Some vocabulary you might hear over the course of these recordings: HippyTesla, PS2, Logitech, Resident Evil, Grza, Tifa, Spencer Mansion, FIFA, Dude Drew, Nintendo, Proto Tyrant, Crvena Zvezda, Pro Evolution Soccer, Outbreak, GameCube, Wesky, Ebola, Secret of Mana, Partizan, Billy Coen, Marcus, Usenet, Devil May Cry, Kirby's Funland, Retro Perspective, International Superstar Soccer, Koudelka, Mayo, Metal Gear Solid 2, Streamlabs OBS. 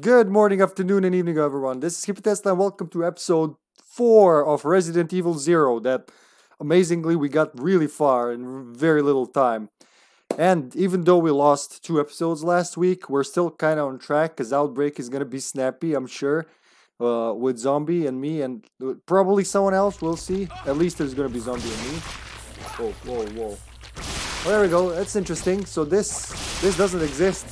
Good morning, afternoon, and evening, everyone. This is HippyTesla, and welcome to episode 4 of Resident Evil 0, that, amazingly, we got really far in very little time. And even though we lost 2 episodes last week, we're still kind of on track, because Outbreak is going to be snappy, I'm sure, with Zombie and me, and probably someone else, we'll see. At least there's going to be Zombie and me. Whoa, whoa, whoa. Well, there we go, that's interesting. So this doesn't exist.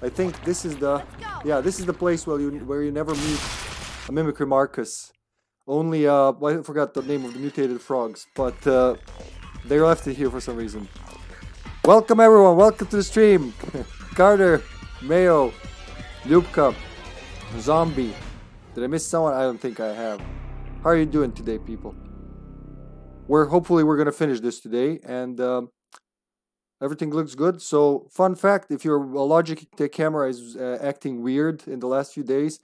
I think this is the... Yeah, this is the place where you never meet a mimicry Marcus. Only, well, I forgot the name of the mutated frogs, but they left it here for some reason. Welcome everyone, welcome to the stream. Carter, Mayo, Ljubka, Zombie. Did I miss someone? I don't think I have. How are you doing today, people? Hopefully we're gonna finish this today, and everything looks good. So, fun fact, if your Logitech camera is acting weird in the last few days,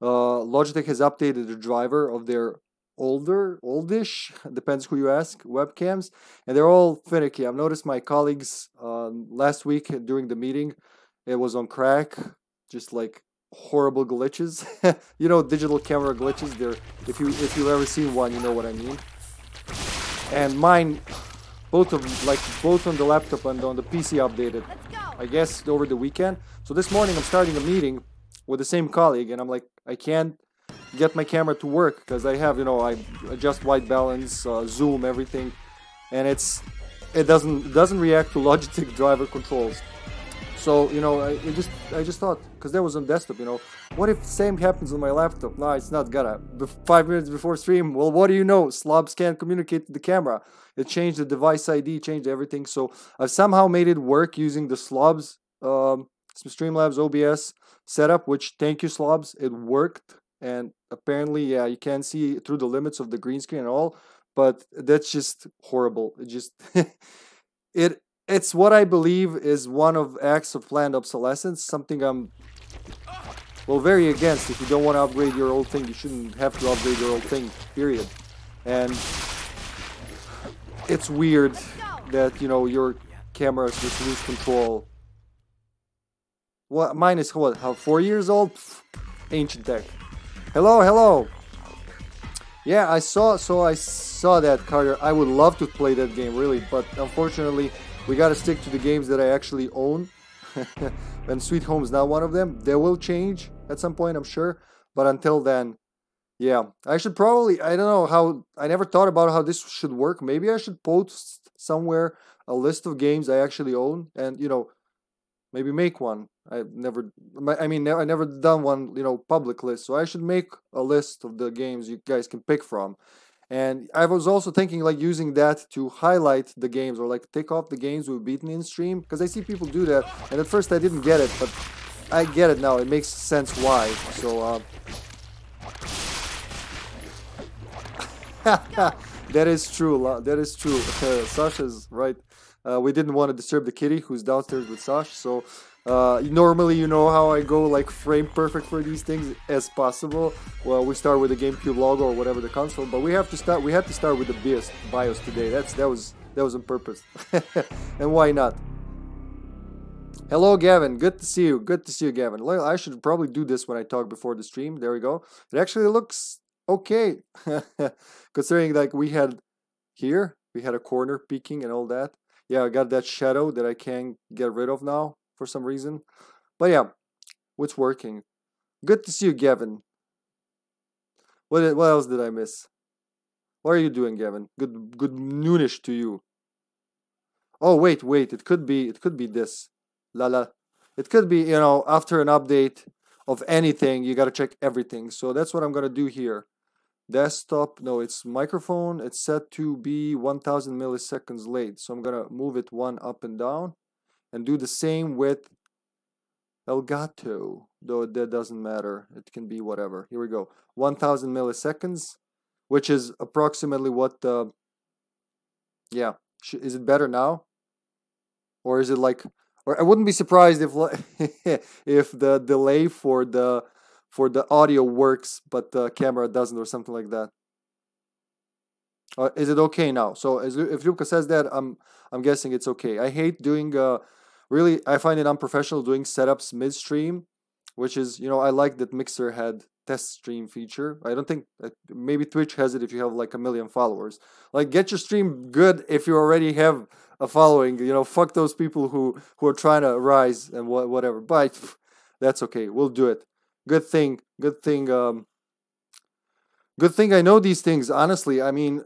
Logitech has updated the driver of their oldish, depends who you ask, webcams, and they're all finicky. I've noticed my colleagues last week during the meeting, it was on crack, just like horrible glitches. You know, digital camera glitches, they're, if you've ever seen one, you know what I mean. And mine... Both on the laptop and on the PC updated, I guess, over the weekend. So this morning I'm starting a meeting with the same colleague, and I'm like, I can't get my camera to work because I have, you know, I adjust white balance, zoom, everything, and it doesn't react to Logitech driver controls. So, you know, I just thought, because that was on desktop, you know, what if the same happens on my laptop? No, it's not gonna. 5 minutes before stream, well, what do you know? Slobs can't communicate to the camera. It changed the device ID, changed everything. So I've somehow made it work using the Slobs, Streamlabs OBS setup, which, thank you, Slobs, it worked. And apparently, yeah, you can see through the limits of the green screen and all, but that's just horrible. It just, it's what I believe is one of acts of planned obsolescence, something I'm... Well, very against. If you don't want to upgrade your old thing, you shouldn't have to upgrade your old thing, period. And it's weird that, you know, your cameras just lose control. Well, mine is what, how 4 years old? Pfft, ancient tech. Hello, hello. Yeah, I saw that, Carter. I would love to play that game, really, but unfortunately, we gotta stick to the games that I actually own. And Sweet Home is not one of them. They will change at some point, I'm sure, but until then, yeah, I should probably, I don't know how, I never thought about how this should work. Maybe I should post somewhere a list of games I actually own, and, you know, maybe make one. I mean, I never done one, you know, public list, so I should make a list of the games you guys can pick from. And I was also thinking, like, using that to highlight the games, or like take off the games we've beaten in stream, because I see people do that, and at first I didn't get it, but I get it now. It makes sense why. So that is true. That is true. Sasha's right. We didn't want to disturb the kitty who's downstairs with Sasha. So normally, you know how I go, like, frame perfect for these things as possible. Well, we start with the GameCube logo or whatever the console, but we had to start with the BIOS today. That was on purpose. And why not? Hello, Gavin. Good to see you. Good to see you, Gavin. Well, I should probably do this when I talk before the stream. There we go. It actually looks okay, considering, like, we had a corner peeking and all that. Yeah, I got that shadow that I can't get rid of now, for some reason. But yeah, it's working. Good to see you, Gavin. What else did I miss? What are you doing, Gavin? Good noonish to you. Oh, wait, it could be this. It could be, you know, after an update of anything, you gotta check everything. So that's what I'm gonna do here. Desktop, no, it's microphone, it's set to be 1000 milliseconds late. So I'm gonna move it one up and down. And do the same with Elgato, though that doesn't matter. It can be whatever. Here we go. 1000 milliseconds, which is approximately what the... Yeah. Is it better now? Or is it like... Or I wouldn't be surprised if if the delay for the audio works, but the camera doesn't, or something like that. Is it okay now? So if Ljubka says that, I'm guessing it's okay. I hate doing... Really, I find it unprofessional doing setups midstream, which is, you know, I like that Mixer had test stream feature. I don't think, maybe Twitch has it if you have like 1 million followers. Like, get your stream good if you already have a following, you know. Fuck those people who are trying to rise and whatever, but pff, that's okay, we'll do it. Good thing I know these things, honestly. I mean,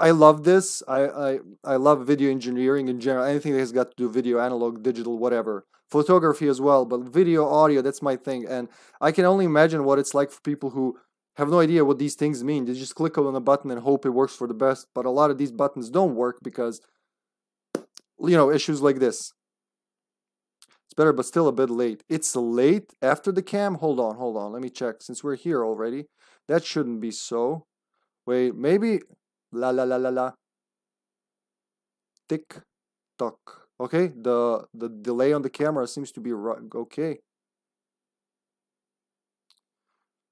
I love this. I love video engineering in general. Anything that has got to do video, analog, digital, whatever. Photography as well, but video, audio, that's my thing. And I can only imagine what it's like for people who have no idea what these things mean. They just click on a button and hope it works for the best. But a lot of these buttons don't work because, you know, issues like this. It's better, but still a bit late. It's late after the cam? Hold on. Let me check, since we're here already. That shouldn't be so. Wait, maybe tick tock. Okay, the delay on the camera seems to be right. Okay,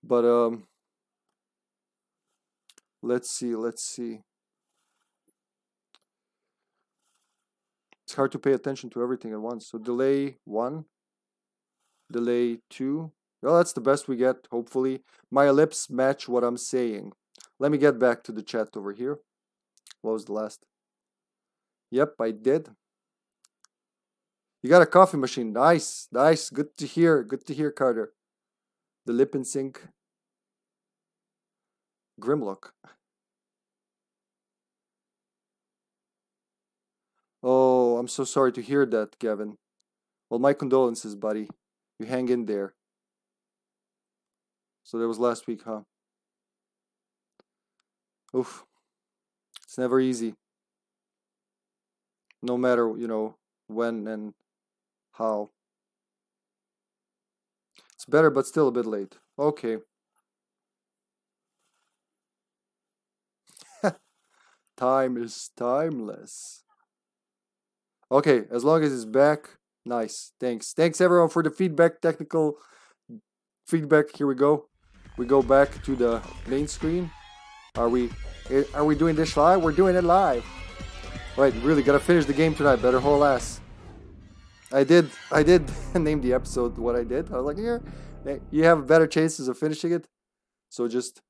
but let's see. It's hard to pay attention to everything at once. So delay 1, delay 2. Well, that's the best we get, hopefully. My lips match what I'm saying. Let me get back to the chat over here. What was the last? Yep, I did. You got a coffee machine. Nice. Good to hear, Carter. The lip in sync. Grimlock. Oh, I'm so sorry to hear that, Gavin. Well, my condolences, buddy. You hang in there. So that was last week, huh? Oof. It's never easy. No matter, you know, when and how. It's better, but still a bit late. Okay. Time is timeless. Okay, as long as it's back. Nice. Thanks everyone for the feedback, technical feedback. Here we go. We go back to the main screen. Are we doing this live? We're doing it live. All right, really gotta finish the game tonight. Better whole ass. I did name the episode what I did. I was like, here, yeah, you have better chances of finishing it. So just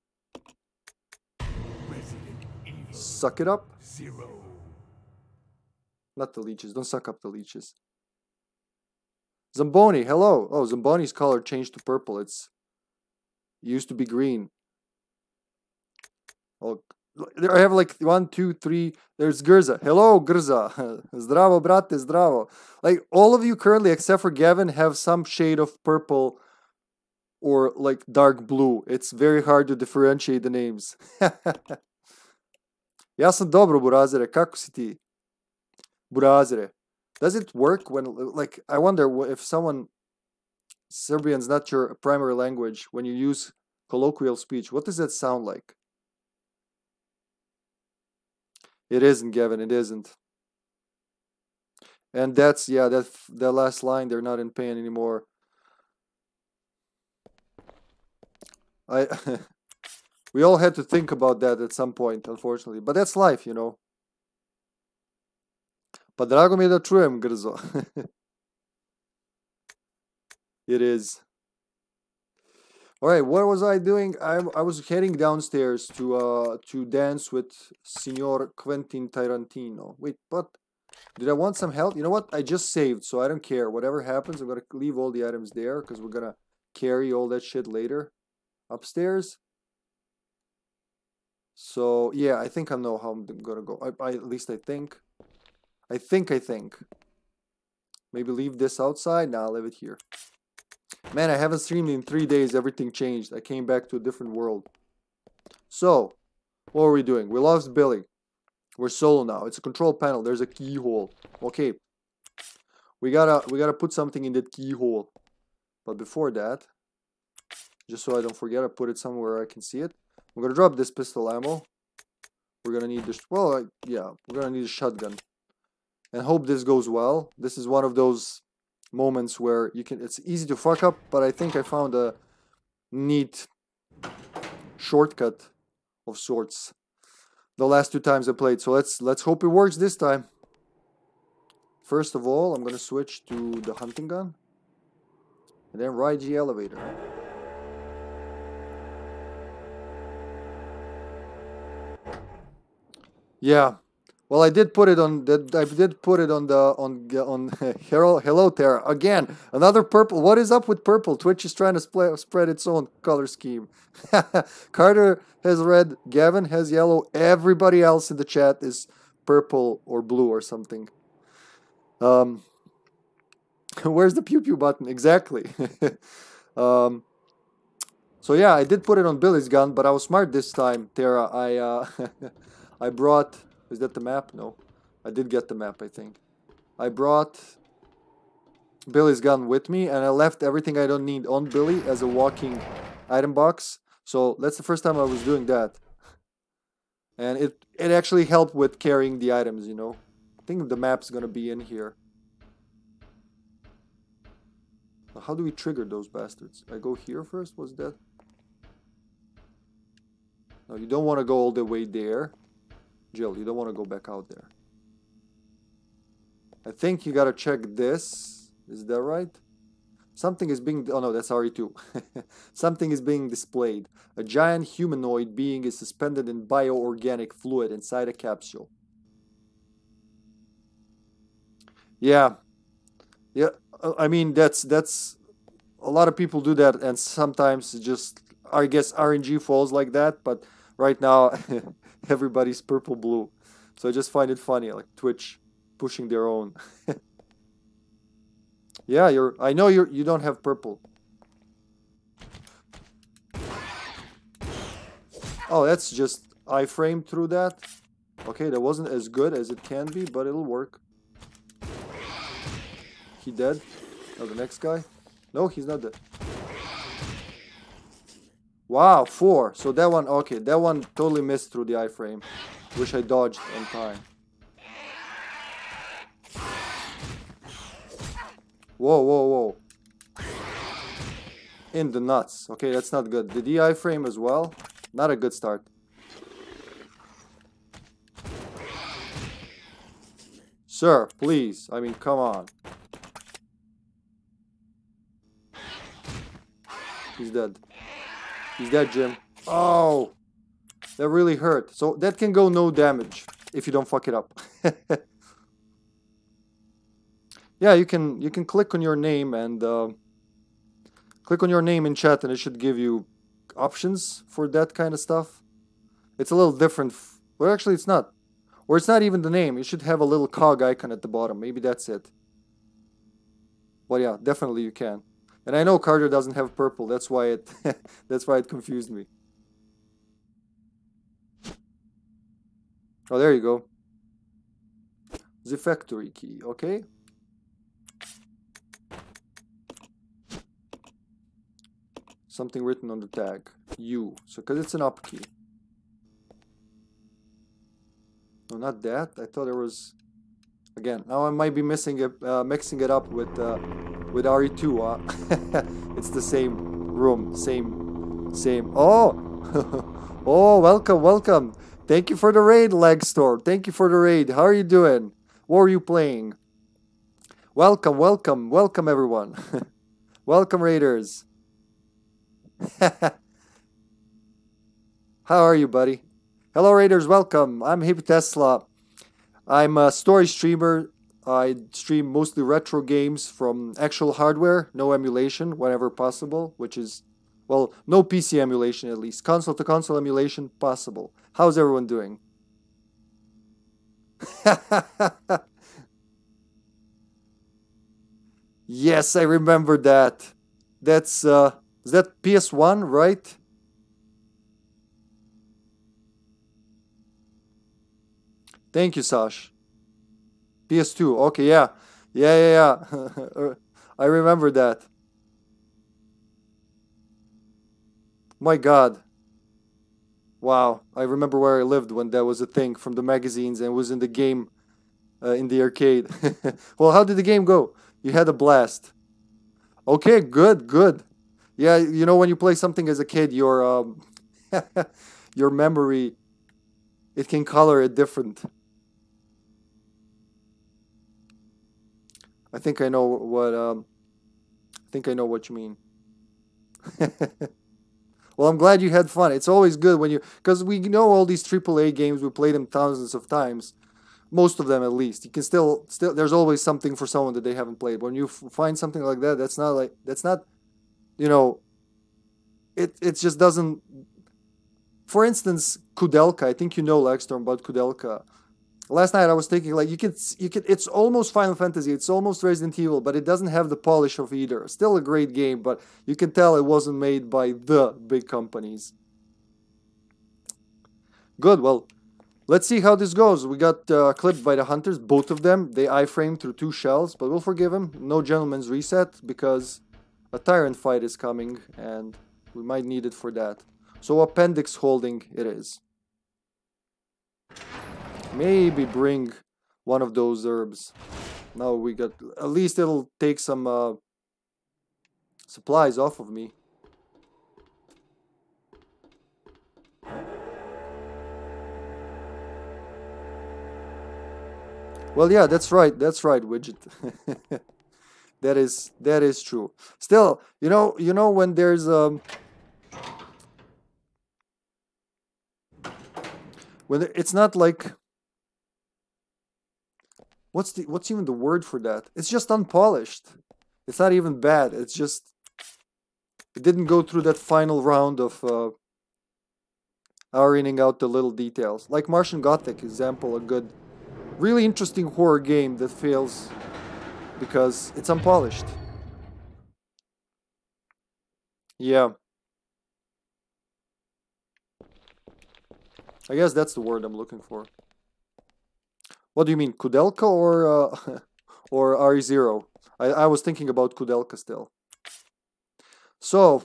suck it up. Zero. Not the leeches. Don't suck up the leeches. Zamboni, hello. Oh, Zamboni's color changed to purple. It used to be green. Oh, I have like 1, 2, 3. There's Grza. Hello, Grza. Zdravo, brate, zdravo. Like, all of you currently, except for Gavin, have some shade of purple or like dark blue. It's very hard to differentiate the names. Ja sam dobro, Burazere. Kako si ti? Burazere. Does it work when, like, I wonder if someone, Serbian's not your primary language, when you use colloquial speech, what does that sound like? It isn't, Gavin, it isn't. And that's, yeah, that last line, they're not in pain anymore. We all had to think about that at some point, unfortunately, but that's life, you know. Pa drago mi je da čujem, Grzo. It is. Alright, what was I doing? I was heading downstairs to dance with Signor Quentin Tarantino. Wait, but did I want some help? You know what? I just saved, so I don't care. Whatever happens, I'm gonna leave all the items there because we're gonna carry all that shit later upstairs. So yeah, I think I know how I'm gonna go. I at least I think. I think. Maybe leave this outside. Nah, I'll leave it here. Man, I haven't streamed in 3 days. Everything changed. I came back to a different world. So, what are we doing? We lost Billy. We're solo now. It's a control panel. There's a keyhole. Okay. We gotta put something in that keyhole. But before that, just so I don't forget, I put it somewhere I can see it. We're gonna drop this pistol ammo. We're gonna need this. Well, yeah, we're gonna need a shotgun. And hope this goes well. This is one of those moments where you can, it's easy to fuck up, but I think I found a neat shortcut of sorts the last 2 times I played. So let's hope it works this time. First of all, I'm gonna switch to the hunting gun. and then ride the elevator. Yeah, well, I did put it on. I did put it on the Hello Terra again. Another purple. What is up with purple? Twitch is trying to spread its own color scheme. Carter has red. Gavin has yellow. Everybody else in the chat is purple or blue or something. Where's the pew pew button? Exactly. So yeah, I did put it on Billy's gun, but I was smart this time, Tara. I brought, is that the map? No, I did get the map, I think. I brought Billy's gun with me, and I left everything I don't need on Billy as a walking item box. So that's the first time I was doing that. And it actually helped with carrying the items, you know. I think the map's gonna be in here. How do we trigger those bastards? I go here first? What's that? No, you don't want to go all the way there. Jill, you don't want to go back out there. I think you gotta check this. Is that right? Something is being... Oh no, that's RE2. Something is being displayed. A giant humanoid being is suspended in bioorganic fluid inside a capsule. Yeah. Yeah. I mean, that's a lot of people do that, and sometimes just, I guess, RNG falls like that, but right now everybody's purple blue, so I just find it funny, like Twitch pushing their own. Yeah, I know you don't have purple. Oh, that's just iframe through that. Okay, that wasn't as good as it can be, but it'll work. He dead? Now the next guy? No, he's not dead. Wow, 4. So that one, okay, that one totally missed through the iframe. Wish I dodged on time. Whoa, whoa, whoa. In the nuts. Okay, that's not good. Did he iframe as well? Not a good start. Sir, please. I mean, come on. He's dead. He's dead, Jim. Oh! That really hurt. So that can go no damage if you don't fuck it up. Yeah, you can click on your name and click on your name in chat, and it should give you options for that kind of stuff. It's a little different. Well, actually, it's not. Or it's not even the name. You should have a little cog icon at the bottom. Maybe that's it. Well, yeah, definitely you can. And I know Carter doesn't have purple. That's why it that's why it confused me. Oh, there you go. The factory key, okay? Something written on the tag. U. So cuz it's an up key. No, not that. I thought it was again. Now I might be mixing it up with RE2, it's the same room, same. Oh, oh, welcome. Thank you for the raid, Legstorm. Thank you for the raid. How are you doing? What are you playing? Welcome, everyone. Welcome, raiders. How are you, buddy? Hello, raiders. Welcome. I'm HippyTesla. I'm a story streamer. I stream mostly retro games from actual hardware, no emulation whenever possible, which is, well, no PC emulation at least. Console-to-console emulation possible. How's everyone doing? Yes, I remember that. That's, is that PS1, right? Thank you, Sash. PS2, okay, yeah. I remember that. My God. Wow, I remember where I lived when that was a thing from the magazines and was in the game, in the arcade. Well, how did the game go? You had a blast. Okay, good. Yeah, you know, when you play something as a kid, your memory, it can color it different. I think I know what think I know what you mean. Well, I'm glad you had fun. It's always good when you... Because we know all these AAA games. We play them thousands of times. Most of them, at least. You can still there's always something for someone that they haven't played. When you find something like that, that's not like... That's not... You know... It just doesn't... For instance, Koudelka. I think you know, Lagstorm, about Koudelka. Last night I was thinking, like, you could. It's almost Final Fantasy, it's almost Resident Evil, but it doesn't have the polish of either. Still a great game, but you can tell it wasn't made by the big companies. Good. Well, let's see how this goes. We got clipped by the hunters, both of them. They iframed through two shells, but we'll forgive him. No gentleman's reset because a tyrant fight is coming, and we might need it for that. So appendix holding it is. Maybe bring one of those herbs. Now we got... At least it'll take some supplies off of me. Well, yeah, that's right. That's right, Widget. That is true. Still, you know when there's... When it's not like... What's even the word for that? It's just unpolished. It's not even bad. It's just it didn't go through that final round of ironing out the little details. Like Martian Gothic, example, a good, really interesting horror game that fails because it's unpolished. Yeah. I guess that's the word I'm looking for. What do you mean, Koudelka or RE0? I was thinking about Koudelka still. So,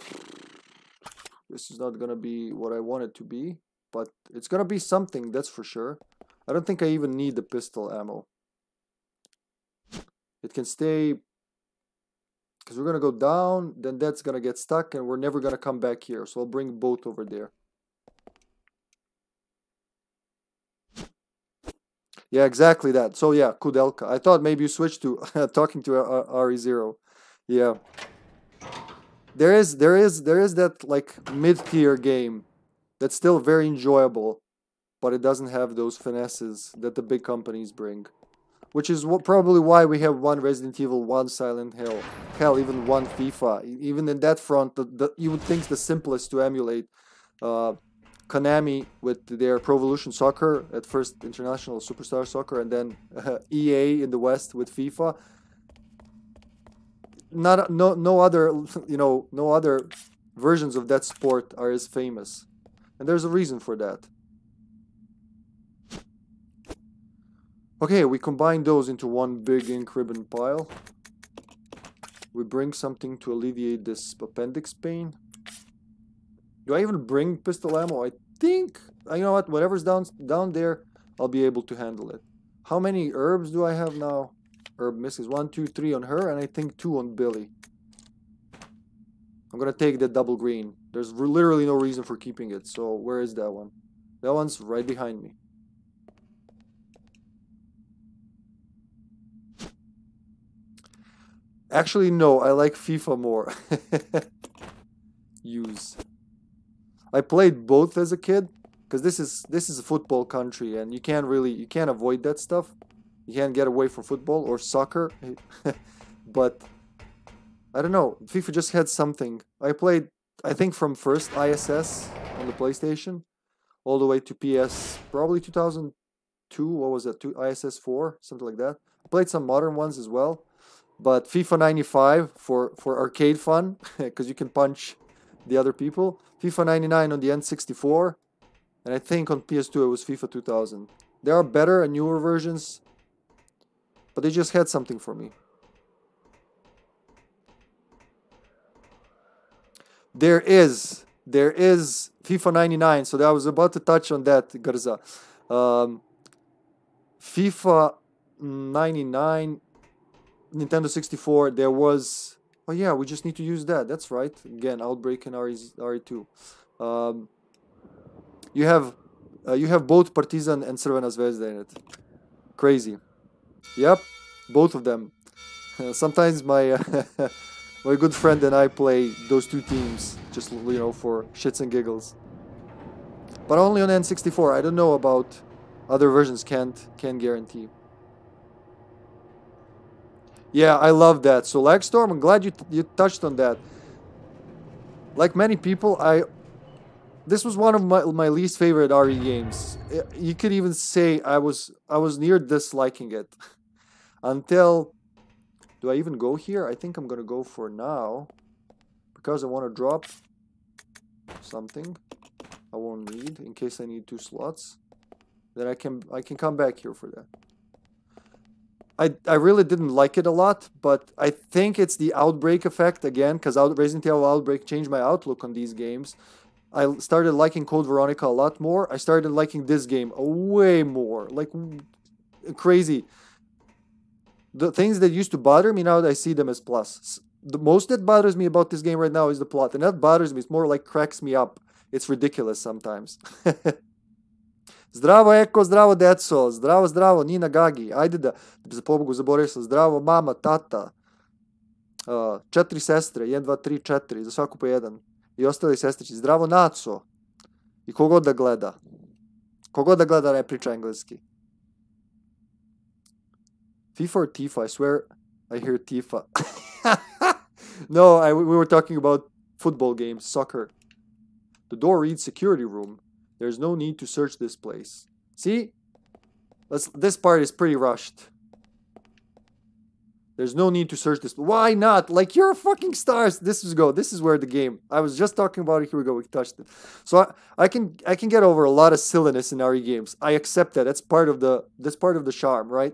this is not going to be what I want it to be, but it's going to be something, that's for sure. I don't think I even need the pistol ammo. It can stay, because we're going to go down, then that's going to get stuck, and we're never going to come back here. So I'll bring both over there. Yeah, exactly that. So yeah, Koudelka. I thought maybe you switched to talking to RE0. Yeah. There is that like mid-tier game that's still very enjoyable, but it doesn't have those finesses that the big companies bring. Which is probably why we have one Resident Evil, one Silent Hill, hell, even one FIFA. Even in that front, you would think the simplest to emulate Konami with their Pro Evolution Soccer, at first International Superstar Soccer, and then EA in the West with FIFA. No other versions of that sport are as famous, and there's a reason for that. Okay, we combine those into one big ink ribbon pile. We bring something to alleviate this appendix pain. Do I even bring pistol ammo? I think, you know what, whatever's down there, I'll be able to handle it. How many herbs do I have now? Herb misses. 1, 2, 3 on her, and I think 2 on Billy. I'm going to take the double green. There's literally no reason for keeping it, so where is that one? That one's right behind me. Actually, no, I like FIFA more. Use. I played both as a kid, because this is a football country, and you can't avoid that stuff. You can't get away from football or soccer. But I don't know, FIFA just had something. I played, I think, from first ISS on the PlayStation all the way to PS, probably 2002. What was that? ISS 4, something like that. I played some modern ones as well, but FIFA 95 for arcade fun, because you can punch the other people. FIFA 99 on the N64, and I think on PS2 it was FIFA 2000. There are better and newer versions, but they just had something for me. There is FIFA 99, so I was about to touch on that, Grza. FIFA 99, Nintendo 64, there was... Oh yeah, we just need to use that. That's right. Again, Outbreak and RE2. You have both Partizan and Crvena Zvezda in it. Crazy. Yep, both of them. Sometimes my My good friend and I play those two teams, just, you know, for shits and giggles. But only on N64. I don't know about other versions. Can't guarantee. Yeah, I love that. So Lagstorm, I'm glad you touched on that. Like many people, this was one of my least favorite RE games. You could even say I was near disliking it. Until... Do I even go here? I think I'm gonna go for now. Because I want to drop something. I won't need in case I need two slots. Then I can come back here for that. I really didn't like it a lot, but I think it's the Outbreak effect again, because Resident Evil Outbreak changed my outlook on these games. I started liking Code Veronica a lot more. I started liking this game way more, like crazy. The things that used to bother me, now I see them as plus. The most that bothers me about this game right now is the plot, and that bothers me. It's more like cracks me up. It's ridiculous sometimes. Zdravo, Eko, zdravo, deco, zdravo, zdravo, Nina Gagi, ajde da, za pobogu zaboravio sam, zdravo, mama, tata, 4 sestre, 1, 2, 3, 4, za svaku po jedan, I ostali sestrići, zdravo, naco, I kogod da gleda ne priča engleski. FIFA or Tifa, I swear I hear Tifa. No, we were talking about football games, soccer. The door reads security room. There's no need to search this place. See? This part is pretty rushed. There's no need to search this. Why not? Like, you're fucking stars. This is where the game. I was just talking about it. Here we go. We touched it. So I can get over a lot of silliness in RE games. I accept that. That's part of the charm, right?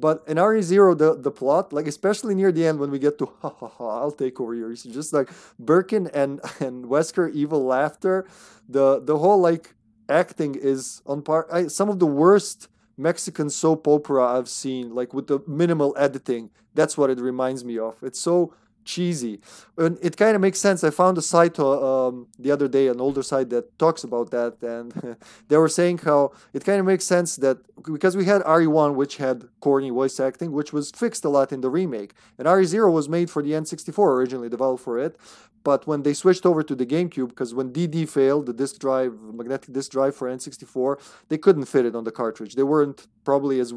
But in RE0, the plot, like especially near the end when we get to ha ha ha, I'll take over here. It's just like Birkin and Wesker evil laughter. The whole like acting is on par. Some of the worst Mexican soap opera I've seen, like with the minimal editing. That's what it reminds me of. It's so cheesy. And it kind of makes sense. I found a site the other day, an older site that talks about that. And they were saying how it kind of makes sense that because we had RE1, which had corny voice acting, which was fixed a lot in the remake. And RE0 was made for the N64 originally, developed for it. But when they switched over to the GameCube, because when DD failed, the disk drive, magnetic disk drive for N64, they couldn't fit it on the cartridge. They weren't probably as...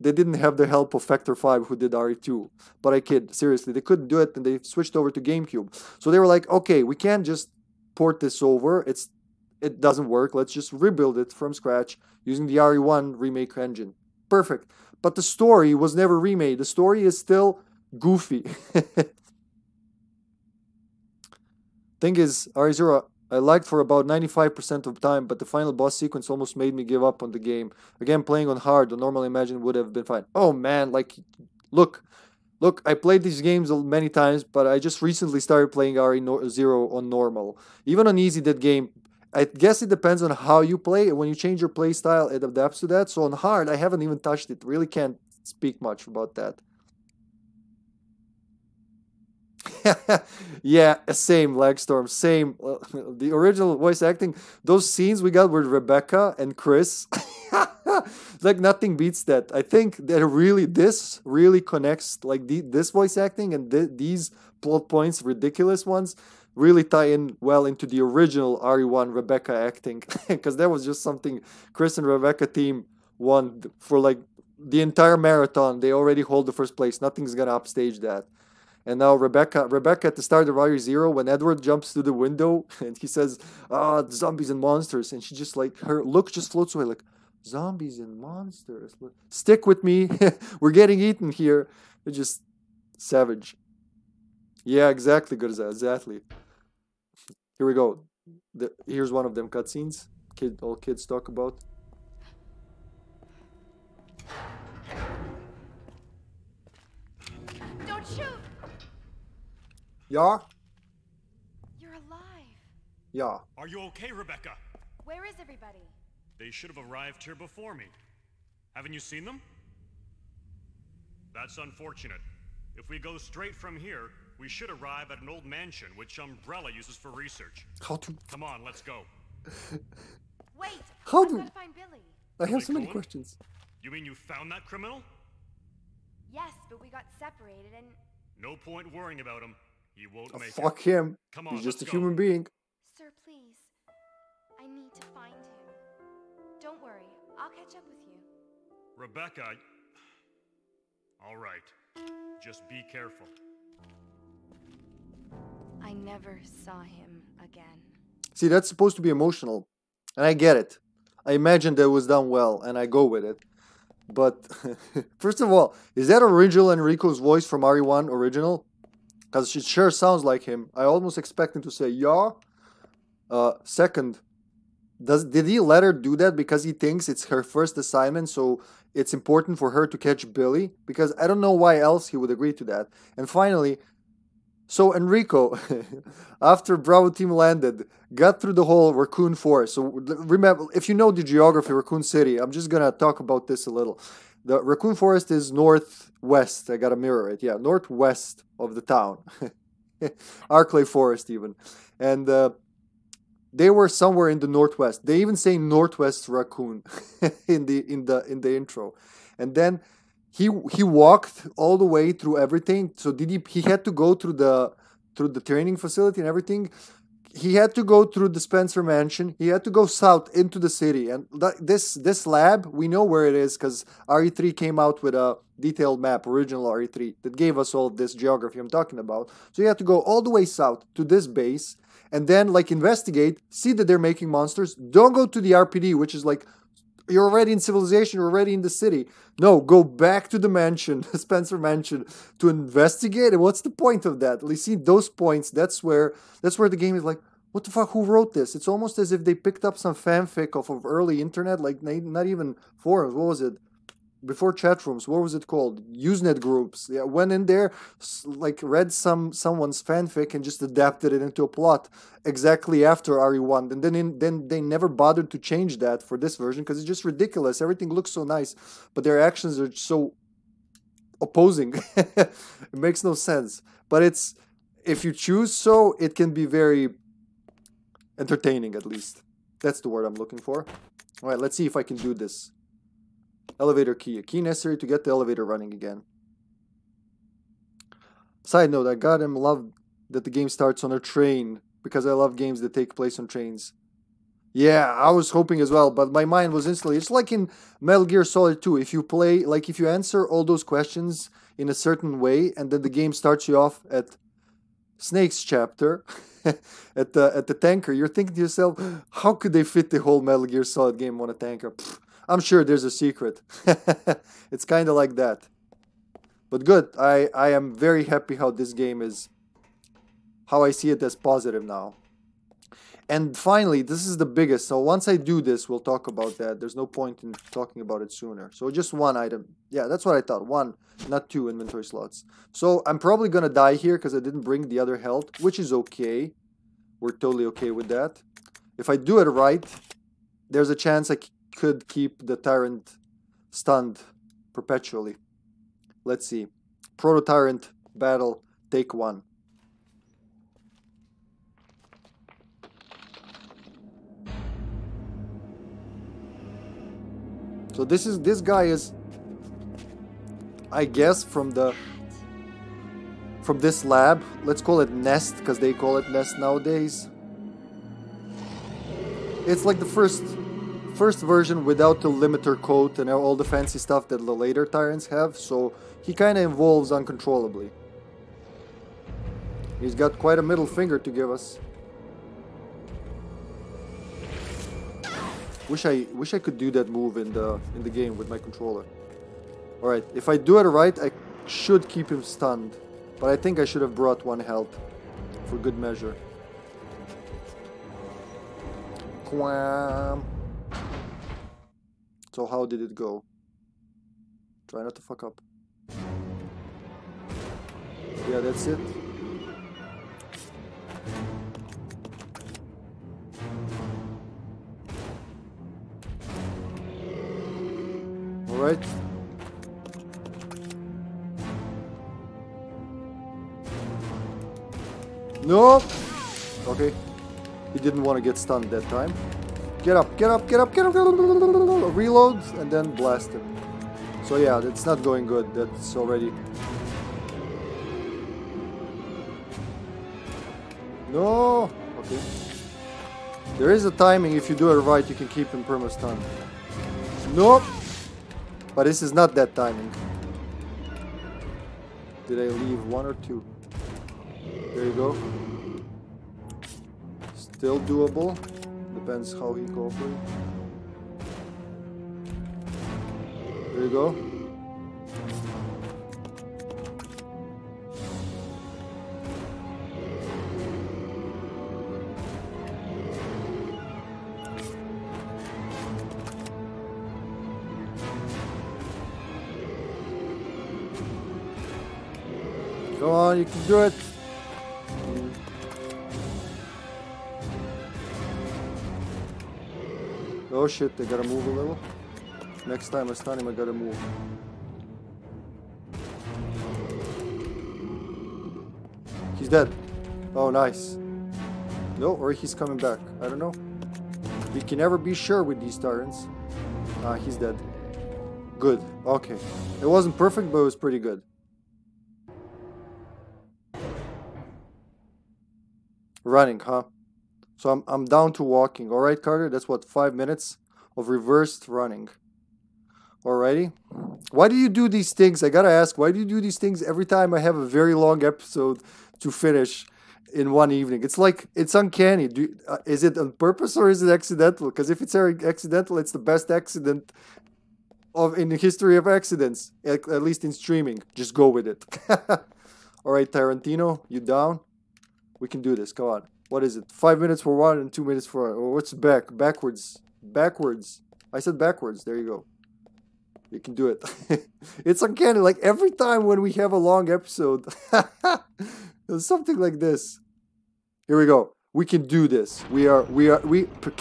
they didn't have the help of Factor 5 who did RE2. But I kid, seriously, they couldn't do it and they switched over to GameCube. So they were like, okay, we can't just port this over. It doesn't work. Let's just rebuild it from scratch using the RE1 remake engine. Perfect. But the story was never remade. The story is still goofy. Thing is, RE0 I liked for about 95% of the time, but the final boss sequence almost made me give up on the game. Again, playing on hard, I normally imagine would have been fine. Oh man, like, look, I played these games many times, but I just recently started playing RE0 on normal. Even on easy, that game, I guess it depends on how you play. When you change your play style, it adapts to that. So on hard, I haven't even touched it. Really can't speak much about that. Yeah, same, Lagstorm, same. The original voice acting, those scenes we got with Rebecca and Chris, like nothing beats that. I think that really, this really connects, like this voice acting and these plot points, ridiculous ones, really tie in well into the original RE1 Rebecca acting, because that was just something Chris and Rebecca team won for like the entire marathon. They already hold the first place. Nothing's going to upstage that. And now Rebecca at the start of RE0, when Edward jumps through the window and he says, ah, zombies and monsters. And she just like, her look just floats away like, zombies and monsters. Stick with me. We're getting eaten here. It's just savage. Yeah, exactly, Grza, exactly. Here we go. Here's one of them cutscenes all kids talk about. Don't shoot. Yeah? You're alive. Yeah. Are you okay, Rebecca? Where is everybody? They should have arrived here before me. Haven't you seen them? That's unfortunate. If we go straight from here, we should arrive at an old mansion which Umbrella uses for research. Come on, let's go. Wait! How do I find Billy? I have so many questions. You mean you found that criminal? Yes, but we got separated and No point worrying about him. He won't make it. Fuck him. Come on, he's just a human being. Sir, please. I need to find him. Don't worry. I'll catch up with you. Rebecca. All right. Just be careful. I never saw him again. See, that's supposed to be emotional. And I get it. I imagine that was done well, and I go with it. But, first of all, is that original Enrico's voice from RE1 original? Because it sure sounds like him. I almost expect him to say, yeah. Second, did he let her do that because he thinks it's her first assignment, so it's important for her to catch Billy? Because I don't know why else he would agree to that. And finally, so Enrico, after Bravo Team landed, got through the whole Raccoon Forest. So remember, if you know the geography, Raccoon City, I'm just going to talk about this a little. The Raccoon Forest is northwest. I got to mirror it. Yeah, northwest of the town. Arklay Forest even. And they were somewhere in the northwest. They even say northwest raccoon in the intro. And then he walked all the way through everything. So he had to go through the training facility and everything. He had to go through the Spencer Mansion. He had to go south into the city. And this lab, we know where it is because RE3 came out with a detailed map, original RE3, that gave us all this geography I'm talking about. So you had to go all the way south to this base and then like investigate, see that they're making monsters. Don't go to the RPD, which is like, you're already in civilization, you're already in the city. No, go back to the mansion, the Spencer Mansion, to investigate. And what's the point of that? You see those points, that's where the game is like, what the fuck, who wrote this? It's almost as if they picked up some fanfic off of early internet, like not even forums. What was it? Before chat rooms, what was it called? Usenet groups. Yeah, went in there, like read someone's fanfic and just adapted it into a plot exactly after RE1. And then they never bothered to change that for this version because it's just ridiculous. Everything looks so nice, but their actions are so opposing. It makes no sense. But it's, if you choose so, it can be very entertaining at least. That's the word I'm looking for. All right, let's see if I can do this. Elevator key. A key necessary to get the elevator running again. Side note, I goddamn love that the game starts on a train because I love games that take place on trains. Yeah, I was hoping as well, but my mind was instantly... It's like in Metal Gear Solid 2. If you play... Like, if you answer all those questions in a certain way and then the game starts you off at Snake's chapter... at the tanker, you're thinking to yourself, how could they fit the whole Metal Gear Solid game on a tanker? Pfft. I'm sure there's a secret. It's kind of like that. But good, I am very happy how this game is, how I see it as positive now. And finally, this is the biggest. So once I do this, we'll talk about that. There's no point in talking about it sooner. So just one item. Yeah, that's what I thought. One, not two inventory slots. So I'm probably going to die here because I didn't bring the other health, which is okay. We're totally okay with that. If I do it right, there's a chance I could keep the tyrant stunned perpetually. Let's see. Proto-tyrant battle, take one. So this guy is, I guess, from this lab. Let's call it nest because they call it nest nowadays. It's like the first version without the limiter code and all the fancy stuff that the later tyrants have. So he kind of evolves uncontrollably. He's got quite a middle finger to give us. Wish I could do that move in the game with my controller. All right, if I do it right, I should keep him stunned, but I think I should have brought one health for good measure. Quam. So how did it go? Try not to fuck up. Yeah, that's it. Right. No. Okay. He didn't want to get stunned that time. Get up, get up, get up, get up. Reload and then blast him. So yeah, that's not going good. That's already No! Okay. There is a timing, if you do it right, you can keep him perma stunned. Nope! But this is not that timing. Did I leave one or two? There you go. Still doable. Depends how he cooperates. There you go. Come on, you can do it. Oh shit, they gotta move a little. Next time I stun him, I gotta move. He's dead. Oh, nice. No, or he's coming back. I don't know. We can never be sure with these tyrants. Ah, he's dead. Good. Okay. It wasn't perfect, but it was pretty good. Running, huh? So I'm down to walking. All right, Carter, that's what, 5 minutes of reversed running. Alrighty. Why do you do these things? I gotta ask, why do you do these things every time I have a very long episode to finish in one evening? It's like, it's uncanny. Is it on purpose or is it accidental? Because if it's accidental, it's the best accident in the history of accidents, at least in streaming. Just go with it. Alright, Tarantino, you down? We can do this. Come on. What is it? 5 minutes for one and 2 minutes for... Oh, what's back? Backwards. Backwards. I said backwards. There you go. You can do it. It's uncanny. Like, every time when we have a long episode, something like this. Here we go. We can do this.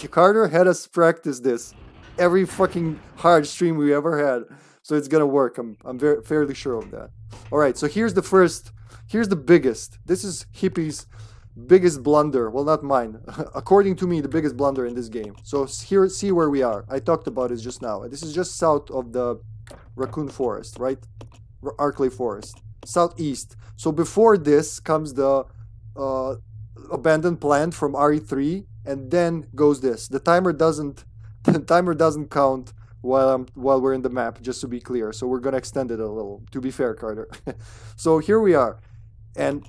Carter had us practice this. Every fucking hard stream we ever had. So it's gonna work. I'm very fairly sure of that. Alright, so here's the first... Here's the biggest. This is Hippy's biggest blunder. Well, not mine. According to me, the biggest blunder in this game. So here, see where we are. I talked about it just now. This is just south of the Raccoon Forest, right? Arklay Forest. Southeast. So before this comes the abandoned plant from RE3, and then goes this. The timer doesn't count while we're in the map, just to be clear. So we're gonna extend it a little, to be fair, Carter. So here we are, and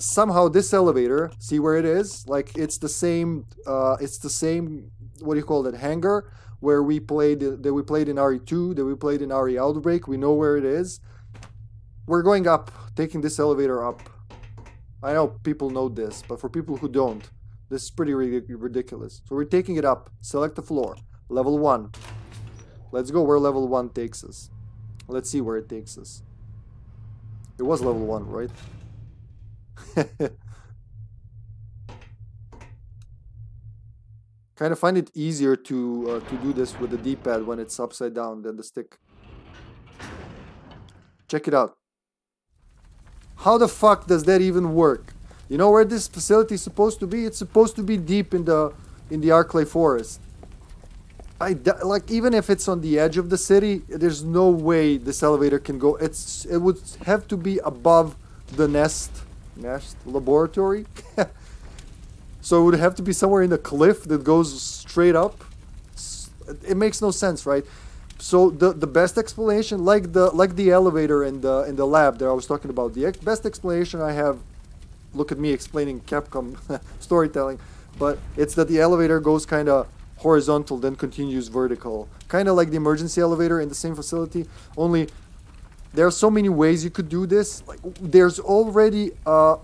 somehow this elevator, see where it is? Like, it's the same what do you call that, hangar where we played in RE2, that we played in RE Outbreak. We know where it is. We're going up, taking this elevator up. I know people know this, but for people who don't, this is pretty ridiculous. So we're taking it up. Select the floor, level 1. Let's go where level 1 takes us. Let's see where it takes us. It was level 1, right? Kind of find it easier to do this with the D-pad when it's upside down than the stick. Check it out. How the fuck does that even work? You know where this facility is supposed to be? It's supposed to be deep in the Arklay Forest. Like, even if it's on the edge of the city, there's no way this elevator can go. It would have to be above the nest laboratory. So it would have to be somewhere in the cliff that goes straight up. It makes no sense, right? So the best explanation, like the elevator in the lab that I was talking about, the best explanation I have, look at me explaining Capcom storytelling, but it's that the elevator goes kind of horizontal, then continues vertical, kind of like the emergency elevator in the same facility. Only there are so many ways you could do this. Like, there's already a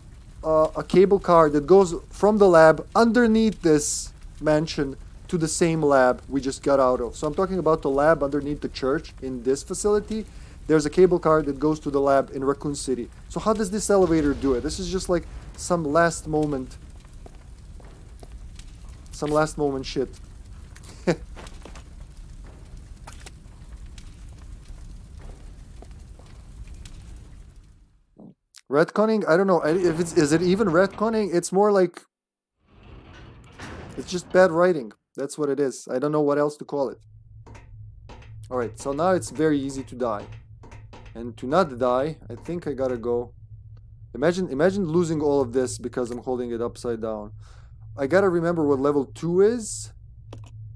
cable car that goes from the lab underneath this mansion to the same lab we just got out of. So I'm talking about the lab underneath the church in this facility. There's a cable car that goes to the lab in Raccoon City. So how does this elevator do it? This is just like some last moment shit. Retconning? I don't know if is it even retconning? It's more like, it's just bad writing. That's what it is. I don't know what else to call it. Alright, so now it's very easy to die. And to not die, I think I gotta go Imagine losing all of this because I'm holding it upside down. I gotta remember what level 2 is.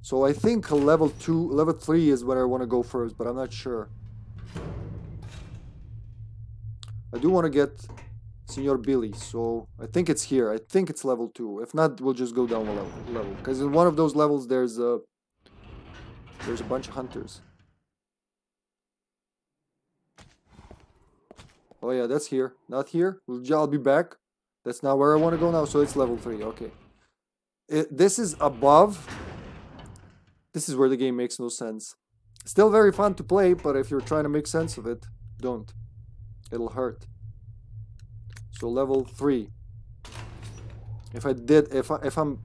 So I think level 3 is where I want to go first, but I'm not sure. I do want to get Senor Billy, so I think it's here. I think it's level 2. If not, we'll just go down a level. Because in one of those levels, there's a bunch of hunters. Oh yeah, that's here. Not here. I'll be back. That's not where I want to go now, so it's level 3. Okay. This is above. This is where the game makes no sense. Still very fun to play, but if you're trying to make sense of it, don't. It'll hurt. So level 3. If I'm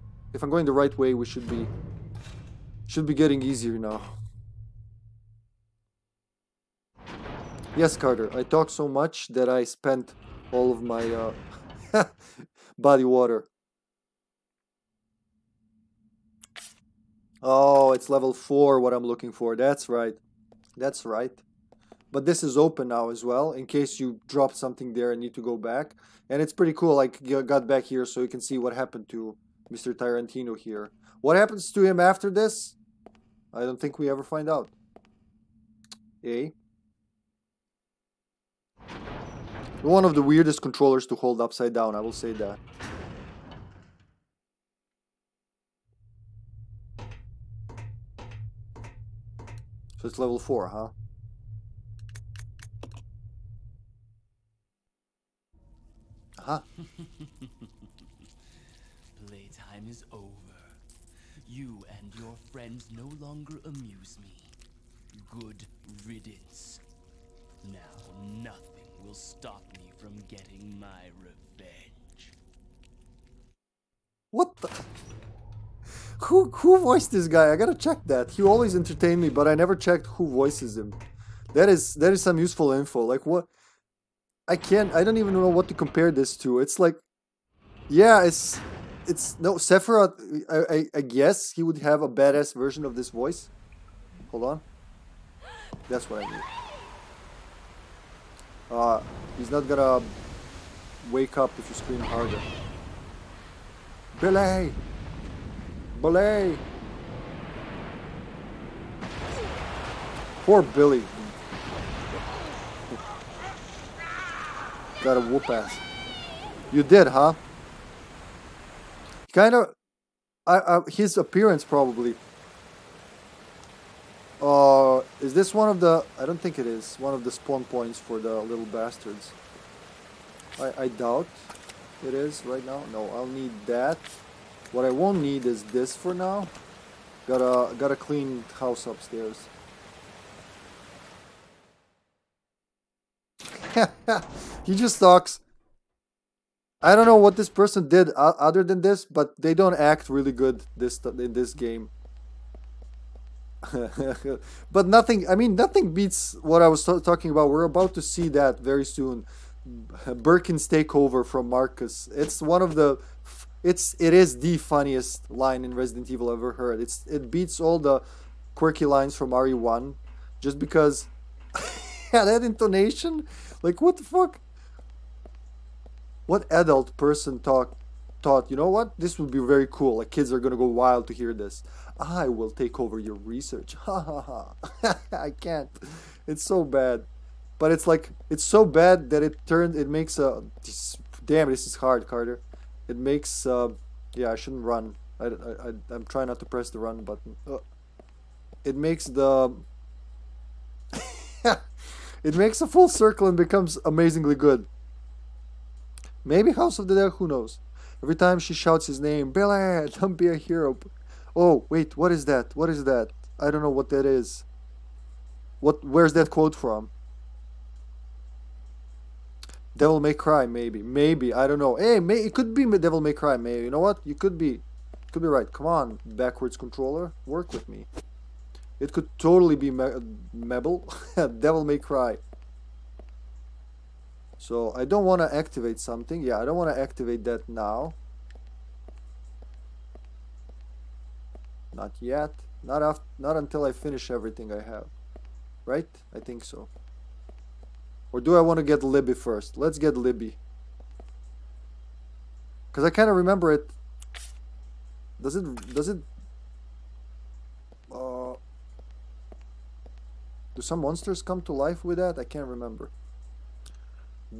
going the right way, we should be getting easier now. Yes, Carter, I talked so much that I spent all of my body water. Oh, it's level 4 what I'm looking for. That's right. That's right. But this is open now as well, in case you drop something there and need to go back. And it's pretty cool. I got back here so you can see what happened to Mr. Tarantino here. What happens to him after this? I don't think we ever find out. Eh? One of the weirdest controllers to hold upside down, I will say that. So it's level 4, huh? Huh? Playtime is over. You and your friends no longer amuse me. Good riddance. Now nothing will stop me from getting my revenge. What the? Who voiced this guy? I gotta check that. He always entertained me, but I never checked who voices him. That is some useful info. Like what? I don't even know what to compare this to. It's like, yeah, it's no Sephiroth. I guess he would have a badass version of this voice. Hold on. That's what I need. He's not gonna wake up if you scream harder. Billy! Billy! Poor Billy. Got a whoop ass. You did, huh? Kinda... his appearance, probably. Is this one of the... I don't think it is. One of the spawn points for the little bastards. I doubt it is right now. No, I'll need that. What I won't need is this for now. Got a clean house upstairs. He just talks. I don't know what this person did other than this, but they don't act really good in this game. But nothing, I mean, nothing beats what I was talking about. We're about to see that very soon. Birkin's takeover from Marcus. It's one of the, it is the funniest line in Resident Evil I've ever heard. It beats all the quirky lines from RE1, just because that intonation. Like what the fuck? What adult person thought, you know what? This would be very cool. Like kids are gonna go wild to hear this. I will take over your research. Ha ha ha. I can't. It's so bad. But it's like, it's so bad that it makes a... Damn, this is hard, Carter. It makes... yeah, I shouldn't run. I'm trying not to press the run button. It makes the... it makes a full circle and becomes amazingly good. Maybe House of the Dead, who knows? Every time she shouts his name, Billy, don't be a hero. Oh, wait, what is that? What is that? I don't know what that is. Where's that quote from? Devil May Cry, maybe. Maybe, I don't know. Hey, it could be Devil May Cry, maybe. You know what? You could be right. Come on, backwards controller. Work with me. It could totally be Mabel. Devil May Cry. So, I don't want to activate something. Yeah, I don't want to activate that now. Not yet. Not until I finish everything I have. Right? I think so. Or do I want to get Libby first? Let's get Libby. Because I kind of remember it. Does it do some monsters come to life with that? I can't remember.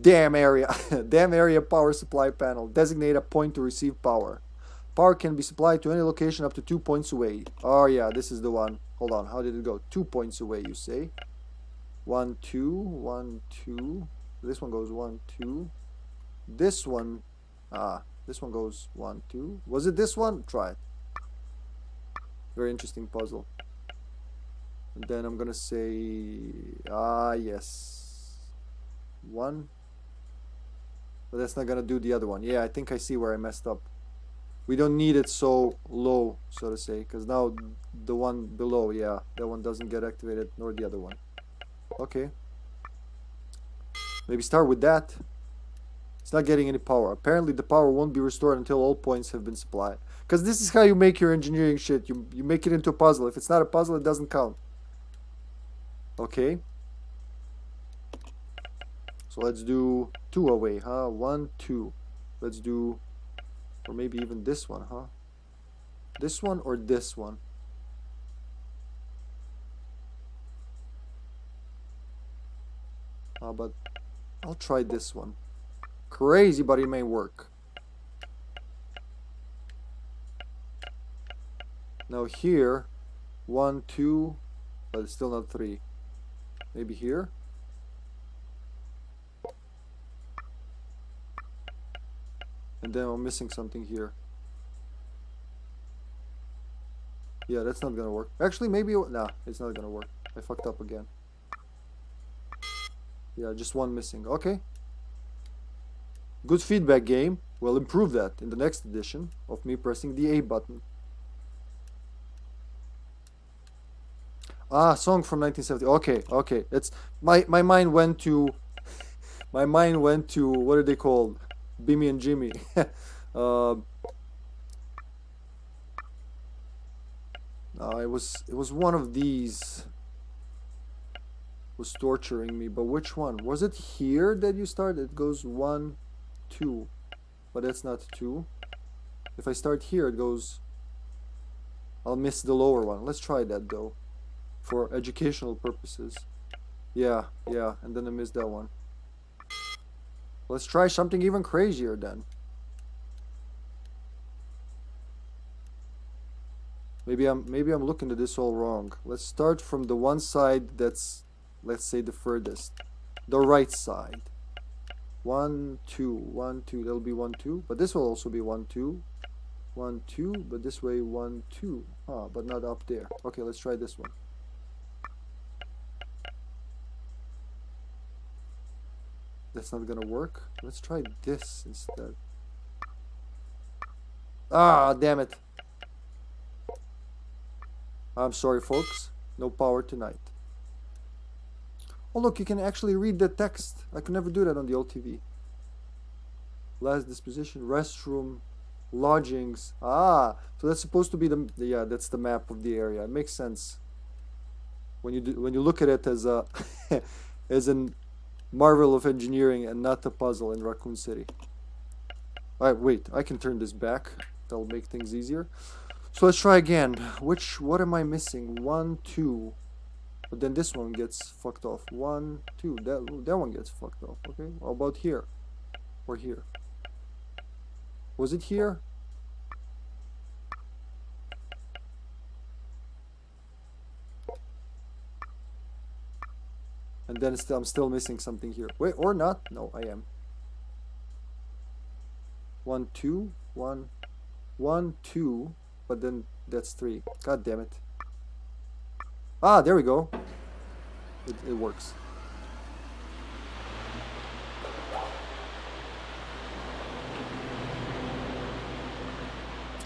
Damn area. Damn area power supply panel. Designate a point to receive power. Power can be supplied to any location up to 2 points away. Oh yeah, this is the one. Hold on, how did it go? 2 points away, you say? 1, 2, 1, 2. This one goes 1, 2. This one, this one goes 1, 2. Was it this one? Try it. Very interesting puzzle. And then I'm gonna say, yes, 1. But that's not gonna do the other one. Yeah, I think I see where I messed up. We don't need it so low, so to say, because now the one below, yeah, that one doesn't get activated, nor the other one. Okay. Maybe start with that. It's not getting any power. Apparently the power won't be restored until all points have been supplied. Because this is how you make your engineering shit. You make it into a puzzle. If it's not a puzzle, it doesn't count. Okay. So let's do 2 away, huh? 1, 2. Let's do... Or maybe even this one, huh? This one or this one? But I'll try this one. Crazy, but it may work. Now here, 1, 2, but it's still not 3. Maybe here? And then I'm missing something here. Yeah, that's not gonna work. Actually, maybe... Nah, it's not gonna work. I fucked up again. Yeah, just one missing. Okay. Good feedback, game. We'll improve that in the next edition of me pressing the A button. Ah, song from 1970. Okay, okay. It's... My mind went to... My mind went to... What are they called? Bimmy and Jimmy. No, it was one of these was torturing me, but which one? Was it here that you started? It goes 1, 2, but that's not 2. If I start here, it goes... I'll miss the lower one. Let's try that though, for educational purposes. Yeah, and then I missed that one. Let's try something even crazier then. Maybe I'm looking at this all wrong. Let's start from the one side that's, let's say, the furthest. The right side. 1, 2, 1, 2. That'll be 1, 2. But this will also be 1, 2. 1, 2. But this way 1, 2. Ah, but not up there. Okay, let's try this one. That's not gonna work. Let's try this instead. Ah, damn it. I'm sorry, folks. No power tonight. Oh, look, you can actually read the text. I could never do that on the old TV. Last disposition, restroom, lodgings. Ah, so that's supposed to be the... Yeah, that's the map of the area. It makes sense. When you look at it as a... as an... marvel of engineering and not a puzzle in Raccoon City. Alright, wait, I can turn this back. That'll make things easier. So let's try again. What am I missing? 1, 2. But then this one gets fucked off. 1, 2. That one gets fucked off. Okay, how about here? Or here? Was it here? And then I'm still missing something here. Wait, or not? No, I am. 1, 2, 1, 1, 2, but then that's 3. God damn it. Ah, there we go. It works.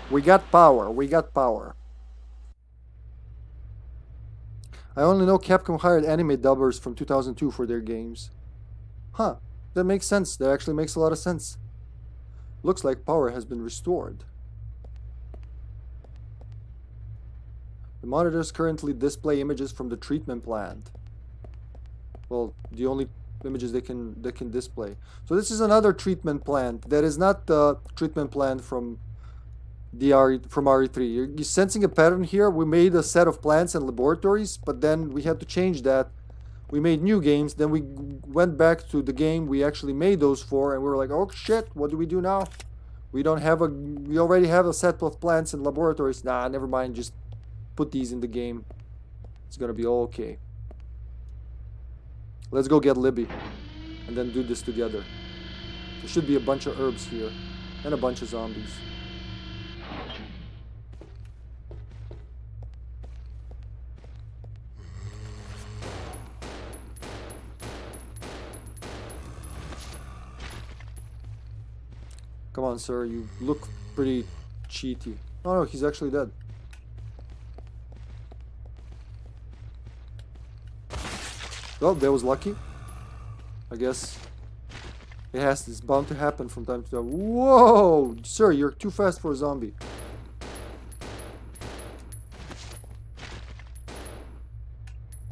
We got power. We got power. I only know Capcom hired anime dubbers from 2002 for their games. Huh, that makes sense. That actually makes a lot of sense. Looks like power has been restored. The monitors currently display images from the treatment plant. Well, the only images they can display. So this is another treatment plan. That is not the treatment plan from the RE3. You're sensing a pattern here. We made a set of plants and laboratories, but then we had to change that. We made new games, then we went back to the game we actually made those for, and we were like, oh shit, what do we do now? We don't have a, we already have a set of plants and laboratories. Nah, never mind, just put these in the game. It's gonna be all okay. Let's go get Libby and then do this together. There should be a bunch of herbs here and a bunch of zombies. Come on, sir, you look pretty cheaty. Oh no, he's actually dead. Well, that was lucky. I guess it has, it's bound to happen from time to time. Whoa! Sir, you're too fast for a zombie.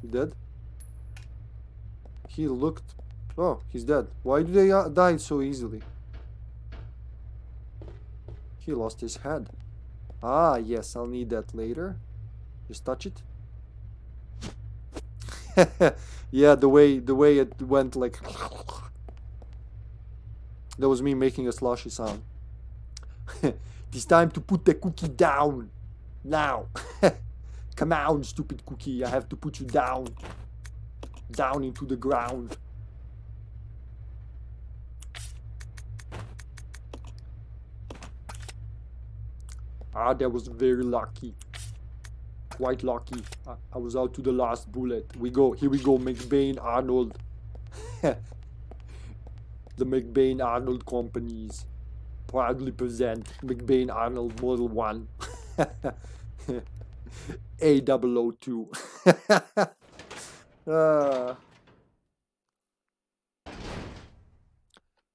You dead? He looked... Oh, he's dead. Why do they die so easily? He lost his head. Ah, yes, I'll need that later. Just touch it. Yeah, the way it went, like that was me making a sloshy sound. It's time to put the cookie down now. Come on, stupid cookie, I have to put you down into the ground. Ah, that was very lucky. Quite lucky. I was out to the last bullet. We go. Here we go, McBain Arnold. The McBain Arnold companies proudly present McBain Arnold Model 1. A002.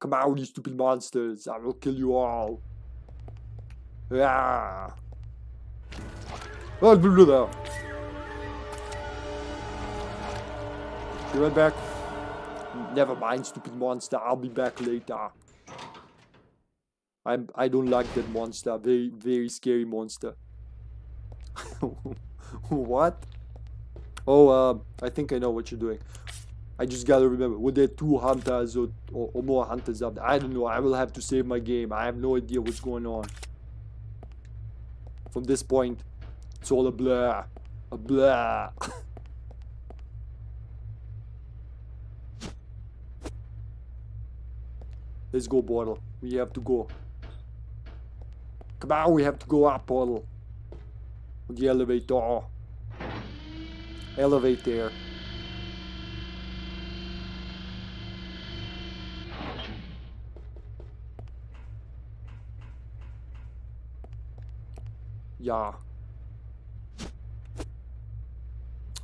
Come out, you stupid monsters. I will kill you all. Yeah. Oh, blah, blah, blah. Be right back. Never mind, stupid monster. I'll be back later. I don't like that monster. Very, very scary monster. What? Oh, I think I know what you're doing. I just gotta remember, were there two hunters or more hunters up there? I don't know. I will have to save my game. I have no idea what's going on. From this point, it's all a blur. A blur. Let's go, Bottle. We have to go. Come on, we have to go up, Bottle. The elevator. Elevator. Yeah.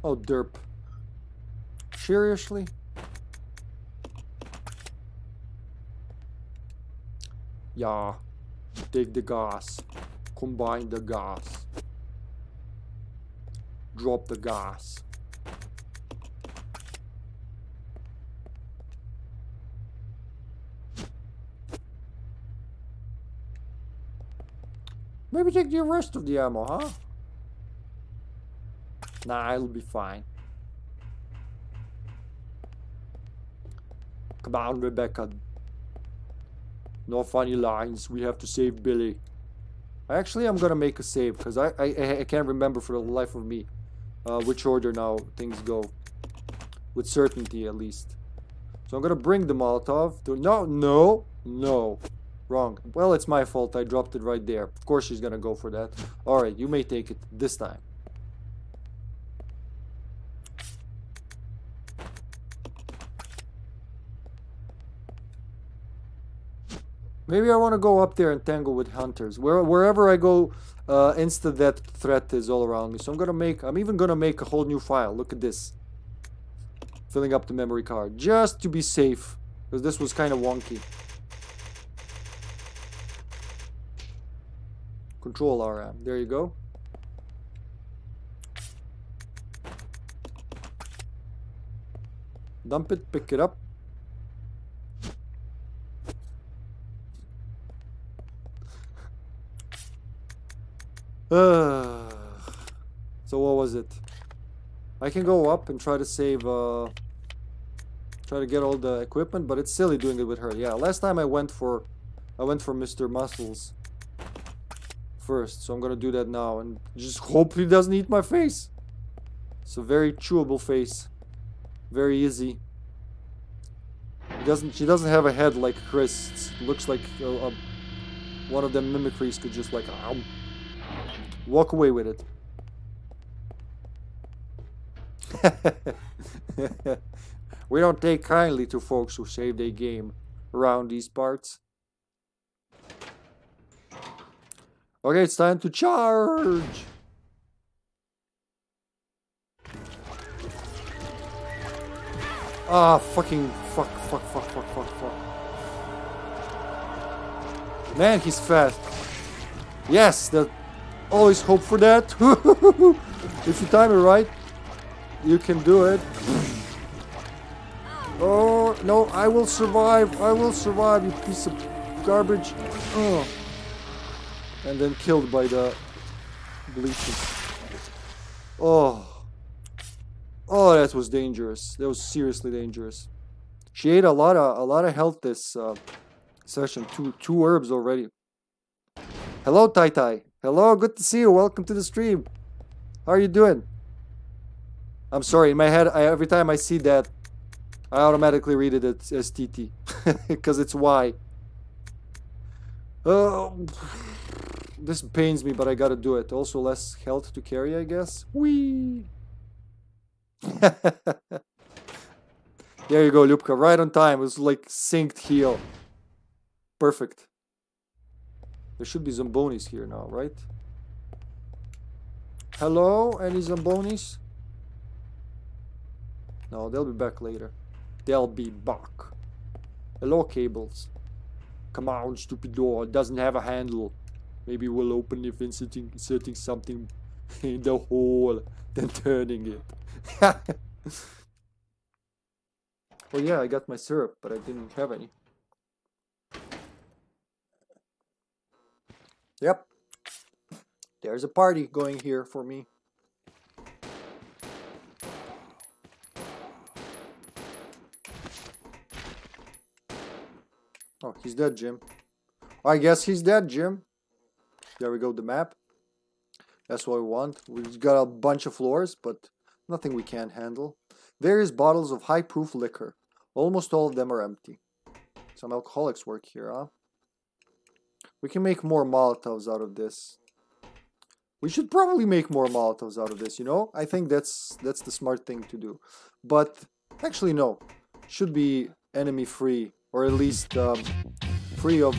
Oh, derp. Seriously? Yeah. Take the gas. Combine the gas. Drop the gas. Maybe take the rest of the ammo, huh? Nah, it'll be fine. Come on, Rebecca. No funny lines. We have to save Billy. Actually, I'm gonna make a save because I can't remember for the life of me which order now things go. With certainty, at least. So I'm gonna bring the Molotov. To... No, no, no. Wrong. Well, it's my fault. I dropped it right there. Of course she's gonna go for that. Alright, you may take it this time. Maybe I want to go up there and tangle with hunters. Wherever I go, insta that threat is all around me. So I'm even gonna make a whole new file. Look at this. Filling up the memory card. Just to be safe. Because this was kind of wonky. Control RM. There you go. Dump it, pick it up, So what was it? I can go up and try to save, try to get all the equipment, but it's silly doing it with her. Yeah, last time I went for Mr. Muscles first, so I'm gonna do that now and just hope he doesn't eat my face. It's a very chewable face, very easy. She doesn't have a head like Chris. It looks like one of them mimicries could just like walk away with it. We don't take kindly to folks who save their game around these parts. Okay, it's time to charge! Ah, fucking fuck. Man, he's fast. Yes, that, always hope for that. If you time it right, you can do it. Oh, no, I will survive, you piece of garbage. Oh. And then killed by the bleachers. Oh. Oh, that was dangerous. That was seriously dangerous. She ate a lot of health this session. Two herbs already. Hello, Tai-Tai. Hello, good to see you. Welcome to the stream. How are you doing? I'm sorry, in my head, every time I see that, I automatically read it as TT. Because it's Y. Oh. This pains me, but I gotta do it. Also, less health to carry, I guess. Whee! There you go, Ljubka. Right on time. It was like synced heal. Perfect. There should be Zombonis here now, right? Hello? Any Zombonis? No, they'll be back later. They'll be back. Hello, Cables. Come on, stupid door. It doesn't have a handle. Maybe we'll open if inserting something in the hole, then turning it. Oh yeah, I got my syrup, but I didn't have any. Yep. There's a party going here for me. Oh, he's dead, Jim. I guess he's dead, Jim. There we go, the map. That's what we want. We've got a bunch of floors, but nothing we can't handle. Various bottles of high-proof liquor. Almost all of them are empty. Some alcoholics work here, huh? We can make more Molotovs out of this. We should probably make more Molotovs out of this, you know? I think that's the smart thing to do. But, actually, no. Should be enemy-free, or at least free of...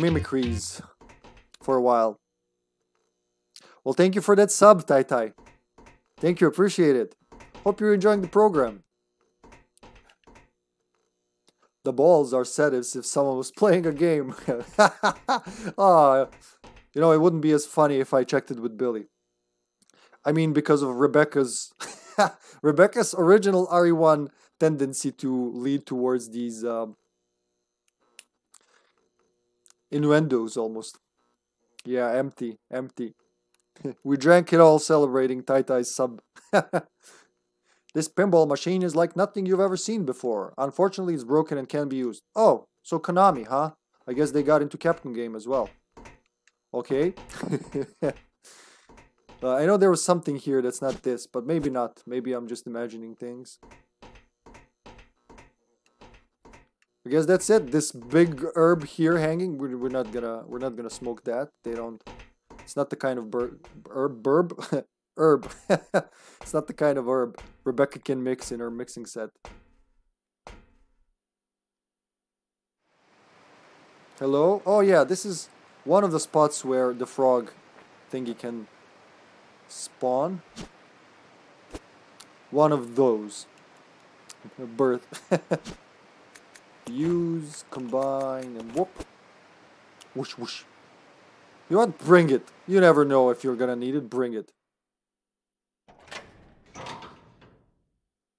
mimicries for a while. Well, thank you for that sub, Tai Tai. Thank you, appreciate it. Hope you're enjoying the program. The balls are set as if someone was playing a game. You know, it wouldn't be as funny if I checked it with Billy. I mean, because of Rebecca's original RE1 tendency to lead towards these innuendos almost. Yeah, empty. We drank it all celebrating Tai Tai's sub. This pinball machine is like nothing you've ever seen before. Unfortunately, it's broken and can't be used. Oh, so Konami, huh? I guess they got into Capcom game as well. Okay. I know there was something here that's not this, but maybe not. Maybe I'm just imagining things. I guess that's it. This big herb here hanging, we're not gonna smoke that. They don't. It's not the kind of herb. It's not the kind of herb Rebecca can mix in her mixing set. Hello. Oh yeah, this is one of the spots where the frog thingy can spawn. One of those. Birth. Use, combine, and whoop. Whoosh, whoosh. You want, bring it. You never know if you're gonna need it. Bring it.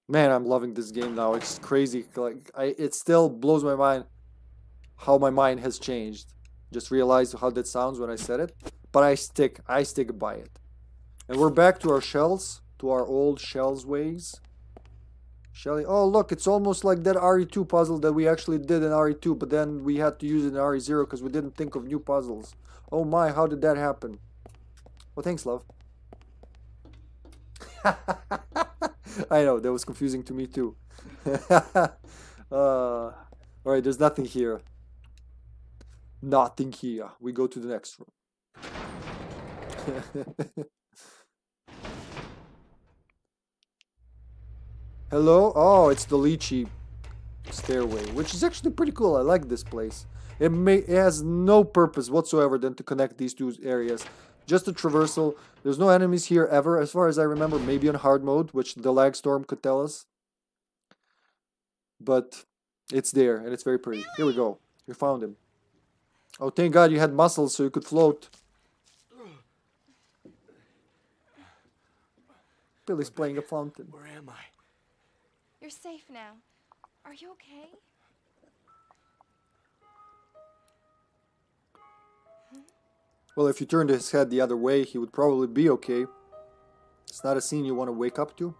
Man, I'm loving this game now. It's crazy. Like, it still blows my mind how my mind has changed. Just realized how that sounds when I said it. But I stick by it. And we're back to our shells, to our old shells ways. Shelly, oh look, it's almost like that RE2 puzzle that we actually did in RE2, but then we had to use it in RE0 because we didn't think of new puzzles. Oh my, how did that happen? Well, thanks, love. I know, that was confusing to me too. Alright, there's nothing here. Nothing here. We go to the next room. Hello? Oh, it's the lychee stairway, which is actually pretty cool. I like this place. It has no purpose whatsoever than to connect these two areas. Just a traversal. There's no enemies here ever, as far as I remember. Maybe on hard mode, which the lag storm could tell us. But it's there, and it's very pretty. Here we go. You found him. Oh, thank God you had muscles so you could float. Billy's playing a fountain. Where am I? You're safe now. Are you okay? Well, if you turned his head the other way, he would probably be okay. It's not a scene you want to wake up to.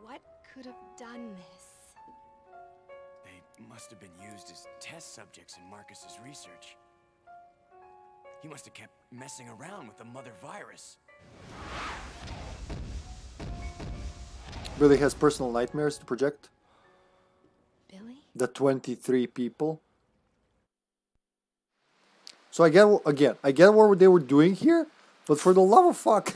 What could have done this? They must have been used as test subjects in Marcus's research. He must have kept messing around with the mother virus. Billy has personal nightmares to project. Billy? The 23 people. So I get what they were doing here, but for the love of fuck,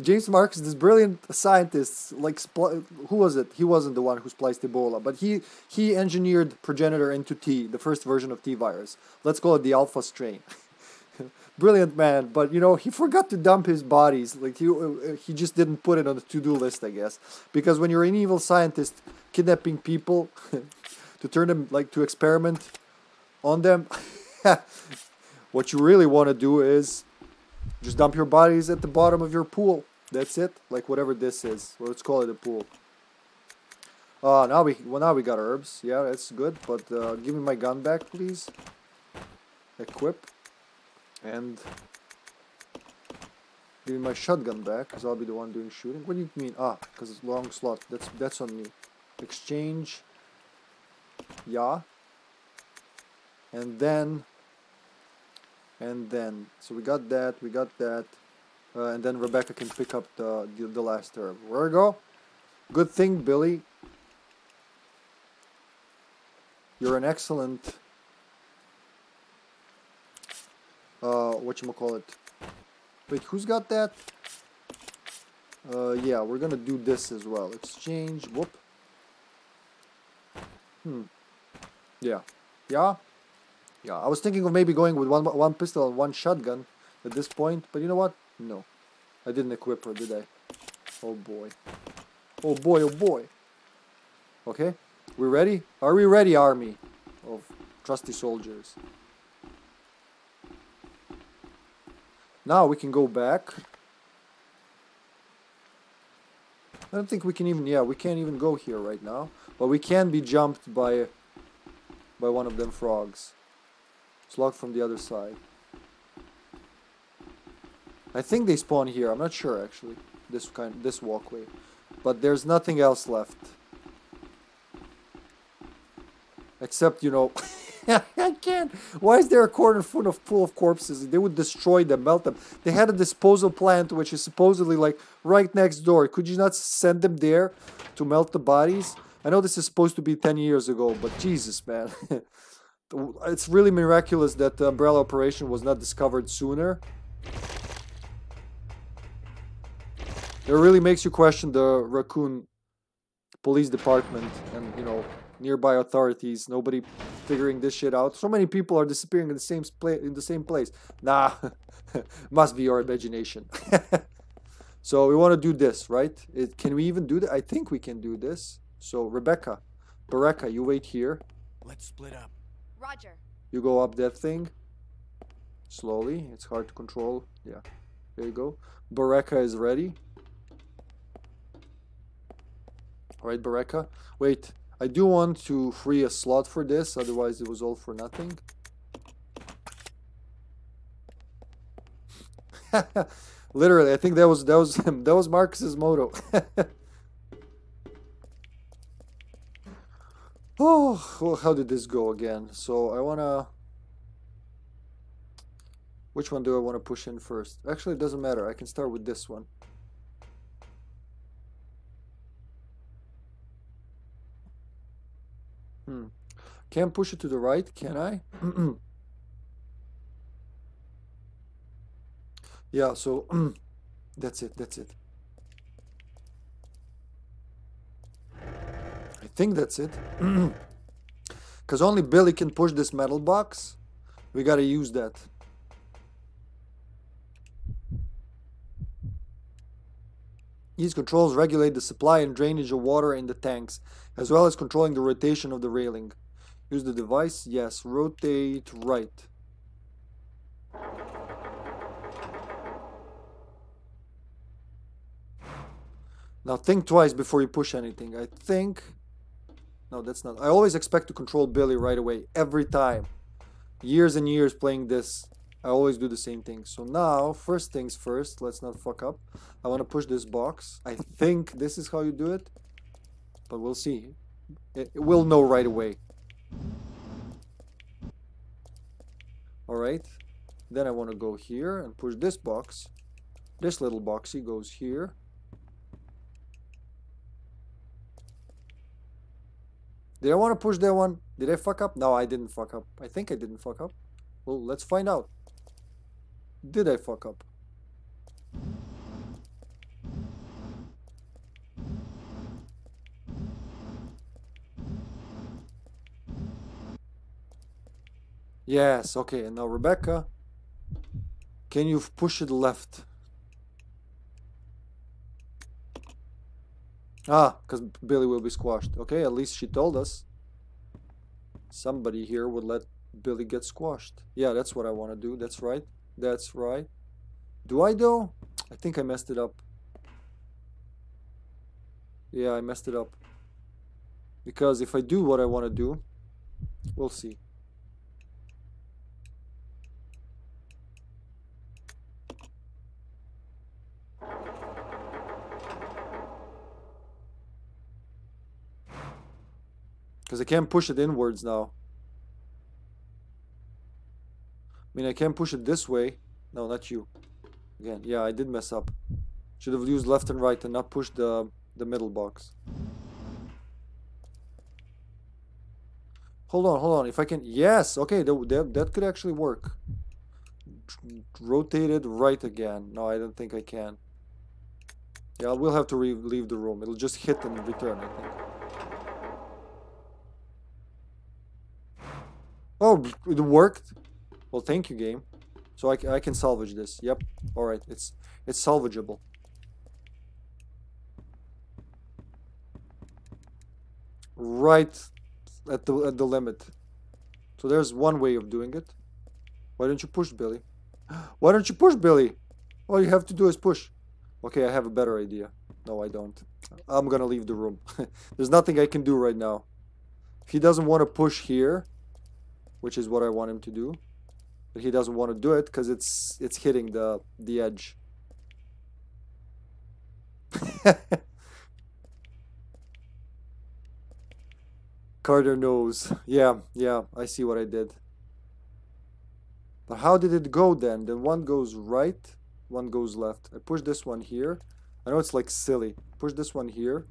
James Marcus, this brilliant scientist, like, who was it? He wasn't the one who spliced Ebola, but he engineered progenitor into T, the first version of T-virus. Let's call it the alpha strain. Brilliant man, but you know, he forgot to dump his bodies. Like, he just didn't put it on the to-do list, I guess. Because when you're an evil scientist kidnapping people to turn them, like, to experiment on them, what you really want to do is just dump your bodies at the bottom of your pool. That's it. Like whatever this is. Well, let's call it a pool. Now we got herbs. Yeah, that's good. But give me my gun back, please. Equip. And give me my shotgun back, because I'll be the one doing shooting. What do you mean? Ah, because it's long slot. That's on me. Exchange. Yeah. And then... so we got that, and then Rebecca can pick up the last herb. Where we go? Good thing, Billy. You're an excellent, whatchamacallit. Wait, who's got that? Yeah, we're gonna do this as well. Exchange, whoop. Yeah, I was thinking of maybe going with one pistol and one shotgun at this point, but you know what? No. I didn't equip her, did I? Oh boy. Oh boy, oh boy. Okay, we ready? Are we ready, army of trusty soldiers? Now we can go back. I don't think we can even, yeah, we can't even go here right now. But we can be jumped by one of them frogs. It's locked from the other side. I think they spawn here. I'm not sure actually. This walkway, but there's nothing else left. Except, you know, I can't. Why is there a corner full of corpses? They would destroy them, melt them. They had a disposal plant, which is supposedly like right next door. Could you not send them there to melt the bodies? I know this is supposed to be 10 years ago, but Jesus, man. It's really miraculous that the Umbrella operation was not discovered sooner. It really makes you question the Raccoon Police Department and, you know, nearby authorities. Nobody figuring this shit out. So many people are disappearing in the same place. Nah, must be your imagination. So we want to do this, right? Can we even do that? I think we can do this. So Rebecca, you wait here. Let's split up. Roger. You go up that thing. Slowly. It's hard to control. Yeah. There you go. Rebecca is ready. Alright, Rebecca. Wait. I do want to free a slot for this, otherwise it was all for nothing. Literally, I think that was him. That was Marcus's motto. Oh, well, how did this go again? So I wanna. Which one do I want to push in first? Actually, it doesn't matter. I can start with this one. Can't push it to the right, can I? Yeah, so that's it. That's it. I think that's it. Because only Billy can push this metal box. We got to use that. These controls regulate the supply and drainage of water in the tanks, as well as controlling the rotation of the railing. Use the device, yes, rotate right. Now think twice before you push anything. I think... No, that's not... I always expect to control Billy right away, every time. Years and years playing this. I always do the same thing. So now, first things first, let's not fuck up. I want to push this box. I think this is how you do it, but we'll see. We'll know right away. All right. Then I want to go here and push this box. This little boxy goes here. Did I want to push that one? Did I fuck up? No, I didn't fuck up. I think I didn't fuck up. Well, let's find out. Did I fuck up? Yes, okay, and now Rebecca, can you push it left? Ah, because Billy will be squashed. Okay, at least she told us. Somebody here would let Billy get squashed. Yeah, that's what I want to do. That's right. That's right. Do I though? I think I messed it up. Yeah, I messed it up. Because if I do what I want to do, we'll see. Because I can't push it inwards now. I mean, I can't push it this way. No, not you. Again, yeah, I did mess up. Should have used left and right and not pushed the middle box. Hold on, hold on. If I can... Yes, okay, that could actually work. Rotate it right again. No, I don't think I can. Yeah, we'll have to leave the room. It'll just hit and return, I think. Oh, it worked. Well, thank you, game. So I can salvage this. Yep. All right. It's salvageable. Right at the limit. So there's one way of doing it. Why don't you push, Billy? Why don't you push, Billy? All you have to do is push. Okay, I have a better idea. No, I don't. I'm gonna leave the room. There's nothing I can do right now. If he doesn't want to push here, which is what I want him to do, but he doesn't want to do it because it's hitting the edge. Carter knows. Yeah, I see what I did. But how did it go then? Then one goes right, one goes left. I push this one here. I know it's like silly. Push this one here.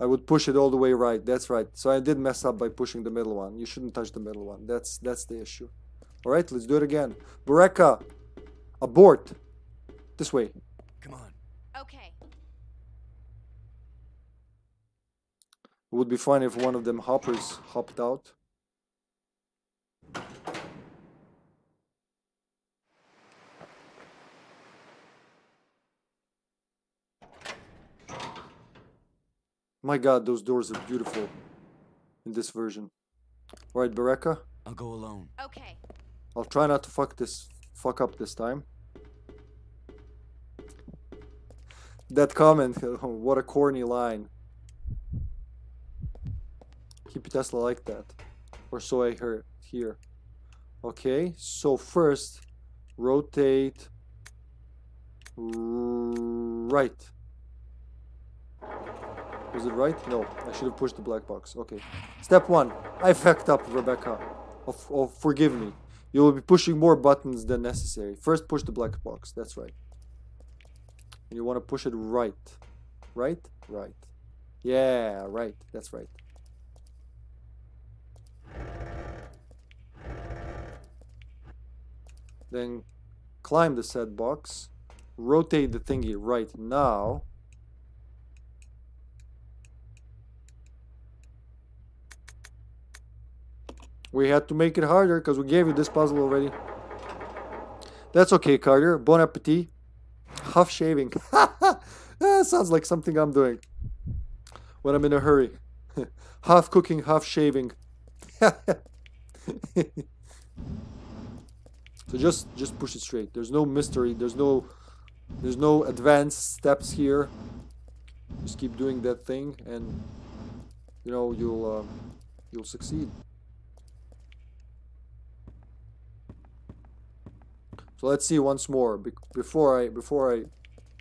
I would push it all the way right. That's right. So I did mess up by pushing the middle one. You shouldn't touch the middle one. That's the issue. All right, let's do it again. Rebecca, abort. This way. Come on. Okay. It would be fine if one of them hoppers hopped out. My God, those doors are beautiful in this version. All right, Bereka. I'll go alone. Okay. I'll try not to fuck up this time. That comment, what a corny line. HippyTesla liked that, or so I heard here. Okay, so first rotate right. Was it right? No, I should have pushed the black box. Okay, step one. I fucked up, Rebecca. Oh, forgive me. You will be pushing more buttons than necessary. First push the black box, that's right. And you want to push it right. Right? Right. Yeah, right. That's right. Then climb the set box. Rotate the thingy right now. We had to make it harder because we gave you this puzzle already. That's okay, Carter. Bon appetit. Half shaving. That sounds like something I'm doing when I'm in a hurry. Half cooking, half shaving. So just push it straight. There's no mystery. There's no advanced steps here. Just keep doing that thing, and you know you'll succeed. So let's see once more before I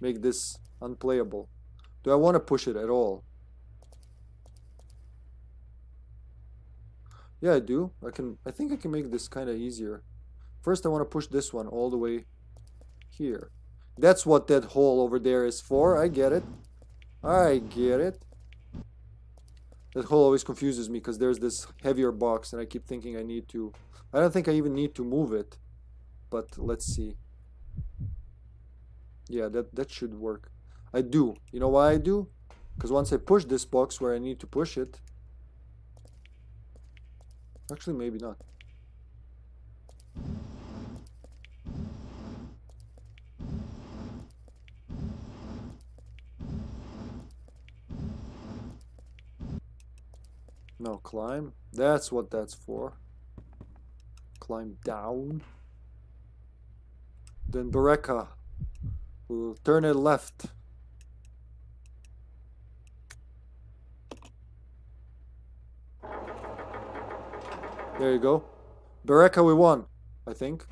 make this unplayable. Do I want to push it at all? Yeah, I do. I think I can make this kind of easier. First I want to push this one all the way here. That's what that hole over there is for. I get it. I get it. That hole always confuses me because there's this heavier box and I keep thinking I need to... I don't think I even need to move it. But let's see. Yeah, that should work. I do. You know why I do? Because once I push this box where I need to push it... Actually, maybe not. No, climb. That's what that's for. Climb down. Then Bereka will turn it left. There you go. Bereka, we won, I think.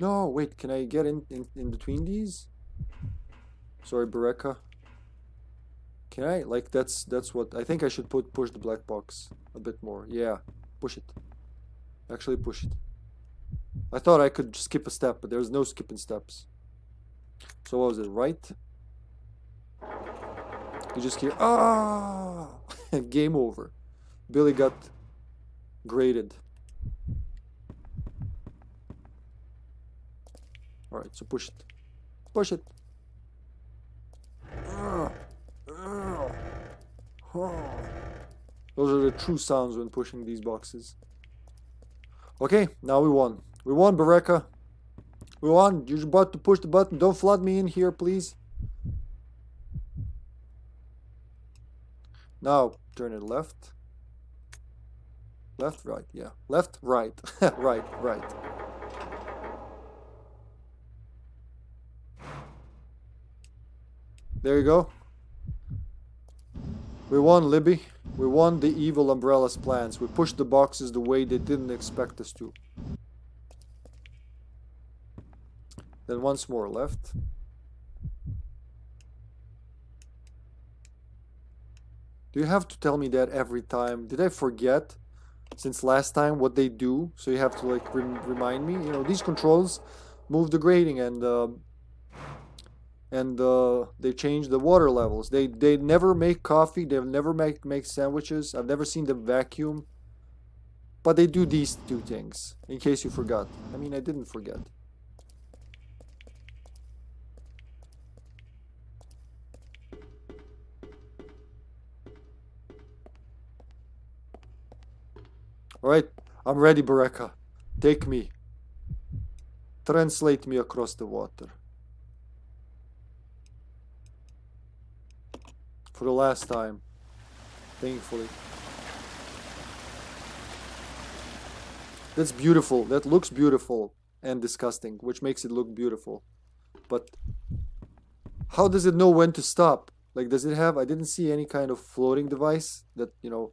No, wait, can I get in between these? Sorry, Bereka. Can I? Like, that's what... I think I should push the black box a bit more. Yeah, push it. Actually, push it. I thought I could skip a step, but there's no skipping steps. So what was it, right? You just hear, ah! Game over. Billy got graded. Alright, so push it. Push it. Those are the true sounds when pushing these boxes. Okay, now we won. We won, Bereka. We won. You're about to push the button. Don't flood me in here, please. Now, turn it left. Left, right, yeah. Left, right. Right, right. There you go. We won, Libby. We won the evil Umbrella's plans. We pushed the boxes the way they didn't expect us to. Then once more left. Do you have to tell me that every time? Did I forget since last time what they do? So you have to like remind me. You know, these controls move the grating and they change the water levels. They never make coffee. They've never make sandwiches. I've never seen them vacuum. But they do these two things, in case you forgot. I mean, I didn't forget. Alright, I'm ready, Bereka. Take me. Translate me across the water. For the last time, thankfully. That's beautiful. That looks beautiful and disgusting, which makes it look beautiful. But how does it know when to stop? Like, does it have, I didn't see any kind of floating device that, you know,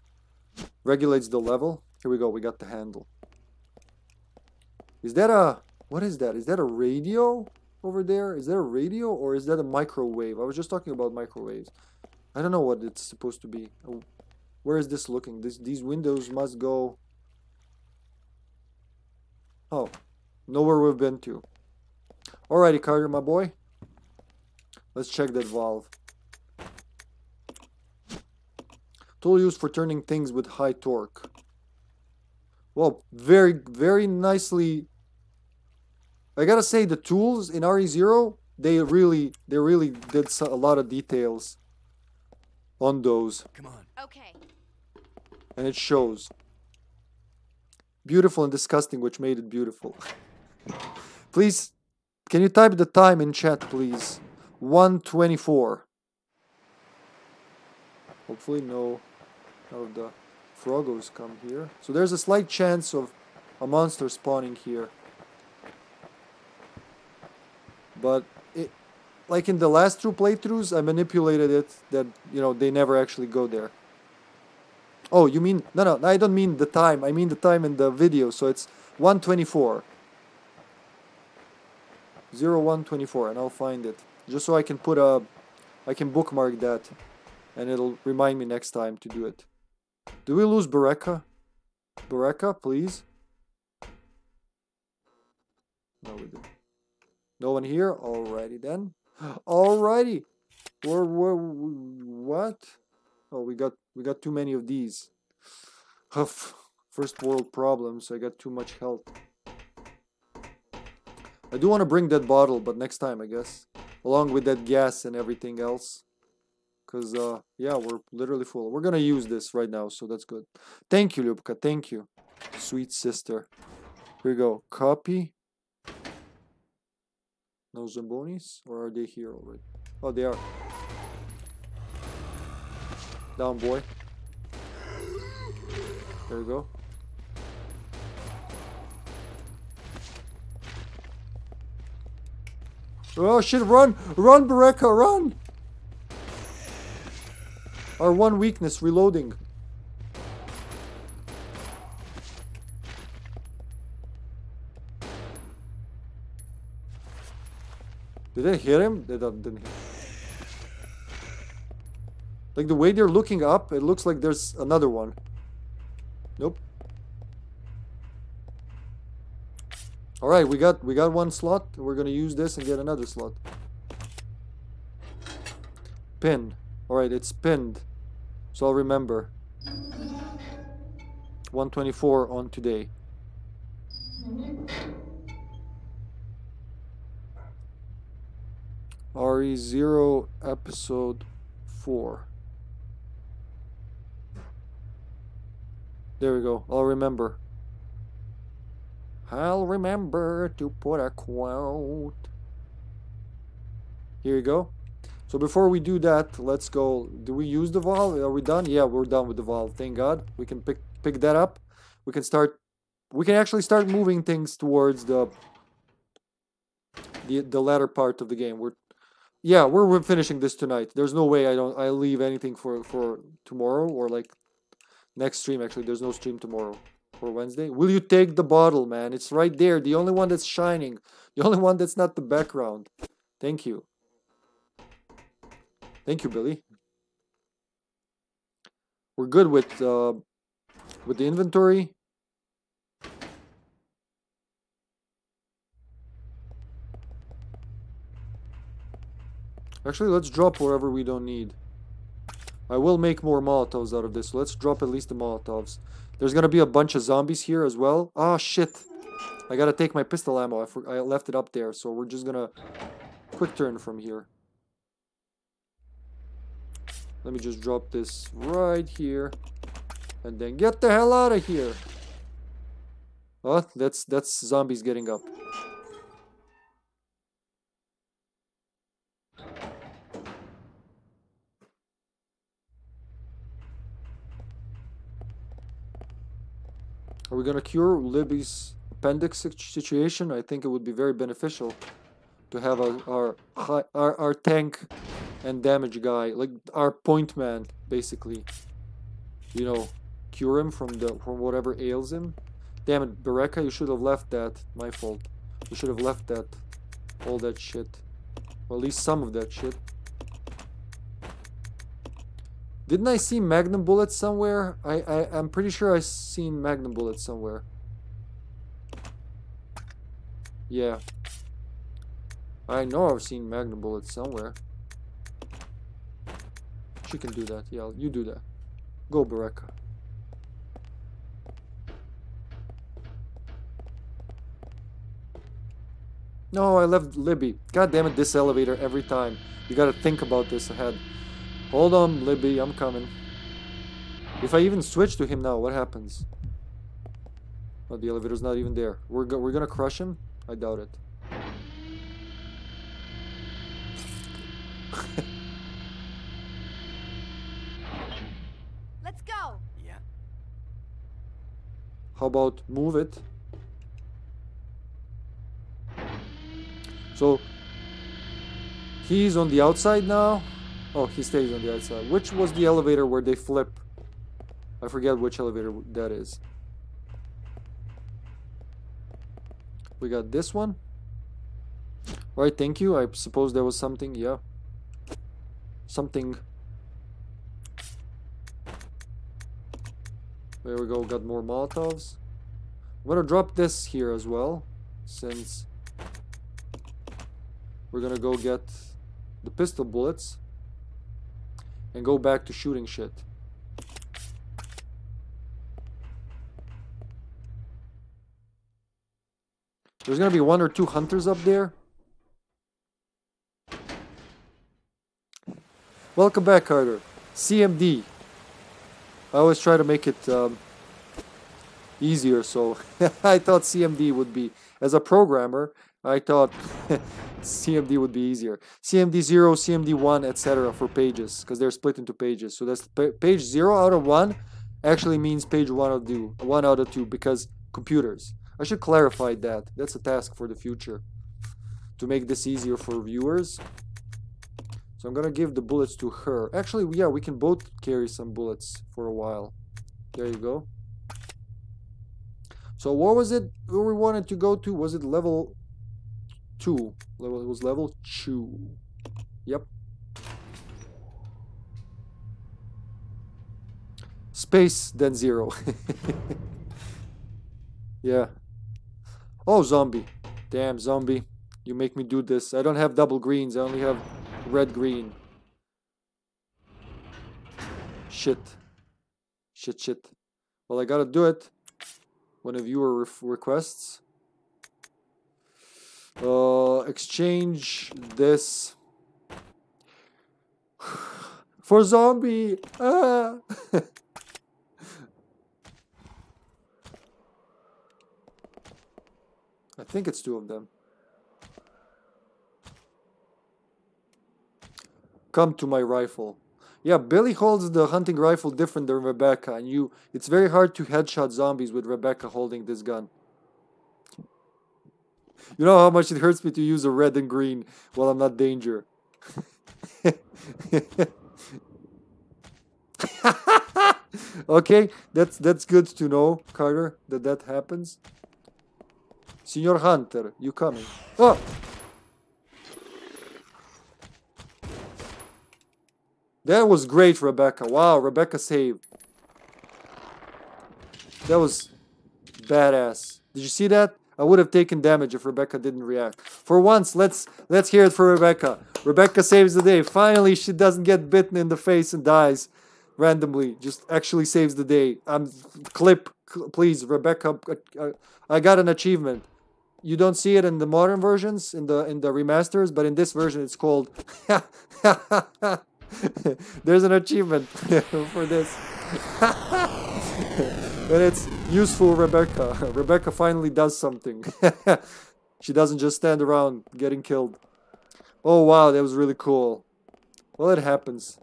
regulates the level. Here we go, we got the handle. Is that a, what is that? Is that a radio over there? Is that a radio or is that a microwave? I was just talking about microwaves. I don't know what it's supposed to be. Where is this looking? These windows must go... Oh, nowhere we've been to. Alrighty, Carter, my boy. Let's check that valve. Tool used for turning things with high torque. Well, very, very nicely. I gotta say, the tools in RE0, they really did a lot of details on those. Come on. Okay. And it shows. Beautiful and disgusting, which made it beautiful. Please, can you type the time in chat, please? 1:24. Hopefully none of the froggos come here. So there's a slight chance of a monster spawning here. But it, like in the last two playthroughs, I manipulated it that, you know, they never actually go there. Oh, you mean, no, I don't mean the time. I mean the time in the video. So it's 1:24. 01:24, and I'll find it. Just so I can put a, I can bookmark that. And it'll remind me next time to do it. Do we lose Rebecca? Rebecca, please. No, we didn't. No one here? Alrighty then. Alrighty. What? Oh, we got too many of these. Huff. First world problems. I got too much health. I do want to bring that bottle, but next time, I guess. Along with that gas and everything else. Because, yeah, we're literally full. We're going to use this right now, so that's good. Thank you, Ljubka. Thank you. Sweet sister. Here we go. Copy. No zombonis? Or are they here already? Oh, they are. Down, boy. There we go. Oh, shit. Run. Run, Rebecca. Run. Our one weakness, reloading. Did I hear him? They didn't hear him. Like the way they're looking up, it looks like there's another one. Nope. Alright, we got one slot. We're gonna use this and get another slot. Pin. Alright, it's pinned. So I'll remember. 1:24 on today. RE0 episode 4. There we go. I'll remember. I'll remember to put a quote. Here you go. So before we do that, let's go. Do we use the valve? Are we done? Yeah, we're done with the valve. Thank God. We can pick that up. We can start. We can actually start moving things towards the latter part of the game. We're finishing this tonight. There's no way I leave anything for tomorrow or like next stream. Actually, there's no stream tomorrow or Wednesday. Will you take the bottle, man? It's right there. The only one that's shining. The only one that's not the background. Thank you. Thank you, Billy. We're good with the inventory. Actually, let's drop wherever we don't need. I will make more Molotovs out of this. So let's drop at least the Molotovs. There's gonna be a bunch of zombies here as well. Ah, shit! I gotta take my pistol ammo. I left it up there, so we're just gonna quick turn from here. Let me just drop this right here, and then get the hell out of here. Oh, that's zombies getting up. Are we gonna cure Libby's appendix situation? I think it would be very beneficial. to have our tank and damage guy, like our point man, basically, you know, cure him from whatever ails him. Damn it, Bereka, you should have left that. My fault. You should have left that. All that shit. Or at least some of that shit. Didn't I see Magnum bullets somewhere? I'm pretty sure I seen Magnum bullets somewhere. Yeah. I know I've seen Magnum bullets somewhere. She can do that. Yeah, you do that. Go, Bereka. No, I left Libby. God damn it, this elevator every time. You gotta think about this ahead. Hold on, Libby, I'm coming. If I even switch to him now, what happens? Oh, the elevator's not even there. We're gonna crush him? I doubt it. Let's go! Yeah. How about move it? So, he's on the outside now. Oh, he stays on the outside. Which was the elevator where they flip? I forget which elevator that is. We got this one. Right, thank you. I suppose there was something, yeah. Something. There we go, got more Molotovs. I'm gonna drop this here as well, since... we're gonna go get the pistol bullets and go back to shooting shit. There's gonna be one or two hunters up there. Welcome back, Carter. CMD. I always try to make it easier, so I thought CMD would be, as a programmer, I thought CMD would be easier. CMD 0, CMD 1, etc. for pages, because they're split into pages. So that's page 0 out of 1 actually means page 1 out of 2, because computers. I should clarify that. That's a task for the future, to make this easier for viewers. So I'm gonna give the bullets to her. Actually, yeah, we can both carry some bullets for a while. There you go. So what was it we wanted to go to? Was it level 2? It was level 2. Yep. Space, then 0. Yeah. Oh, zombie. Damn, zombie. You make me do this. I don't have double greens. I only have red green. Shit. Shit, shit. Well, I gotta do it. One of your requests. Exchange this for zombie. Ah. I think it's two of them. Come to my rifle. Yeah, Billy holds the hunting rifle different than Rebecca, and you, it's very hard to headshot zombies with Rebecca holding this gun. You know how much it hurts me to use a red and green while I'm not danger. Okay, that's good to know, Carter, that happens. Senor Hunter, you coming? Oh! That was great, Rebecca. Wow, Rebecca saved. That was badass. Did you see that? I would have taken damage if Rebecca didn't react. For once, let's hear it for Rebecca. Rebecca saves the day. Finally, she doesn't get bitten in the face and dies randomly. Just actually saves the day. Clip, please, Rebecca. I got an achievement. You don't see it in the modern versions, in the remasters, but in this version, it's called. There's an achievement for this. But it's useful, Rebecca. Rebecca finally does something. She doesn't just stand around getting killed. Oh wow, that was really cool. Well, it happens.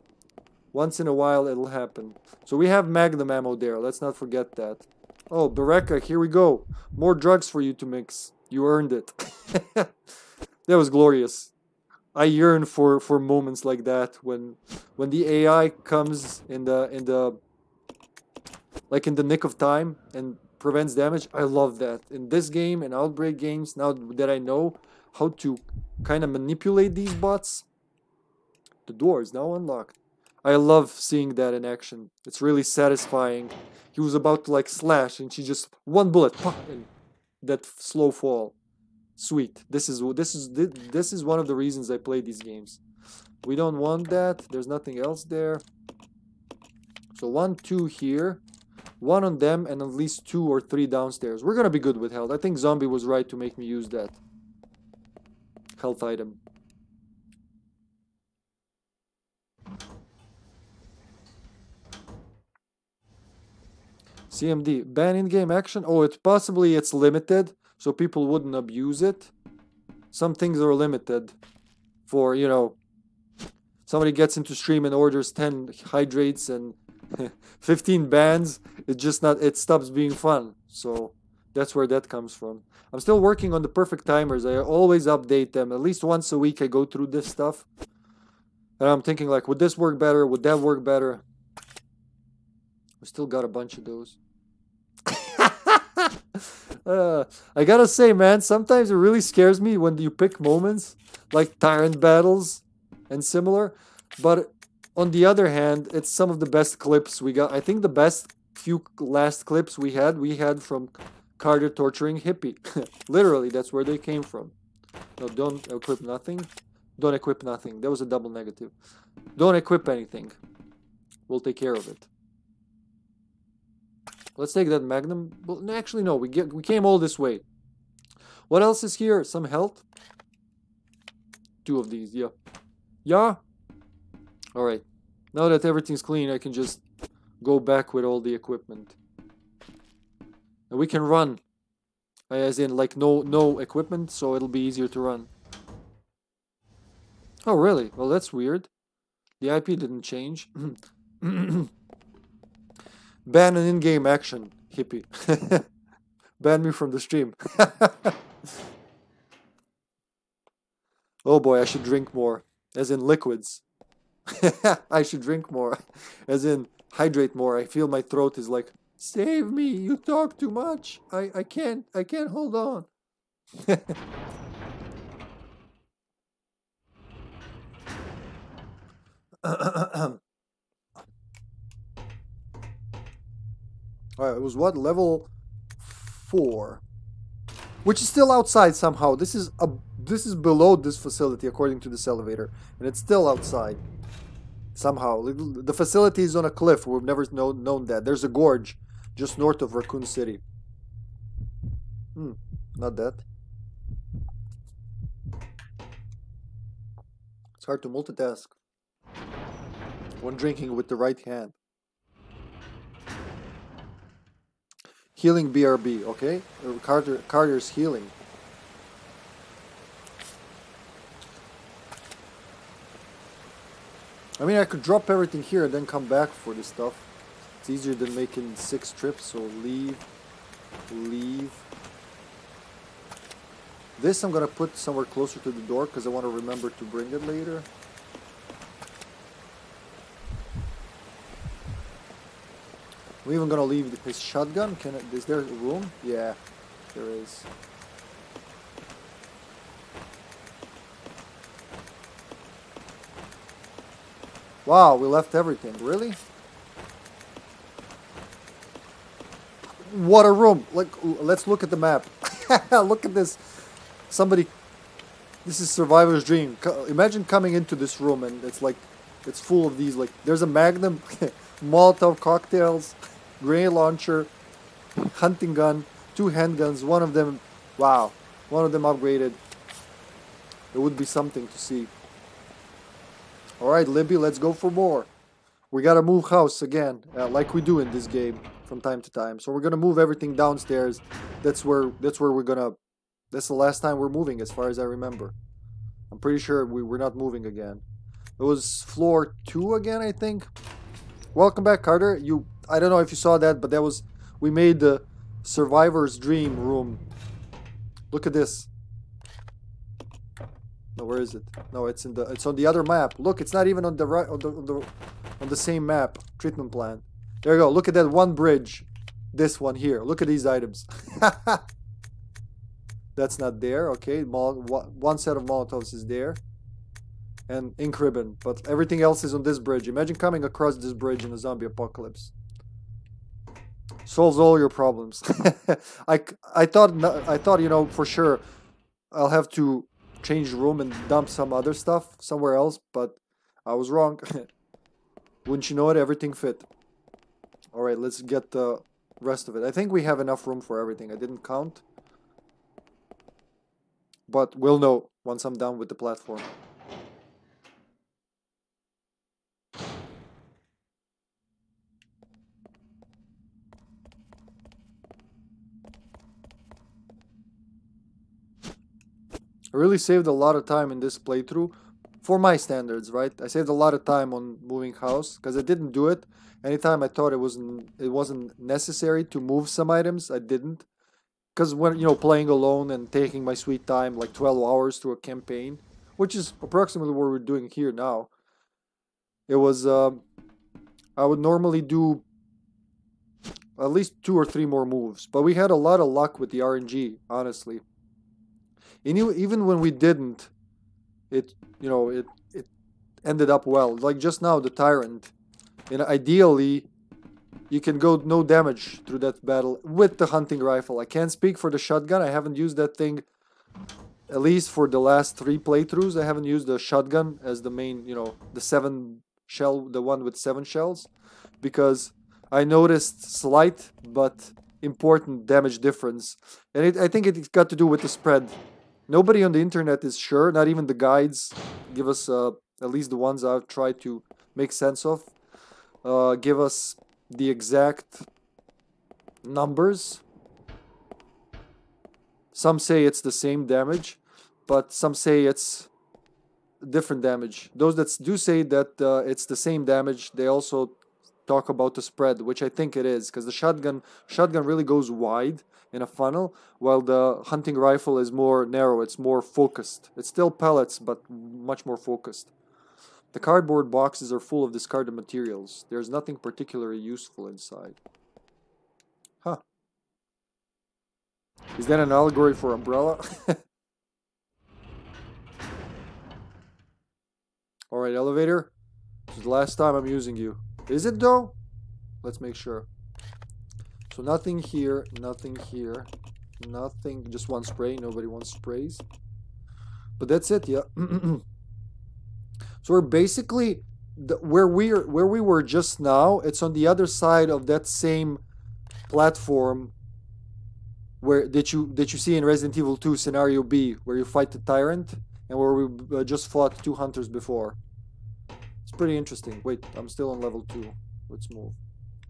Once in a while, it'll happen. So we have Magnum ammo there. Let's not forget that. Oh, Bereka, here we go. More drugs for you to mix. You earned it. that was glorious. I yearn for moments like that when the AI comes in the nick of time and prevents damage. I love that. In this game and Outbreak games, now that I know how to kind of manipulate these bots, the door is now unlocked. I love seeing that in action. It's really satisfying. He was about to like slash and she just one bullet, and that slow fall. Sweet. This is one of the reasons I play these games. We don't want that. There's nothing else there. So 1, 2 here, 1 on them, and at least 2 or 3 downstairs. We're gonna be good with health. I think Zombie was right to make me use that health item. CMD ban in game action. Oh, it's possibly it's limited, so people wouldn't abuse it. Some things are limited for, you know, somebody gets into stream and orders 10 hydrates and 15 bans. It's just not, it stops being fun. So that's where that comes from. I'm still working on the perfect timers. I always update them. At least once a week I go through this stuff. And I'm thinking like, would this work better? Would that work better? We still got a bunch of those. I gotta say, man, sometimes it really scares me when you pick moments like tyrant battles and similar. But on the other hand, it's some of the best clips we got. I think the best few last clips we had from Carter torturing Hippie. Literally, that's where they came from. No, don't equip nothing. Don't equip nothing. That was a double negative. Don't equip anything. We'll take care of it. Let's take that Magnum. Well, actually, no. We came all this way. What else is here? Some health. 2 of these, yeah. Yeah? Alright. Now that everything's clean, I can just go back with all the equipment. And we can run. As in, like, no equipment, so it'll be easier to run. Oh, really? Well, that's weird. The IP didn't change. Ban an in-game action, Hippie. Ban me from the stream. Oh boy, I should drink more. As in liquids. I should drink more. As in hydrate more. I feel my throat is like, save me, you talk too much. I can't hold on. Alright, it was what? Level 4. Which is still outside somehow. This is below this facility according to this elevator. And it's still outside. Somehow. The facility is on a cliff. We've never known that. There's a gorge just north of Raccoon City. Hmm. Not that. It's hard to multitask when drinking with the right hand. Healing BRB, okay? Carter's healing. I mean, I could drop everything here and then come back for this stuff. It's easier than making 6 trips, so leave. This I'm gonna put somewhere closer to the door because I want to remember to bring it later. We're even gonna leave his shotgun. Is there a room? Yeah, there is. Wow, we left everything. Really? What a room! Like, let's look at the map. Look at this. Somebody. This is survivor's dream. Imagine coming into this room and it's like, it's full of these. Like, there's a Magnum, Molotov cocktails. Grenade launcher, hunting gun, 2 handguns, one of them, wow, one of them upgraded. It would be something to see. Alright, Libby, let's go for more. We gotta move house again, like we do in this game from time to time. So we're gonna move everything downstairs. That's where we're gonna, that's the last time we're moving as far as I remember. I'm pretty sure we're not moving again. It was floor 2 again, I think. Welcome back, Carter. I don't know if you saw that, but that was, we made the survivor's dream room. Look at this. No, where is it? No, it's in the. It's on the other map. Look, it's not even on the right. On the same map. Treatment plan. There you go. Look at that one bridge. This one here. Look at these items. That's not there. Okay. One set of Molotovs is there. And ink ribbon. But everything else is on this bridge. Imagine coming across this bridge in a zombie apocalypse. Solves all your problems. I thought, you know, for sure I'll have to change the room and dump some other stuff somewhere else, but I was wrong. Wouldn't you know it, everything fit. Alright, let's get the rest of it. I think we have enough room for everything. I didn't count. But we'll know once I'm done with the platform. I really saved a lot of time in this playthrough, for my standards, right? I saved a lot of time on moving house, because I didn't do it. Anytime I thought it wasn't necessary to move some items, I didn't. Because when, you know, playing alone and taking my sweet time, like 12 hours to a campaign, which is approximately what we're doing here now, it was, I would normally do at least 2 or 3 more moves. But we had a lot of luck with the RNG, honestly. And even when we didn't, it ended up well. Like just now, the Tyrant. And ideally, you can go no damage through that battle with the hunting rifle. I can't speak for the shotgun. I haven't used that thing, at least for the last 3 playthroughs. I haven't used the shotgun as the main, you know, the 7 shell, the one with 7 shells. Because I noticed slight but important damage difference. And I think it's got to do with the spread. Nobody on the internet is sure, not even the guides give us, at least the ones I've tried to make sense of, give us the exact numbers. Some say it's the same damage, but some say it's different damage. Those that do say that it's the same damage, they also talk about the spread, which I think it is, because the shotgun really goes wide in a funnel, while the hunting rifle is more narrow. It's more focused. It's still pellets, but much more focused. The cardboard boxes are full of discarded materials. There's nothing particularly useful inside. Huh. Is that an allegory for Umbrella? Alright, elevator. This is the last time I'm using you. Is it though? Let's make sure. So nothing here, nothing here, nothing. Just one spray. Nobody wants sprays. But that's it, yeah. So we're basically where we were just now. It's on the other side of that same platform where that you see in Resident Evil 2 Scenario B, where you fight the Tyrant and where we just fought 2 hunters before. Pretty interesting. Wait, I'm still on level 2. Let's move.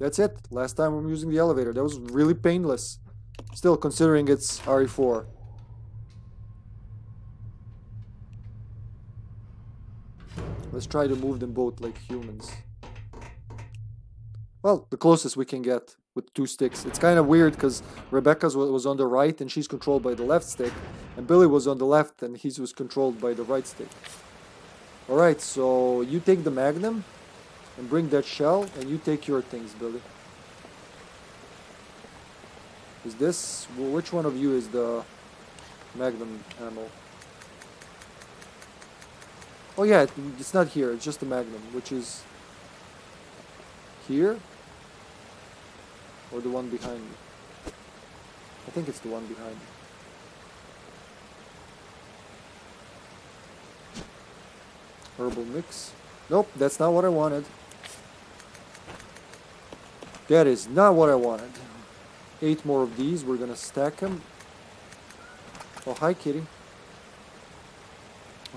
That's it. Last time I'm using the elevator. That was really painless. Still, considering it's RE4. Let's try to move them both like humans. Well, the closest we can get with 2 sticks. It's kind of weird because Rebecca's was on the right and she's controlled by the left stick. And Billy was on the left and he was controlled by the right stick. Alright, so you take the magnum and bring that shell, and you take your things, Billy. Is this... which one of you is the magnum ammo? Oh yeah, it's not here, it's just the magnum, which is... here? Or the one behind me? I think it's the one behind me. Herbal mix. Nope, that's not what I wanted. That is not what I wanted. 8 more of these. We're gonna stack them. Oh, hi, kitty.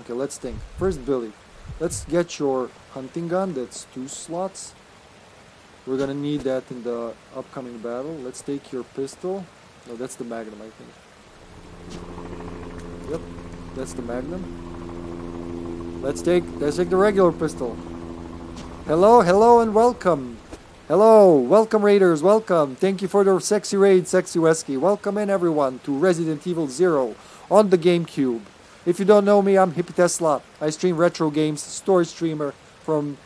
Okay, let's think. First, Billy. Let's get your hunting gun. That's 2 slots. We're gonna need that in the upcoming battle. Let's take your pistol. No, that's the magnum, I think. Yep, that's the magnum. Let's take the regular pistol. Hello, hello, and welcome. Hello, welcome raiders, welcome. Thank you for the sexy raid, Sexy Wesky. Welcome in everyone to Resident Evil 0 on the GameCube. If you don't know me, I'm HippyTesla. I stream retro games, story streamer from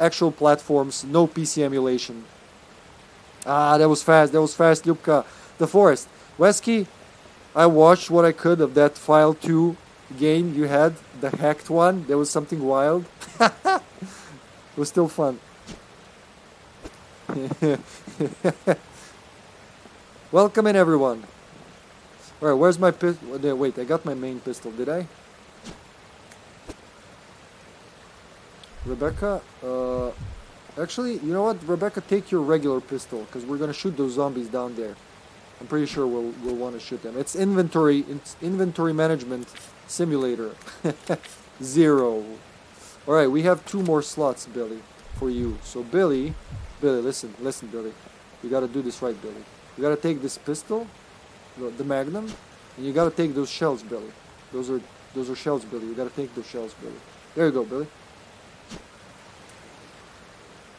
actual platforms, no PC emulation. Ah, that was fast, Ljubka. The Forest. Wesky, I watched what I could of that File 2 game you had, the hacked one. There was something wild. It was still fun. Welcome in, everyone. All right, where's my pistol? Wait, I got my main pistol, did I? Rebecca, actually, you know what? Rebecca, take your regular pistol, because we're going to shoot those zombies down there. I'm pretty sure we'll want to shoot them. It's inventory management simulator. 0. All right, we have 2 more slots, Billy, for you. So, Billy, listen, Billy. You got to do this right, Billy. You got to take this pistol, the Magnum, and you got to take those shells, Billy. Those are shells, Billy. You got to take those shells, Billy. There you go, Billy.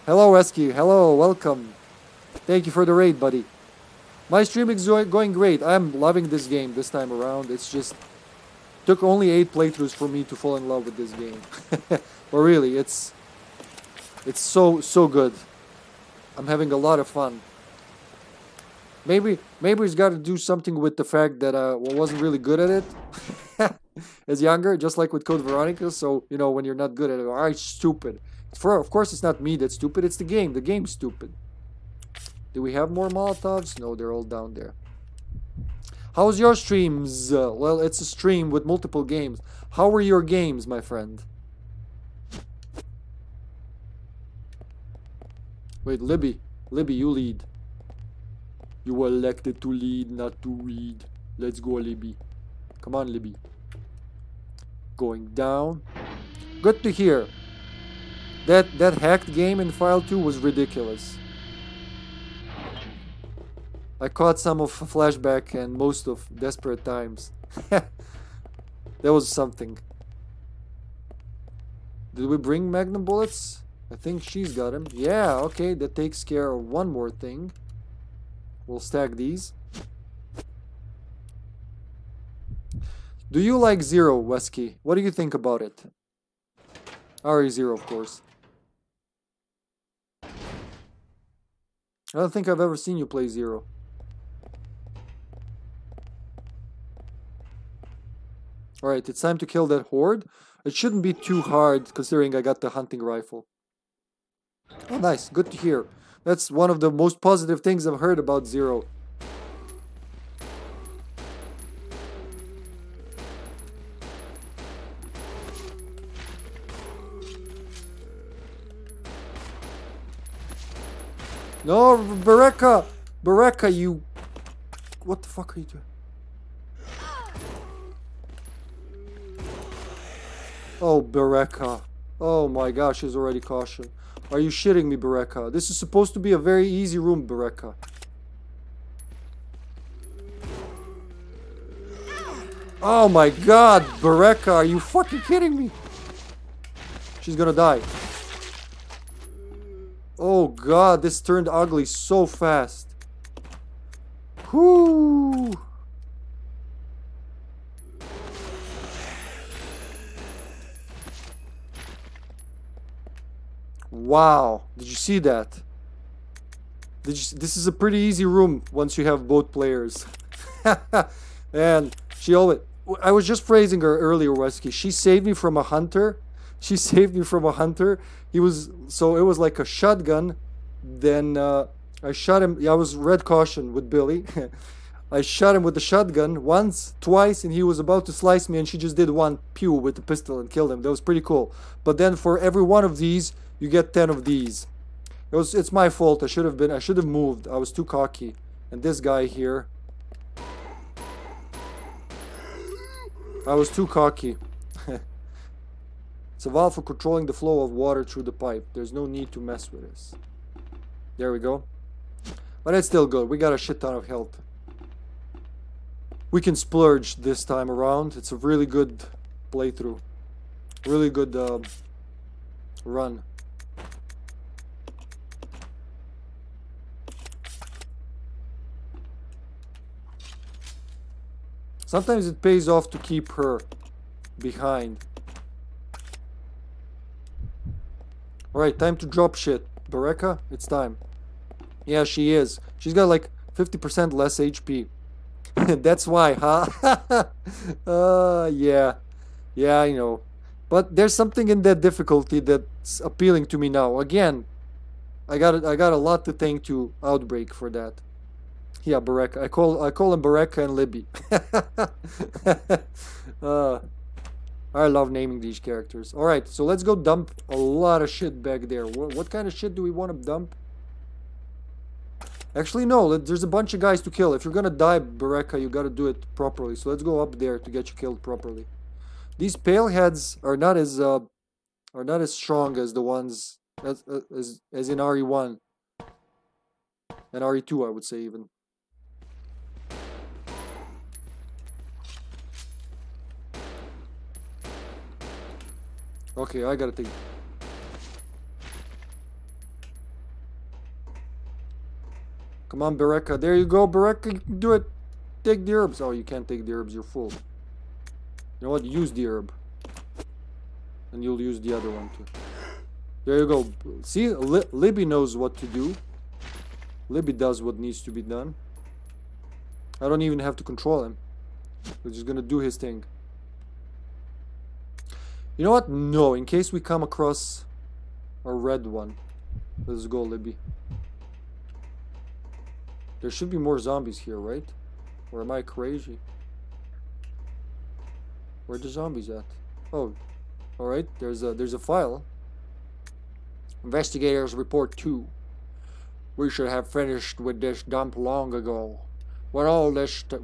Hello, Wesky. Hello, welcome. Thank you for the raid, buddy. My stream is going great. I'm loving this game this time around. It's just took only 8 playthroughs for me to fall in love with this game. But really, it's so good. I'm having a lot of fun. Maybe it's got to do something with the fact that I wasn't really good at it as younger, just like with Code Veronica. So, you know, when you're not good at it, I'm stupid. Of course, it's not me that's stupid. It's the game. The game's stupid. Do we have more Molotovs? No, they're all down there. How's your streams? Well, it's a stream with multiple games. How were your games, my friend? Wait, Libby, you lead. You were elected to lead, not to read. Let's go, Libby. Come on, Libby. Going down. Good to hear. That hacked game in File 2 was ridiculous. I caught some of Flashback and most of Desperate Times. That was something. Did we bring Magnum bullets? I think she's got him. Yeah, okay, that takes care of one more thing. We'll stack these. Do you like Zero, Wesky? What do you think about it? RE0, of course. I don't think I've ever seen you play Zero. Alright, it's time to kill that horde. It shouldn't be too hard, considering I got the hunting rifle. Oh, nice. Good to hear. That's one of the most positive things I've heard about Zero. No, Bereka, you... What the fuck are you doing? Oh, Bereka. Oh my gosh, he's already cautioned. Are you shitting me, Bereka? This is supposed to be a very easy room, Bereka. Oh my god, Bereka, are you fucking kidding me? She's gonna die. Oh god, this turned ugly so fast. Whoo! Wow, did you see that? This is a pretty easy room once you have both players. And she always... I was just praising her earlier, Wesky. She saved me from a hunter. He was... So it was like a shotgun. Then I shot him. I was red caution with Billy. I shot him with the shotgun once, twice, and he was about to slice me, and she just did one pew with the pistol and killed him. That was pretty cool. But then for every one of these, you get 10 of these. It's my fault. I should have moved. I was too cocky. And this guy here, I was too cocky. It's a valve for controlling the flow of water through the pipe. There's no need to mess with this. There we go. But it's still good. We got a shit ton of health. We can splurge this time around. It's a really good playthrough. Really good run. Sometimes it pays off to keep her. behind. Alright, time to drop shit. Rebecca, it's time. Yeah, she is. She's got like 50% less HP. That's why, huh? Yeah. Yeah, I know. But there's something in that difficulty that's appealing to me now. Again, I got a lot to thank to Outbreak for that. Yeah, Rebecca. I call him Rebecca and Libby. I love naming these characters. All right, so let's go dump a lot of shit back there. What kind of shit do we want to dump? Actually, no. There's a bunch of guys to kill. If you're gonna die, Rebecca, you gotta do it properly. So let's go up there to get you killed properly. These pale heads are not as strong as the ones as in RE1 and RE2, I would say even. Okay, I gotta think. Come on, Rebecca. There you go, Rebecca. You can do it. Take the herbs. Oh, you can't take the herbs. You're full. You know what? Use the herb. And you'll use the other one too. There you go. See, Libby knows what to do. Libby does what needs to be done. I don't even have to control him. We're just gonna do his thing. You know what? No, in case we come across a red one. Let's go, Libby. There should be more zombies here, right? Or am I crazy? Where are the zombies at? Oh, alright, there's a file. Investigators report 2. We should have finished with this dump long ago. When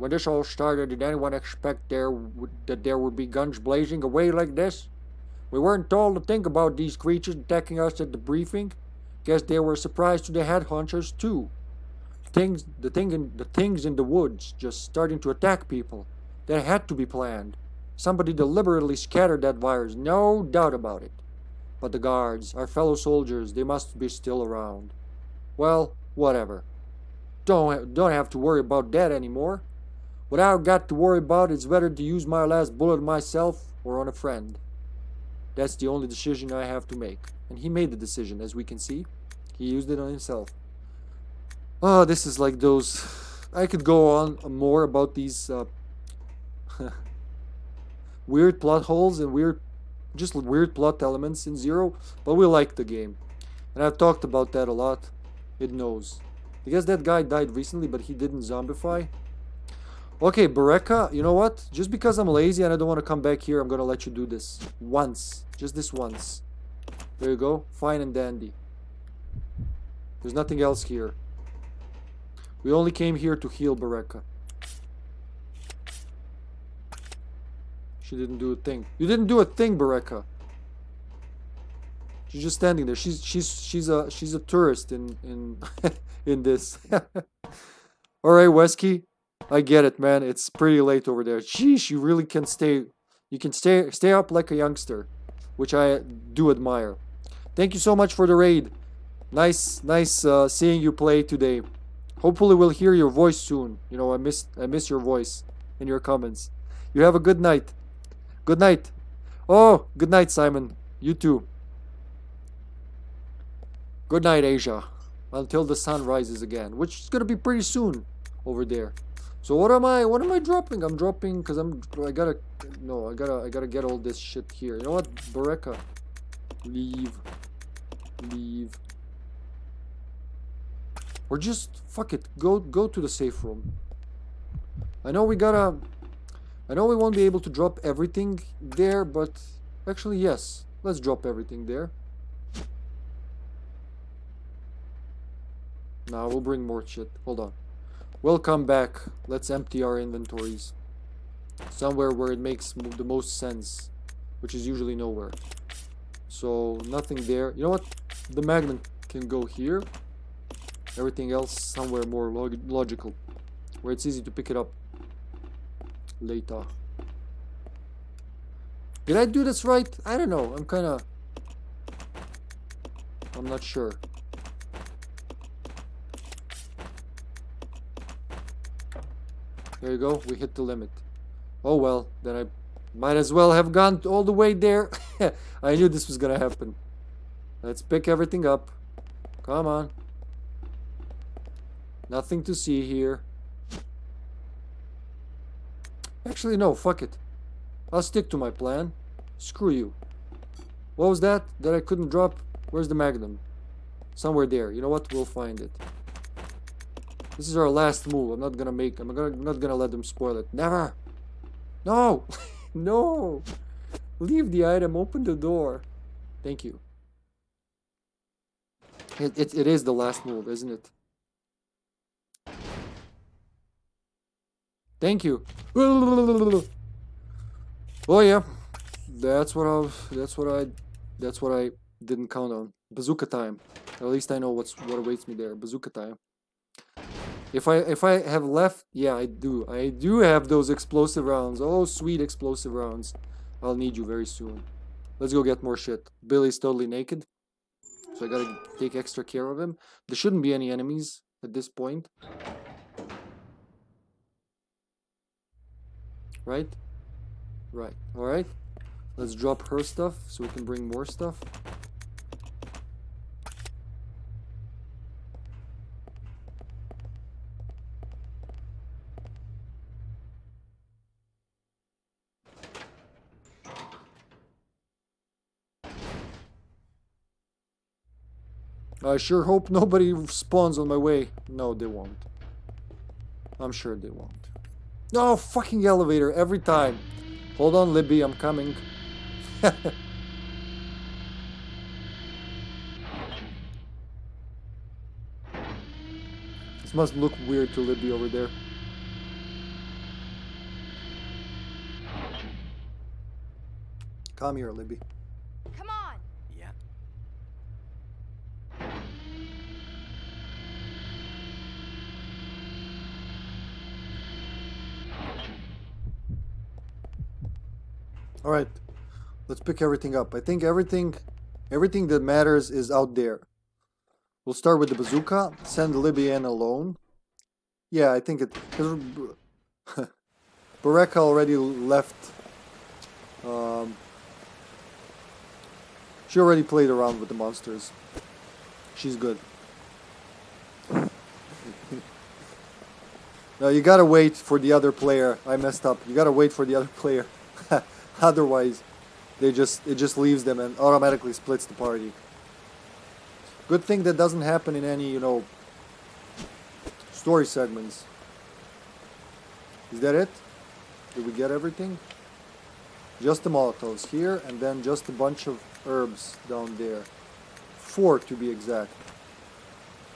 this all started, did anyone expect that there would be guns blazing away like this? We weren't told to think about these creatures attacking us at the briefing. Guess they were surprised to the headhunters too. The things in the woods just starting to attack people. That had to be planned. Somebody deliberately scattered that virus, no doubt about it. But the guards, our fellow soldiers, they must be still around. Well, whatever. Don't have to worry about that anymore. What I've got to worry about is whether to use my last bullet myself or on a friend. That's the only decision I have to make. And he made the decision, as we can see. He used it on himself. Oh, this is like those... I could go on more about these weird plot holes and just weird plot elements in Zero, but we like the game. And I've talked about that a lot. It knows. I guess that guy died recently, but he didn't zombify. Okay, Rebecca, you know what? Just because I'm lazy and I don't want to come back here, I'm going to let you do this. Once. Just this once. There you go. Fine and dandy. There's nothing else here. We only came here to heal Rebecca. She didn't do a thing. You didn't do a thing, Rebecca. She's just standing there. She's a tourist in in this. All right, Wesky, I get it, man. It's pretty late over there. Sheesh, you really can stay. You can stay up like a youngster, which I do admire. Thank you so much for the raid. Nice seeing you play today. Hopefully we'll hear your voice soon. You know, I miss your voice and your comments. You have a good night. Good night. Oh, good night, Simon. You too. Good night, Asia, until the sun rises again, which is gonna be pretty soon over there. So what am I dropping? I'm dropping because I gotta get all this shit here. You know what, Rebecca, leave. Or just fuck it, go to the safe room. I know we won't be able to drop everything there, but actually yes, let's drop everything there. Nah, we'll bring more shit. Hold on. We'll come back. Let's empty our inventories. Somewhere where it makes the most sense. Which is usually nowhere. So, nothing there. You know what? The magnet can go here. Everything else somewhere more logical. Where it's easy to pick it up. Later. Did I do this right? I don't know. I'm not sure. There you go, we hit the limit. Oh well, then I Might as well have gone all the way there. I knew this was gonna happen. Let's pick everything up. Come on. Nothing to see here. Actually, no, fuck it. I'll stick to my plan. Screw you. What was that that I couldn't drop? Where's the magnum? Somewhere there. You know what? We'll find it. This is our last move. I'm not gonna let them spoil it. Never. No. No. Leave the item. Open the door. Thank you. It is the last move, isn't it? Thank you. Oh yeah. That's what I didn't count on. Bazooka time. At least I know what awaits me there. Bazooka time. If I have left, yeah, I do have those explosive rounds. Oh, sweet explosive rounds. I'll need you very soon. Let's go get more shit. Billy's totally naked, so I gotta take extra care of him. There shouldn't be any enemies at this point, right? Right. All right. Let's drop her stuff so we can bring more stuff. I sure hope nobody spawns on my way. No, they won't. I'm sure they won't. No, fucking elevator every time. Hold on, Libby, I'm coming. This must look weird to Libby over there. Come here, Libby. All right, let's pick everything up. I think everything that matters is out there. We'll start with the bazooka. Send Libby in alone. Yeah, I think it. Baraka already left. She already played around with the monsters. She's good. No, you gotta wait for the other player. I messed up. You gotta wait for the other player. Otherwise, it just leaves them and automatically splits the party. Good thing that doesn't happen in any, you know, story segments. Is that it? Did we get everything? Just the Molotovs here, and then just a bunch of herbs down there. 4 to be exact.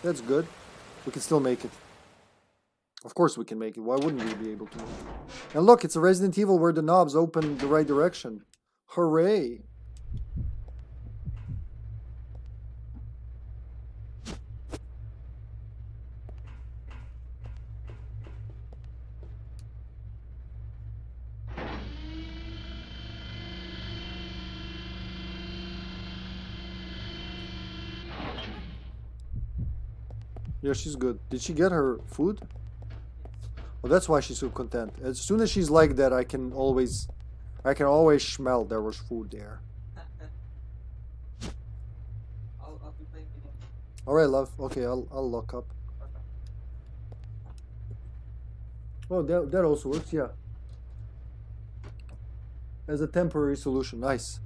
That's good. We can still make it. Of course we can make it. Why wouldn't we be able to? And look, it's a Resident Evil where the knobs open the right direction. Hooray! Yeah, she's good. Did she get her food? Well, that's why she's so content. As soon as she's like that, I can always smell there was food there. All right, love. Okay, I'll lock up. Oh, that also works. Yeah. As a temporary solution, nice.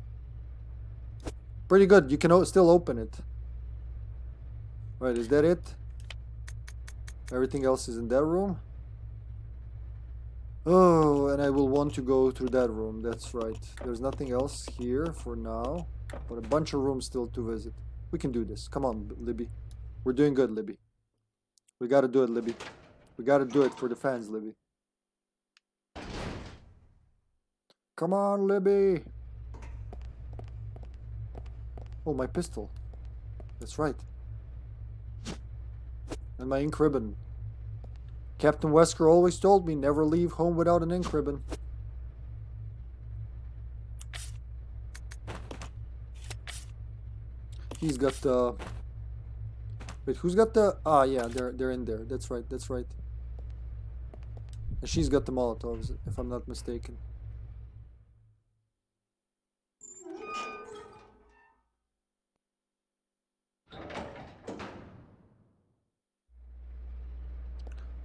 Pretty good. You can still open it. All right, is that it? Everything else is in that room. Oh, and I will want to go through that room. That's right. There's nothing else here for now, but a bunch of rooms still to visit. We can do this. Come on, Libby. We're doing good, Libby. We gotta do it, Libby. We gotta do it for the fans, Libby. Come on, Libby. Oh, my pistol. That's right. And my ink ribbon. Captain Wesker always told me never leave home without an ink ribbon. He's got the... Wait, who's got the... Ah, yeah, they're in there. That's right, that's right. And she's got the Molotovs, if I'm not mistaken.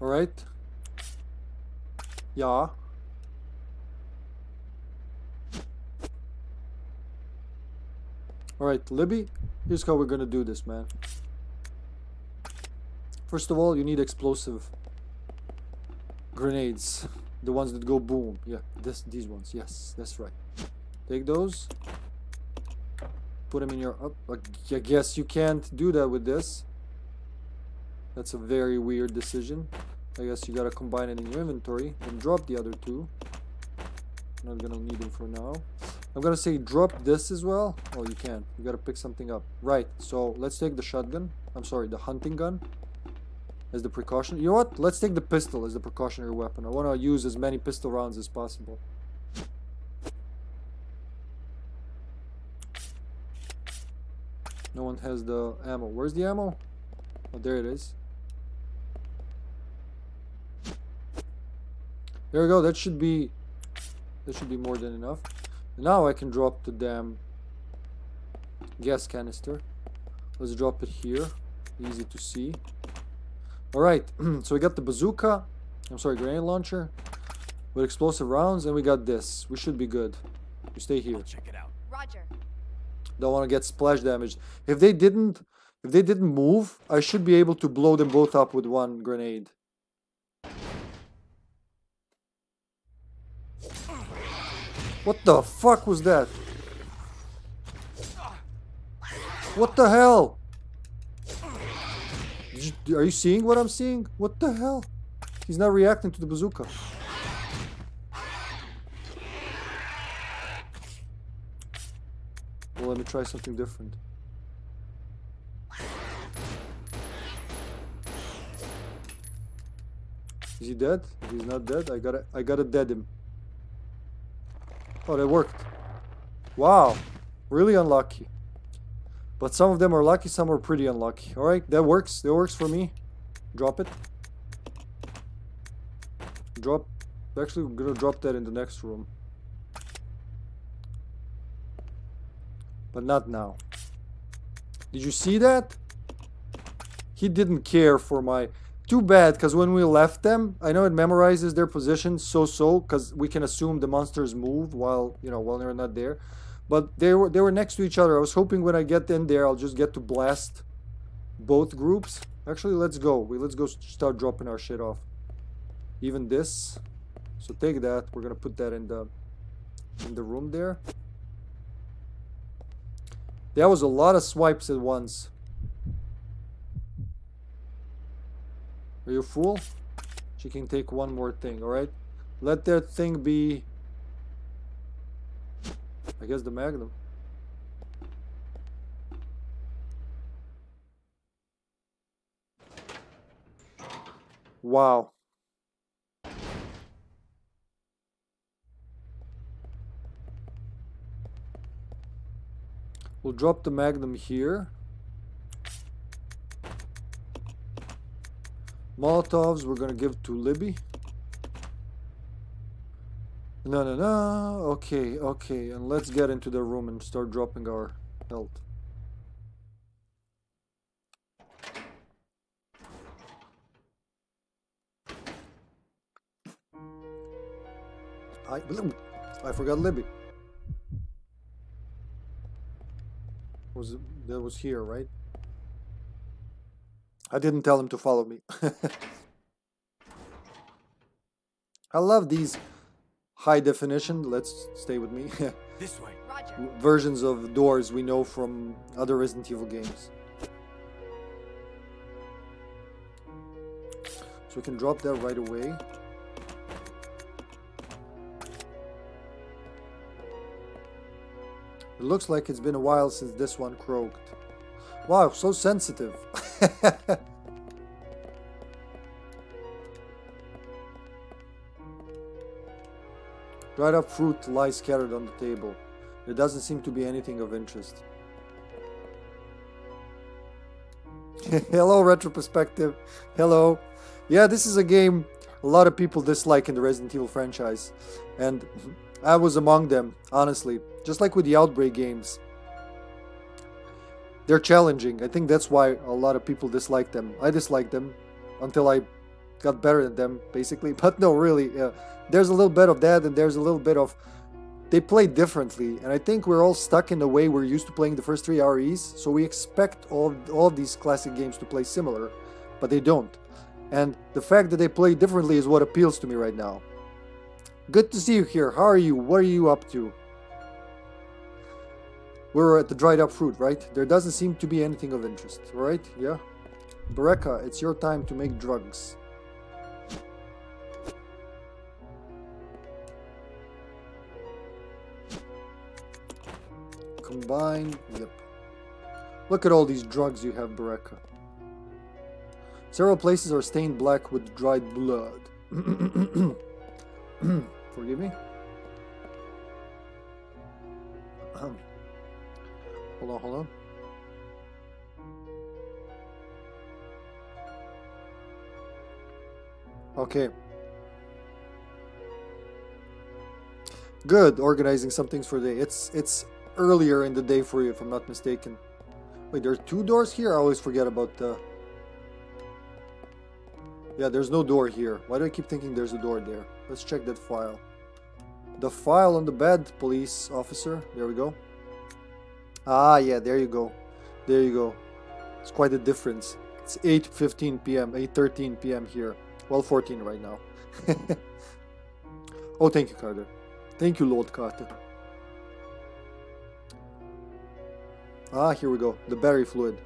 Alright. Ja. Alright, Libby, here's how we're gonna do this, man. First of all, you need explosive grenades. The ones that go boom. Yeah, these ones. Yes, that's right. Take those. Put them in your... I guess you can't do that with this. That's a very weird decision. I guess you gotta combine it in your inventory and drop the other two. I'm not gonna need them for now. I'm gonna say drop this as well. Oh, you can. You gotta pick something up. Right, so let's take the shotgun. I'm sorry, the hunting gun as the precaution. You know what? Let's take the pistol as the precautionary weapon. I wanna use as many pistol rounds as possible. No one has the ammo. Where's the ammo? Oh, there it is. There we go. That should be more than enough. Now I can drop the damn gas canister. Let's drop it here. Easy to see. Alright, so we got the bazooka. I'm sorry, grenade launcher. With explosive rounds, and we got this. We should be good. You stay here. I'll check it out. Roger. Don't want to get splash damaged. If they didn't move, I should be able to blow them both up with one grenade. What the fuck was that? What the hell? Are you seeing what I'm seeing? What the hell? He's not reacting to the bazooka. Well, let me try something different. Is he dead? If he's not dead, I gotta dead him. Oh, that worked. Wow. Really unlucky. But some of them are lucky, some are pretty unlucky. Alright, that works. That works for me. Drop it. Drop. Actually, we're gonna drop that in the next room. But not now. Did you see that? He didn't care for my... Too bad, because when we left them, I know it memorizes their position so-so, because we can assume the monsters move while, you know, while they're not there. But they were next to each other. I was hoping when I get in there, I'll just get to blast both groups. Actually, let's go. Let's go start dropping our shit off. Even this. So take that. We're gonna put that in the room there. That was a lot of swipes at once. Are you a fool? She can take one more thing, alright? Let that thing be... I guess the Magnum. Wow. We'll drop the Magnum here. Molotovs we're gonna give to Libby. No. Okay. And let's get into the room and start dropping our health. I forgot Libby. That was here, right? I didn't tell him to follow me. I love these high definition, let's stay with me, this way. Roger. Versions of doors we know from other Resident Evil games. So we can drop that right away. It looks like it's been a while since this one croaked. Wow, so sensitive. Dried up fruit lies scattered on the table. There doesn't seem to be anything of interest. Hello, Retro Perspective. Hello. Yeah, this is a game a lot of people dislike in the Resident Evil franchise. And I was among them, honestly. Just like with the Outbreak games. They're challenging. I think that's why a lot of people dislike them. I dislike them until I got better than them, basically. But no, really, there's a little bit of that, and there's a little bit of they play differently. And I think we're all stuck in the way we're used to playing the first three REs, so we expect all these classic games to play similar, but they don't. And the fact that they play differently is what appeals to me right now. Good to see you here. How are you? What are you up to? We're at the dried up fruit, right? There doesn't seem to be anything of interest, right? Yeah. Rebecca, it's your time to make drugs. Combine, yep. Look at all these drugs you have, Rebecca. Several places are stained black with dried blood. Forgive me. Hold on, hold on. Okay. Good, organizing some things for the day. It's earlier in the day for you, if I'm not mistaken. Wait, there are two doors here? I always forget about the... Yeah, there's no door here. Why do I keep thinking there's a door there? Let's check that file. The file on the bed, police officer. There we go. Ah, yeah, there you go. There you go. It's quite a difference. It's 8:15 p.m., 8:13 p.m. here. Well, 14 right now. Oh, thank you, Carter. Thank you, Lord Carter. Ah, here we go. The battery fluid.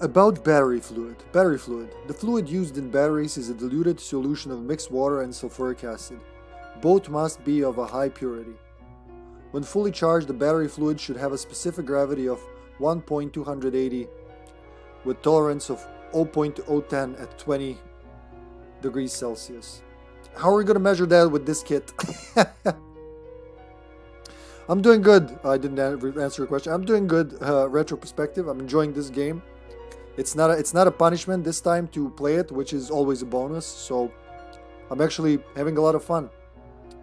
About battery fluid. Battery fluid. The fluid used in batteries is a diluted solution of mixed water and sulfuric acid. Both must be of a high purity. When fully charged, the battery fluid should have a specific gravity of 1.280 with tolerance of 0.010 at 20 degrees Celsius. How are we going to measure that with this kit? I'm doing good. I didn't answer your question. I'm doing good, Retro Perspective. I'm enjoying this game. It's not a punishment this time to play it, which is always a bonus, so I'm actually having a lot of fun.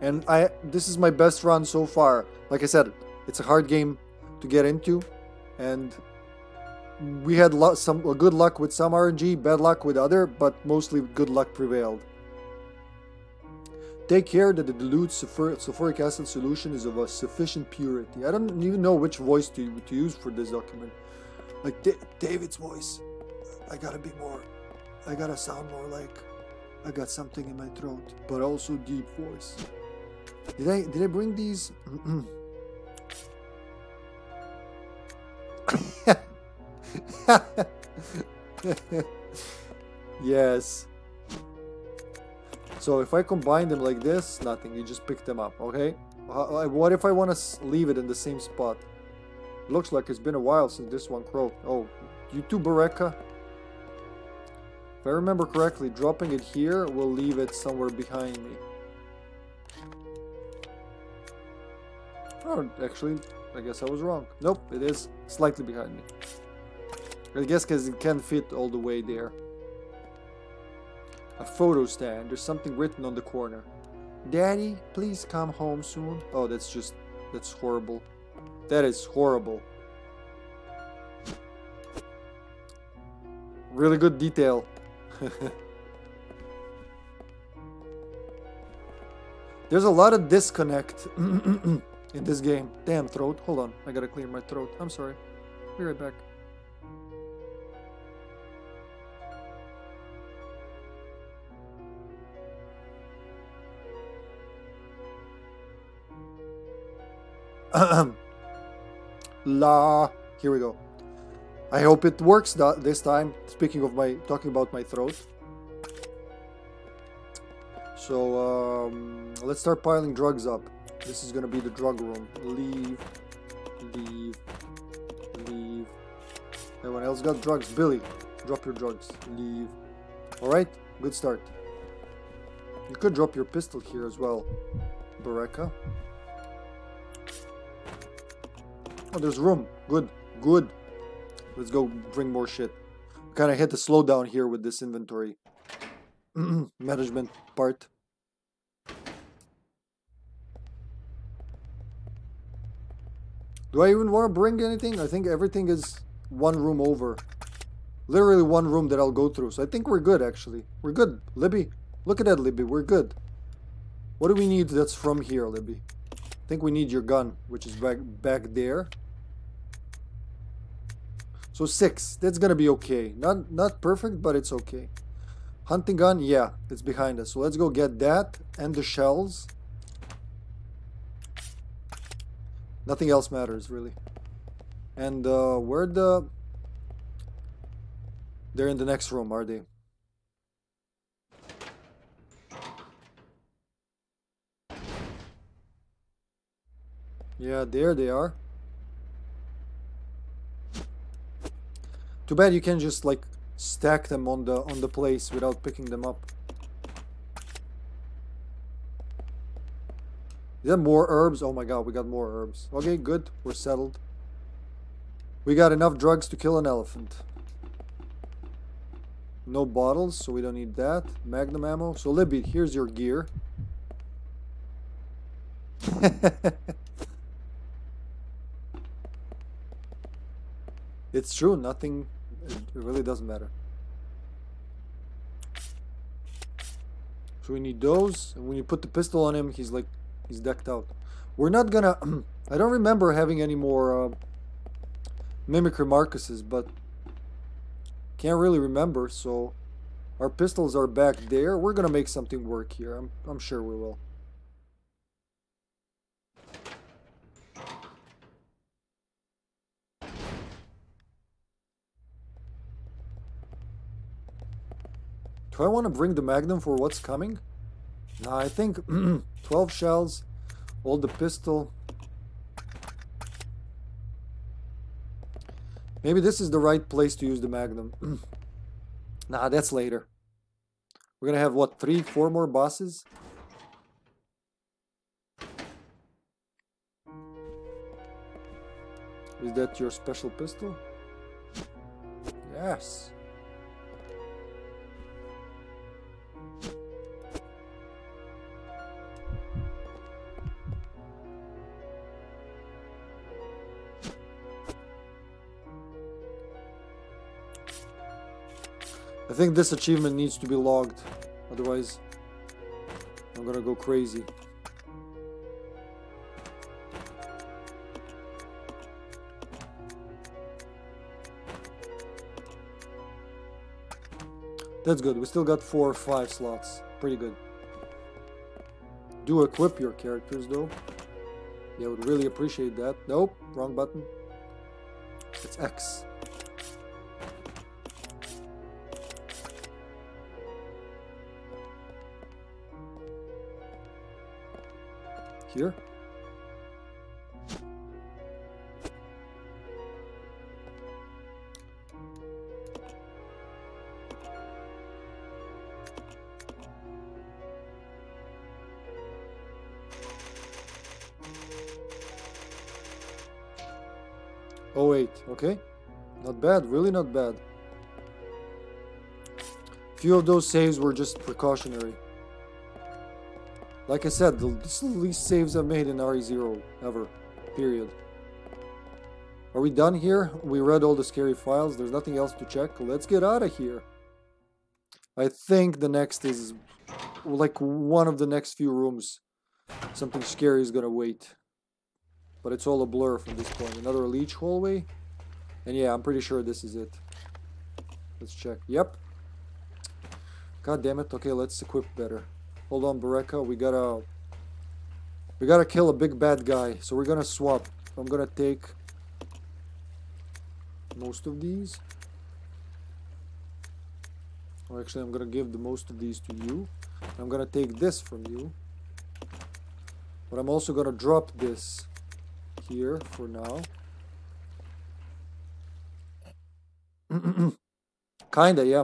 And this is my best run so far. Like I said, it's a hard game to get into, and we had some good luck with some RNG, bad luck with other, but mostly good luck prevailed. Take care that the dilute sulfuric acid solution is of a sufficient purity. I don't even know which voice to use for this document. Like David's voice. I gotta be more. I gotta sound more like I got something in my throat, but also deep voice. Did I bring these? Yes. So if I combine them like this, nothing. You just pick them up, okay? What if I want to leave it in the same spot? Looks like it's been a while since this one croaked. Oh, you too, Rebecca. If I remember correctly, dropping it here will leave it somewhere behind me. Oh, actually, I guess I was wrong. Nope, it is slightly behind me. I guess because it can't fit all the way there. A photo stand. There's something written on the corner. Daddy, please come home soon. Oh, that's horrible. That is horrible. Really good detail. There's a lot of disconnect in this game. Damn throat. Hold on. I gotta clear my throat. I'm sorry. Be right back. La. Here we go. I hope it works this time. Speaking of talking about my throat. So let's start piling drugs up. This is gonna be the drug room. Leave, leave, leave. Everyone else got drugs. Billy, drop your drugs. Leave. All right, good start. You could drop your pistol here as well, Rebecca. Oh, there's room. Good, good. Let's go bring more shit. Kind of hit the slowdown here with this inventory management part. Do I even want to bring anything? I think everything is one room over. Literally one room that I'll go through. So I think we're good, actually. We're good, Libby. Look at that, Libby. We're good. What do we need that's from here, Libby? I think we need your gun, which is back there. So 6. That's going to be okay. Not perfect, but it's okay. Hunting gun, yeah. It's behind us. So let's go get that and the shells. Nothing else matters, really. And They're in the next room, are they? Yeah, there they are. Too bad you can't just like stack them on the place without picking them up. Is that more herbs? Oh my god, we got more herbs. Okay, good. We're settled. We got enough drugs to kill an elephant. No bottles, so we don't need that. Magnum ammo. So Libby, here's your gear. It's true, nothing, it really doesn't matter. So we need those, and when you put the pistol on him, he's like, he's decked out. We're not gonna, I don't remember having any more mimicry Marcuses, but can't really remember, so our pistols are back there. We're gonna make something work here. I'm sure we will. Do I want to bring the Magnum for what's coming? Nah, I think 12 shells, all the pistol. Maybe this is the right place to use the Magnum. Nah, that's later. We're gonna have, what, 3, 4 more bosses? Is that your special pistol? Yes. I think this achievement needs to be logged, otherwise I'm gonna go crazy. That's good, we still got 4 or 5 slots, pretty good. Do equip your characters though. Yeah, I would really appreciate that. Nope, wrong button. It's X. Here. Oh wait, okay. Not bad, really not bad. Few of those saves were just precautionary. Like I said, this is the least saves I've made in RE0 ever, period. Are we done here? We read all the scary files, there's nothing else to check. Let's get out of here. I think the next is like one of the next few rooms. Something scary is gonna wait. But it's all a blur from this point. Another leech hallway. And yeah, I'm pretty sure this is it. Let's check. Yep. God damn it. Okay, let's equip better. Hold on, Bereka, we gotta kill a big bad guy, so we're gonna swap. I'm gonna take most of these. Or actually, I'm gonna give the most of these to you. I'm gonna take this from you. But I'm also gonna drop this here for now. Kinda, yeah.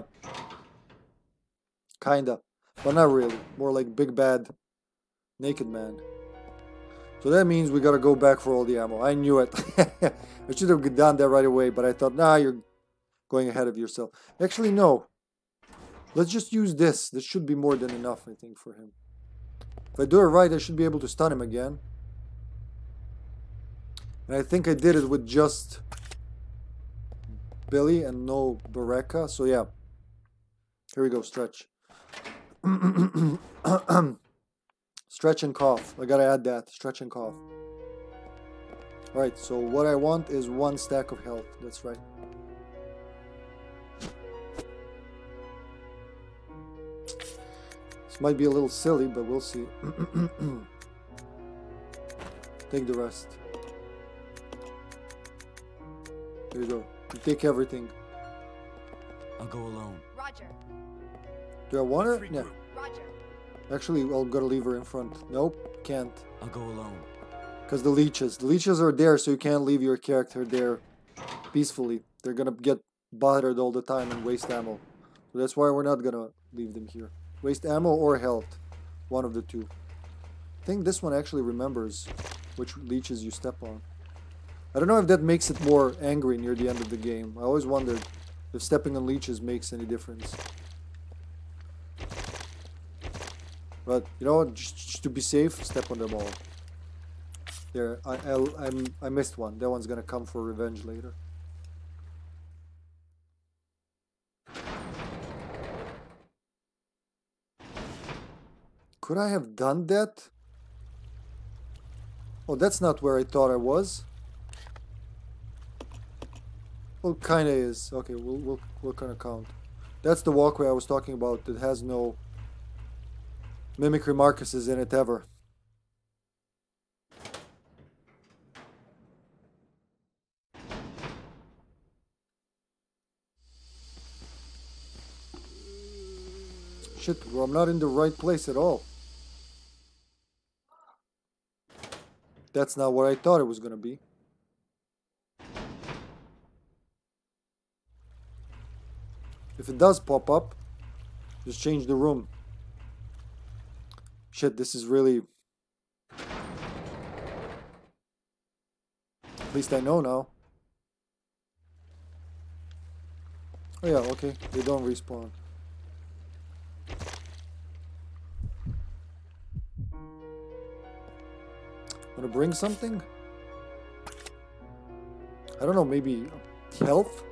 Kinda. But not really, more like big bad naked man. So that means we gotta go back for all the ammo. I knew it. I should have done that right away, but I thought, nah, you're going ahead of yourself. Actually, no. Let's just use this. This should be more than enough, I think, for him. If I do it right, I should be able to stun him again. And I think I did it with just Billy and no Rebecca. So yeah, here we go, stretch. Stretch and cough. I gotta add that, stretch and cough. All right, so what I want is 1 stack of health. That's right. This might be a little silly, but we'll see. Take the rest. There you go. You take everything. I'll go alone. Roger. Do I want her? Yeah. Roger. Actually, I'll gotta leave her in front. Nope, can't. I'll go alone. Because the leeches are there, so you can't leave your character there peacefully. They're gonna get bothered all the time and waste ammo. So that's why we're not gonna leave them here. Waste ammo or health, one of the two. I think this one actually remembers which leeches you step on. I don't know if that makes it more angry near the end of the game. I always wondered if stepping on leeches makes any difference. But you know, just to be safe, step on them all. There, I missed one. That one's gonna come for revenge later. Could I have done that? Oh, that's not where I thought I was. Well, kinda is. Okay, we'll kinda count. That's the walkway I was talking about that has no mimicry Marcuses in it ever. Shit, well, I'm not in the right place at all. That's not what I thought it was gonna be. If it does pop up, just change the room. Shit, this is really... At least I know now. Oh yeah, okay, they don't respawn. Want to bring something? I don't know, maybe health?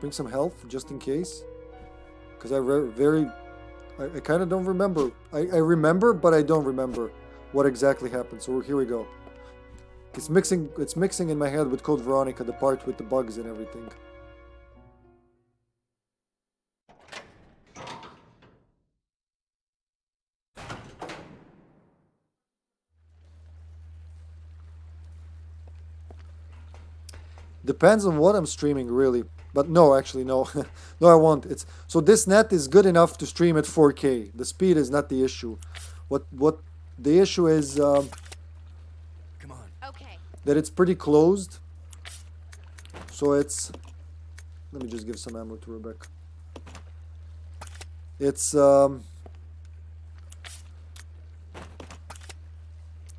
Bring some health, just in case. Because I kind of don't remember. I remember, but I don't remember what exactly happened. So here we go. It's mixing in my head with Code Veronica, the part with the bugs and everything. Depends on what I'm streaming, really. But no, actually, no. No, I won't. It's so this net is good enough to stream at 4K. The speed is not the issue. What the issue is, come on. Okay. That it's pretty closed. So it's... Let me just give some ammo to Rebecca. It's... what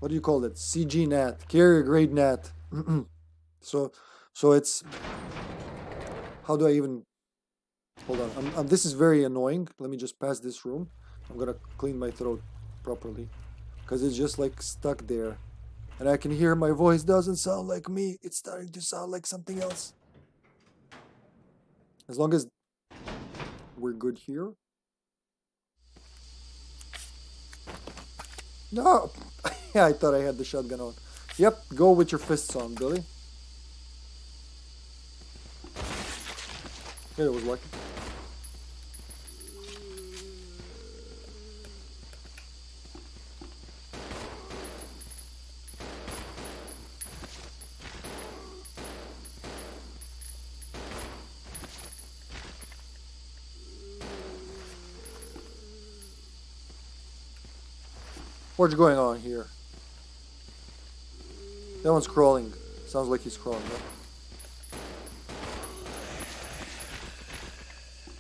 do you call it? CG net. Carrier grade net. So it's, how do I even, hold on, this is very annoying. Let me just pass this room. I'm gonna clean my throat properly, because it's just like stuck there. And I can hear my voice doesn't sound like me, it's starting to sound like something else. As long as we're good here. No, yeah, I thought I had the shotgun on. Yep, go with your fists on, Billy. Yeah, it was lucky. What's going on here? That one's crawling. Sounds like he's crawling, right?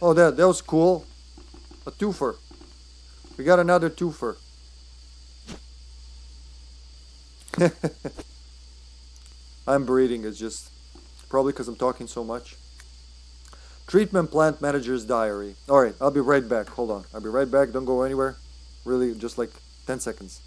Oh, that was cool. A twofer. We got another twofer. I'm breathing. It's just probably because I'm talking so much. Treatment plant manager's diary. All right, I'll be right back. Hold on. I'll be right back. Don't go anywhere. Really, just like 10 seconds.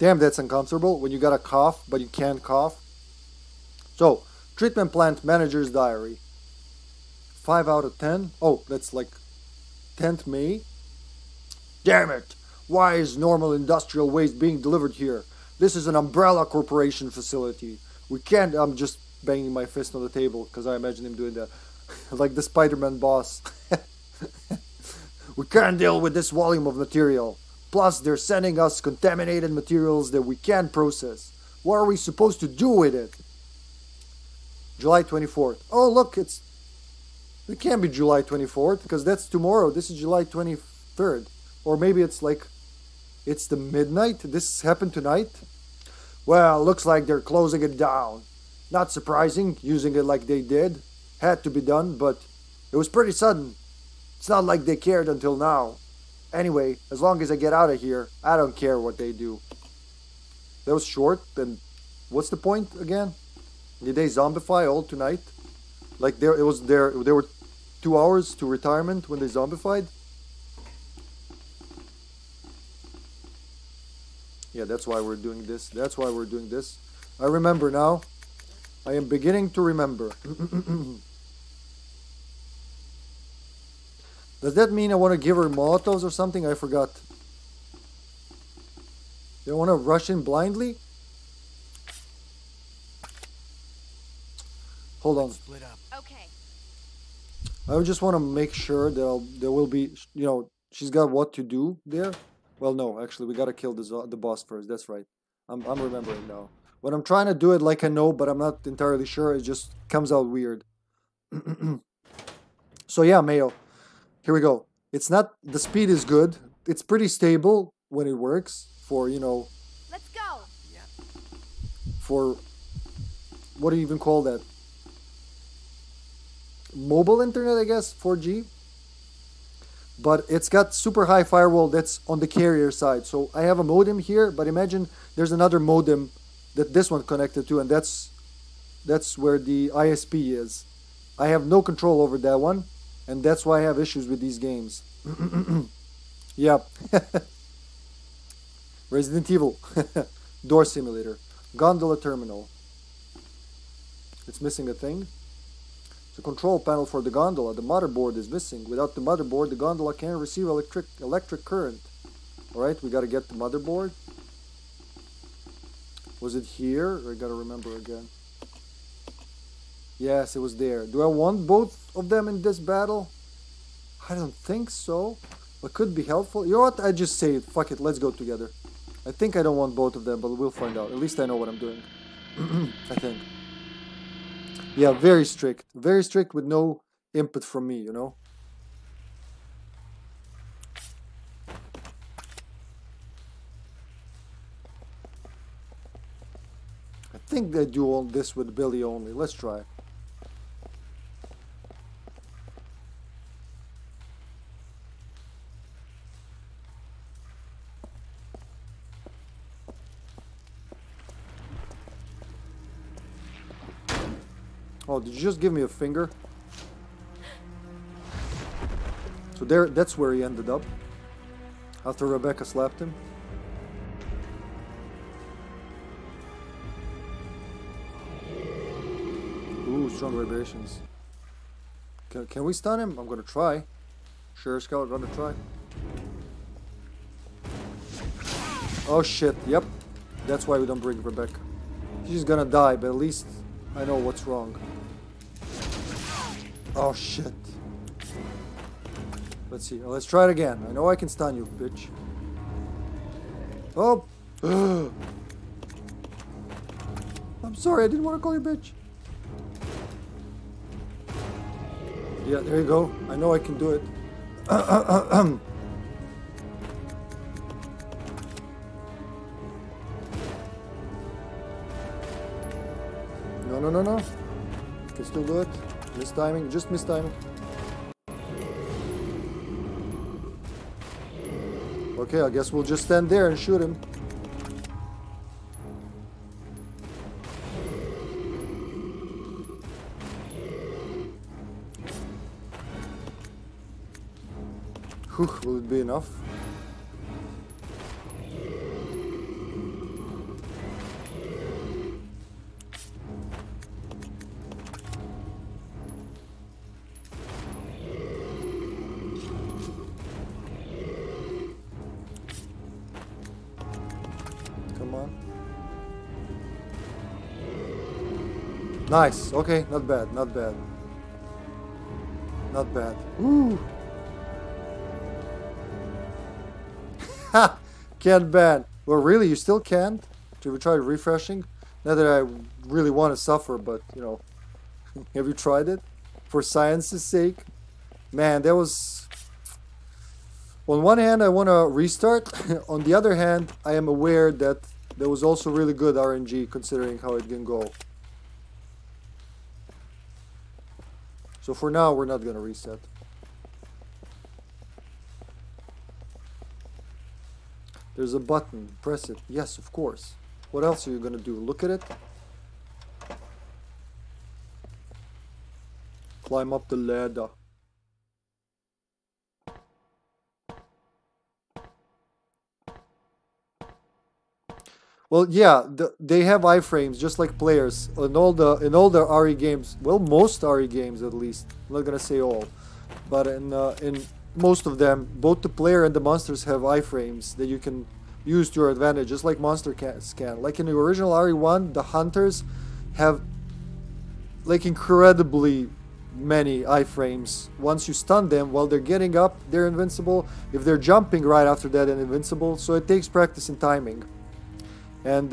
Damn, that's uncomfortable when you gotta cough, but you can't cough. So, treatment plant manager's diary. 5 out of 10. Oh, that's like 10th May. Damn it! Why is normal industrial waste being delivered here? This is an Umbrella Corporation facility. We can't... I'm just banging my fist on the table because I imagine him doing that. Like the Spider-Man boss. We can't deal with this volume of material. Plus, they're sending us contaminated materials that we can't process. What are we supposed to do with it? July 24th. Oh, look, it's... It can't be July 24th, because that's tomorrow. This is July 23rd. Or maybe it's like... It's the midnight? This happened tonight? Well, looks like they're closing it down. Not surprising, using it like they did. Had to be done, but it was pretty sudden. It's not like they cared until now. Anyway, as long as I get out of here, I don't care what they do. That was short, and what's the point again? Did they zombify all tonight? Like there were 2 hours to retirement when they zombified? Yeah, that's why we're doing this. That's why we're doing this. I remember now. I am beginning to remember. Does that mean I want to give her Molotovs or something? I forgot. They want to rush in blindly? Hold on. Split up. Okay. I just want to make sure that there will be, you know, she's got what to do there. Well, no, actually, we got to kill the boss first. That's right. I'm remembering now. When I'm trying to do it like I know, but I'm not entirely sure, it just comes out weird. So yeah, Mayo. Here we go. It's not, the speed is good. It's pretty stable when it works for, you know. Let's go. Yeah. For, what do you even call that? Mobile internet, I guess, 4G. But it's got super high firewall that's on the carrier side. So I have a modem here, but imagine there's another modem that this one connected to, and that's where the ISP is. I have no control over that one. And that's why I have issues with these games. Yep. Resident Evil. Door Simulator. Gondola Terminal. It's missing a thing. The control panel for the gondola. The motherboard is missing. Without the motherboard, the gondola can't receive electric current. Alright, we gotta get the motherboard. Was it here? Or I gotta remember again. Yes, it was there. Do I want both of them in this battle? I don't think so. But could be helpful. You know what? I just say it. Fuck it. Let's go together. I think I don't want both of them, but we'll find out. At least I know what I'm doing. I think. Yeah, very strict. Very strict with no input from me, you know? I think they do all this with Billy only. Let's try. Oh, did you just give me a finger? So there, that's where he ended up. After Rebecca slapped him. Ooh, strong vibrations. Can we stun him? I'm gonna try. Sure, Scout, run a try. Oh shit, yep. That's why we don't bring Rebecca. She's gonna die, but at least I know what's wrong. Oh shit. Let's see. Let's try it again. I know I can stun you, bitch. Oh. I'm sorry. I didn't want to call you bitch. Yeah, there you go. I know I can do it. No. You can still do it. Mistiming. Just mistiming. Okay, I guess we'll just stand there and shoot him. Whew, will it be enough? Nice. Okay, not bad, not bad. Not bad. Ooh. Ha! Can't ban. Well, really, you still can't? Should we try refreshing? Not that I really want to suffer, but, you know. Have you tried it? For science's sake? Man, that was... On one hand, I want to restart. On the other hand, I am aware that there was also really good RNG, considering how it can go. So for now, we're not going to reset. There's a button. Press it. Yes, of course. What else are you going to do? Look at it? Climb up the ladder. Well, yeah, they have iframes just like players in all the RE games. Well, most RE games at least. I'm not gonna say all, but in most of them, both the player and the monsters have iframes that you can use to your advantage, just like monster scan. Like in the original RE1, the hunters have like incredibly many iframes. Once you stun them while they're getting up, they're invincible. If they're jumping right after that, and invincible. So it takes practice and timing. And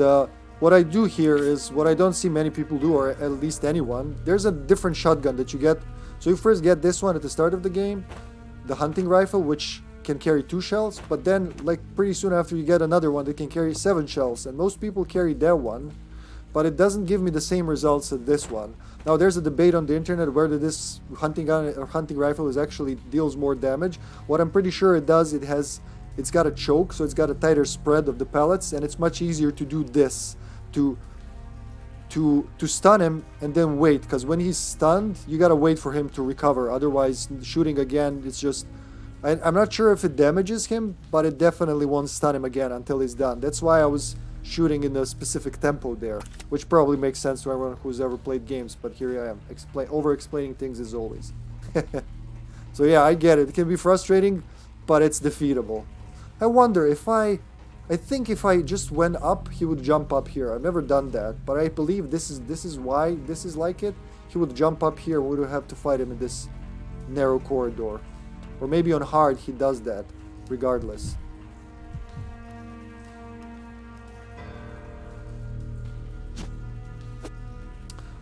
what I do here is what I don't see many people do, or at least anyone. There's a different shotgun that you get. So you first get this one at the start of the game, the hunting rifle, which can carry 2 shells. But then, like, pretty soon after, you get another one that can carry 7 shells. And most people carry that one, but it doesn't give me the same results as this one. Now, there's a debate on the internet whether this hunting gun or hunting rifle is actually deals more damage. What I'm pretty sure it does, it has... It's got a choke, so it's got a tighter spread of the pellets, and it's much easier to do this, to stun him and then wait, because when he's stunned, you gotta wait for him to recover. Otherwise, shooting again, it's just... I'm not sure if it damages him, but it definitely won't stun him again until he's done. That's why I was shooting in a specific tempo there, which probably makes sense to everyone who's ever played games, but here I am, over-explaining things as always. So yeah, I get it. It can be frustrating, but it's defeatable. I wonder if I think if I just went up, he would jump up here. I've never done that, but I believe this is why this is like it. He would jump up here. We would have to fight him in this narrow corridor, or maybe on hard he does that. Regardless.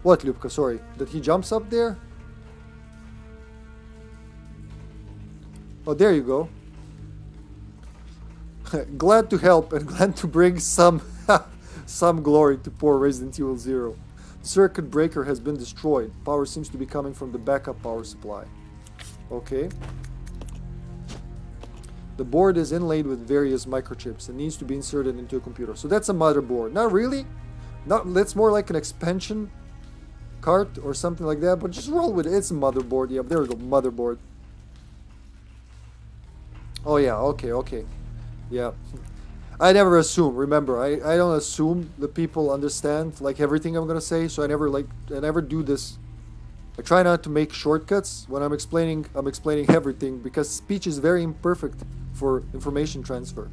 What, Lupka? Sorry, that he jumps up there. Oh, there you go. Glad to help and glad to bring some some glory to poor Resident Evil 0. The circuit breaker has been destroyed. Power seems to be coming from the backup power supply. Okay. The board is inlaid with various microchips and needs to be inserted into a computer. So that's a motherboard. Not really. Not. That's more like an expansion cart or something like that. But just roll with it. It's a motherboard. Yeah, there we go. Motherboard. Oh yeah. Okay. Okay. Yeah, I never assume, remember, I don't assume the people understand, like, everything I'm gonna say, so I never do this. I try not to make shortcuts. When I'm explaining everything, because speech is very imperfect for information transfer.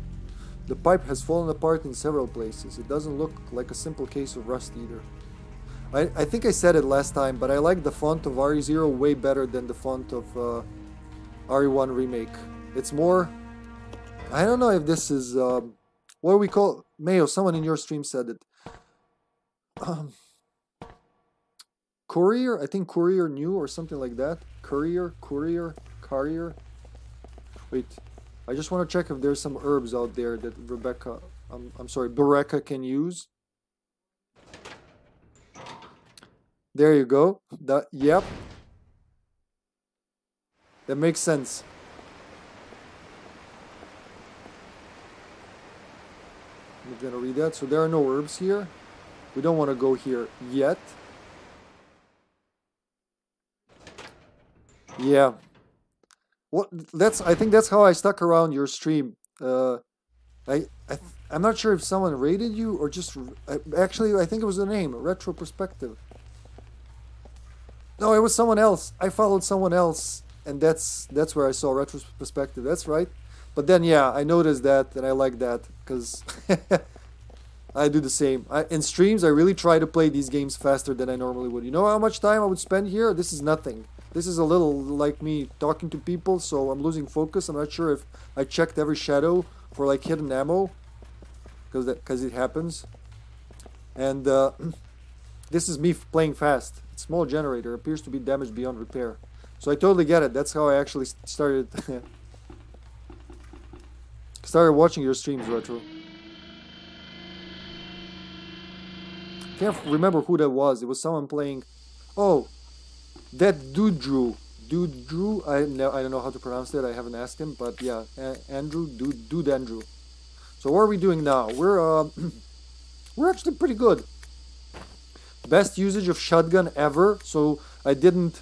The pipe has fallen apart in several places. It doesn't look like a simple case of rust either. I think I said it last time, but I like the font of RE0 way better than the font of RE1 Remake. It's more... I don't know if this is what we call Mayo. Someone in your stream said it. Courier, I think Courier New or something like that. Courier. Wait, I just want to check if there's some herbs out there that Bereka can use. There you go. Yep, that makes sense. I'm gonna read that. So there are no herbs here. We don't want to go here yet. Yeah. What? That's. I think that's how I stuck around your stream. I'm not sure if someone raided you or just. Actually, I think it was the name Retro Perspective. No, it was someone else. I followed someone else, and that's where I saw Retro Perspective. That's right. But then, yeah, I noticed that, and I like that, because I do the same. In streams, I really try to play these games faster than I normally would. You know how much time I would spend here? This is nothing. This is a little like me talking to people, so I'm losing focus. I'm not sure if I checked every shadow for like hidden ammo, because it happens. And this is me playing fast. It's a small generator, appears to be damaged beyond repair. So I totally get it. That's how I actually started watching your streams, Retro. Can't remember who that was. It was someone playing. Oh, that Dude Drew. I don't know how to pronounce that. I haven't asked him, but yeah, Andrew, Dude Andrew. So what are we doing now? We're actually pretty good. Best usage of shotgun ever. So I didn't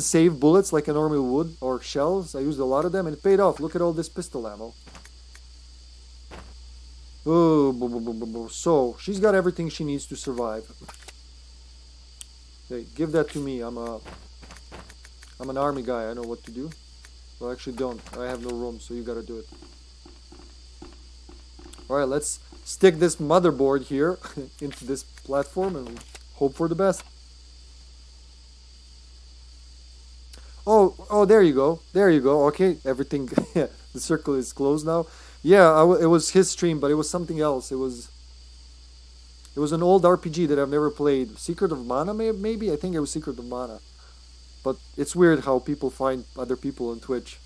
save bullets like I normally would, or shells. I used a lot of them and it paid off. Look at all this pistol ammo. Oh, so she's got everything she needs to survive. Hey, give that to me. I'm an army guy. I know what to do. Well, I actually don't. I have no room, so you gotta do it. All right, let's stick this motherboard here into this platform and hope for the best. Oh, there you go. There you go. Okay, everything. The circle is closed now. Yeah, it was his stream, but it was something else. It was an old RPG that I've never played. Secret of Mana, maybe? I think it was Secret of Mana. But it's weird how people find other people on Twitch.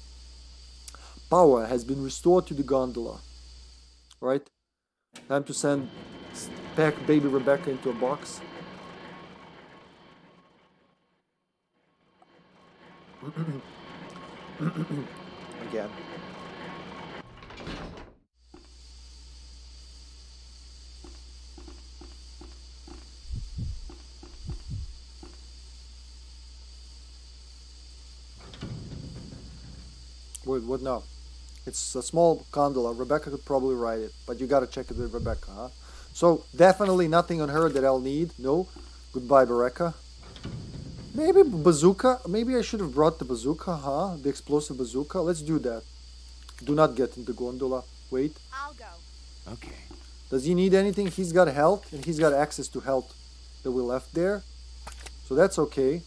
Power has been restored to the gondola. Right? Time to send back baby Rebecca into a box. Again. Wait, what now? It's a small gondola. Rebecca could probably ride it, but you gotta check it with Rebecca, huh? So, definitely nothing on her that I'll need. No? Goodbye, Rebecca. Maybe bazooka? Maybe I should have brought the bazooka, huh? The explosive bazooka? Let's do that. Do not get in the gondola. Wait. I'll go. Okay. Does he need anything? He's got health, and he's got access to health that we left there. So that's okay.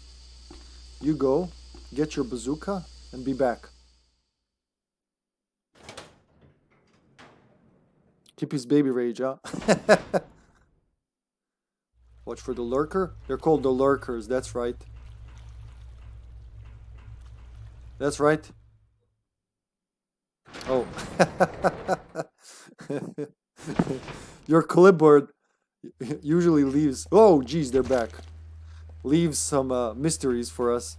You go. Get your bazooka, and be back. Keep his baby rage, huh? Watch for the lurker. They're called the lurkers, that's right. That's right. Oh. Your clipboard usually leaves... Oh, geez, they're back. Leaves some mysteries for us.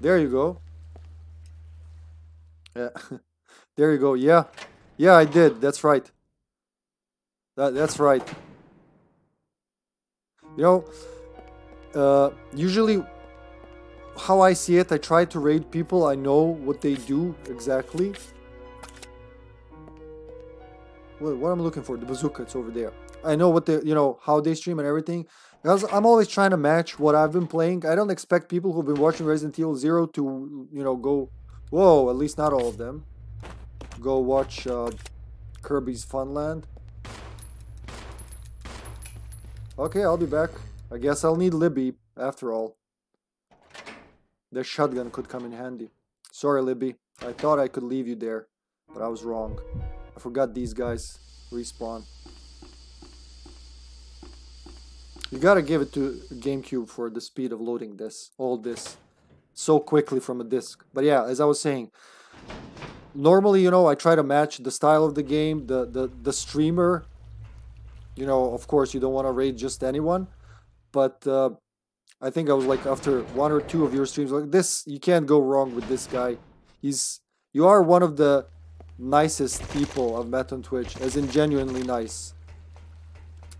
There you go. Yeah. There you go. Yeah. Yeah, I did. That's right. That's right. You know, usually how I see it, I try to raid people. I know what they do exactly. What I'm looking for, the bazooka, it's over there. I know what they, you know, how they stream and everything. Because I'm always trying to match what I've been playing. I don't expect people who've been watching Resident Evil 0 to, you know, go, whoa, at least not all of them. Go watch Kirby's Funland. Okay, I'll be back. I guess I'll need Libby after all. The shotgun could come in handy. Sorry, Libby. I thought I could leave you there, but I was wrong. I forgot these guys respawn. You gotta give it to GameCube for the speed of loading this, all this, so quickly from a disc. But yeah, as I was saying, normally, you know, I try to match the style of the game, the streamer. You know, of course, you don't want to raid just anyone. But I think I was like, after one or two of your streams, like this, you can't go wrong with this guy. You are one of the nicest people I've met on Twitch, as in genuinely nice.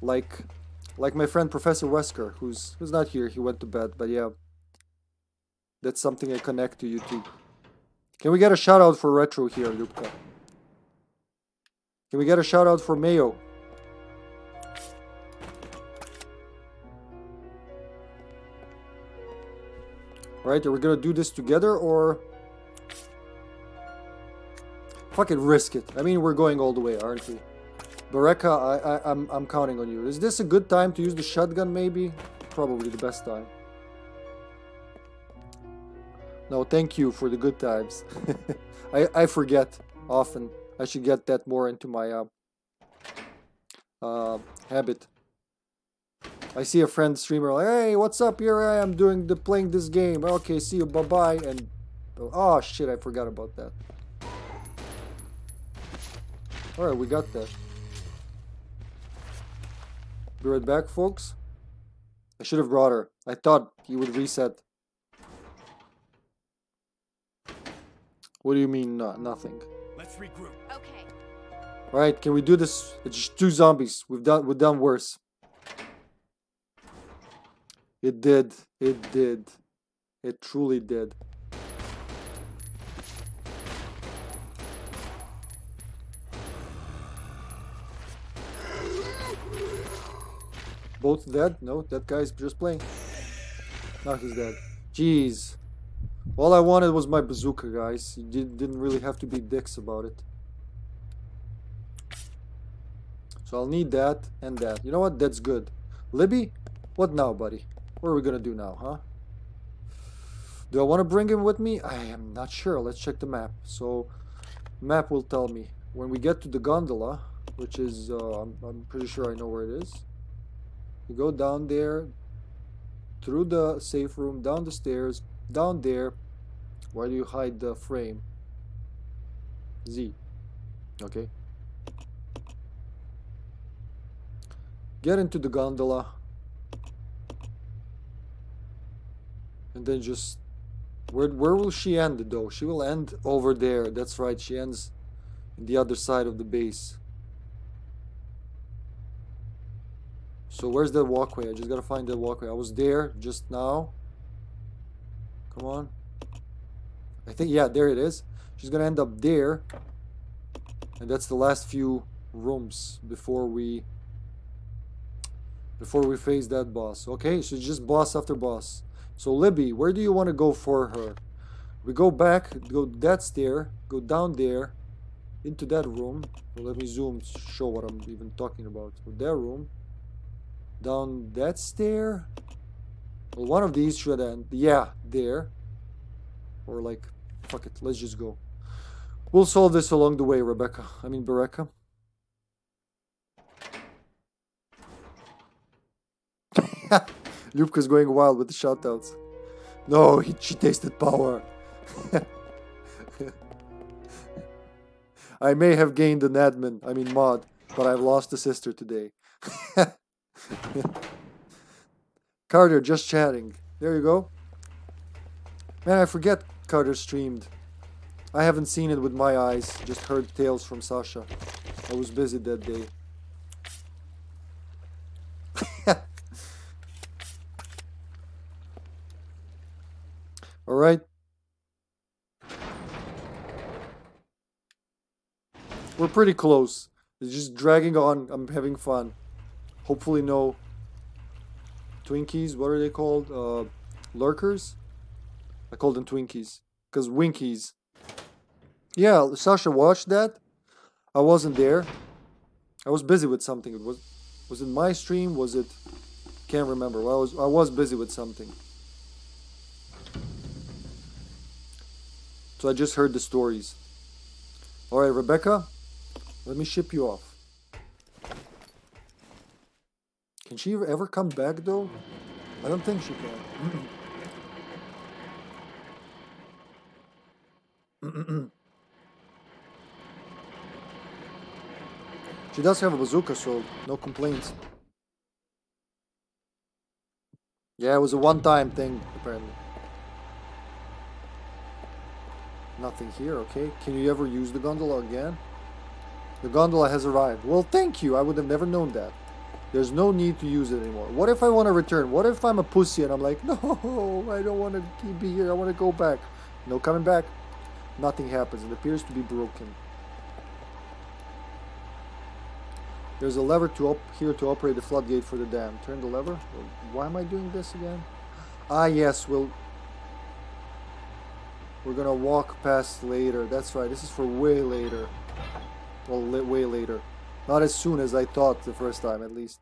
Like my friend Professor Wesker, who's not here. He went to bed, but yeah, that's something I connect to you too. Can we get a shout out for Retro here, Ljubka? Can we get a shout out for Mayo? Alright, are we gonna do this together or... Fucking risk it. I mean, we're going all the way, aren't we? Rebecca, I'm counting on you. Is this a good time to use the shotgun, maybe? Probably the best time. No, thank you for the good times. I forget often. I should get that more into my habit. I see a friend streamer like, hey, what's up? Here I am playing this game. Okay, see you, bye bye. And oh shit, I forgot about that. All right, we got that. Be right back, folks. I should have brought her. I thought he would reset. What do you mean, nothing? Let's regroup. Okay. All right, can we do this? It's just two zombies. We've done worse. It did. It did. It truly did. Both dead? No, that guy's just playing. Now he's dead. Jeez. All I wanted was my bazooka, guys. You didn't really have to be dicks about it. So I'll need that and that. You know what? That's good. Libby, what now, buddy? What are we gonna do now, huh? Do I want to bring him with me? I am not sure. Let's check the map. So, map will tell me. When we get to the gondola, which is, I'm pretty sure I know where it is. You go down there, through the safe room, down the stairs, down there. Where do you hide the frame? Z. Okay. Get into the gondola. And then just... Where will she end, though? She will end over there. That's right, she ends on the other side of the base. So where's that walkway? I just gotta find that walkway. I was there just now. Come on. I think, yeah, there it is. She's gonna end up there. And that's the last few rooms before we face that boss. Okay, so just boss after boss. So Libby, where do you want to go for her? We go back, go that stair, go down there, into that room. Well, let me zoom to show what I'm even talking about. So that room. Down that stair. Well, one of these should end. Yeah, there. Or like, fuck it, let's just go. We'll solve this along the way, Rebecca. I mean, Rebecca. Ljubka's going wild with the shoutouts. No, she tasted power. I may have gained an admin, I mean mod, but I've lost a sister today. Carter, just chatting. There you go. Man, I forget Carter streamed. I haven't seen it with my eyes, just heard tales from Sasha. I was busy that day. All right. We're pretty close. It's just dragging on. I'm having fun. Hopefully no Twinkies. What are they called? Lurkers? I call them Twinkies. Because Winkies. Yeah, Sasha watched that. I wasn't there. I was busy with something. It was it my stream? Was it... Can't remember. Well, I was busy with something. So I just heard the stories. Alright, Rebecca. Let me ship you off. Can she ever come back, though? I don't think she can. She does have a bazooka, so no complaints. Yeah, it was a one-time thing, apparently. Nothing here, okay. Can you ever use the gondola again? The gondola has arrived. Well, thank you. I would have never known that. There's no need to use it anymore. What if I want to return? What if I'm a pussy and I'm like, no, I don't want to be here. I want to go back. No coming back. Nothing happens. It appears to be broken. There's a lever to here to operate the floodgate for the dam. Turn the lever. Why am I doing this again? Ah, yes. We'll... We're gonna walk past later. That's right, this is for way later. Well, way later. Not as soon as I thought the first time, at least.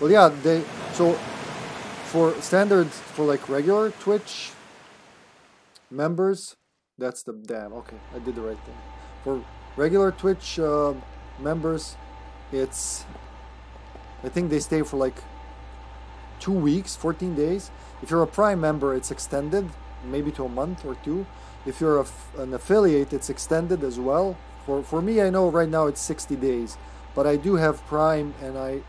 Well, yeah, they... So, for standard, for like regular Twitch members... That's the... Damn, okay, I did the right thing. For regular Twitch members, it's... I think they stay for like 2 weeks, 14 days. If you're a Prime member, it's extended, maybe to a month or two. If you're an affiliate, it's extended as well. For me, I know right now it's 60 days, but I do have Prime and I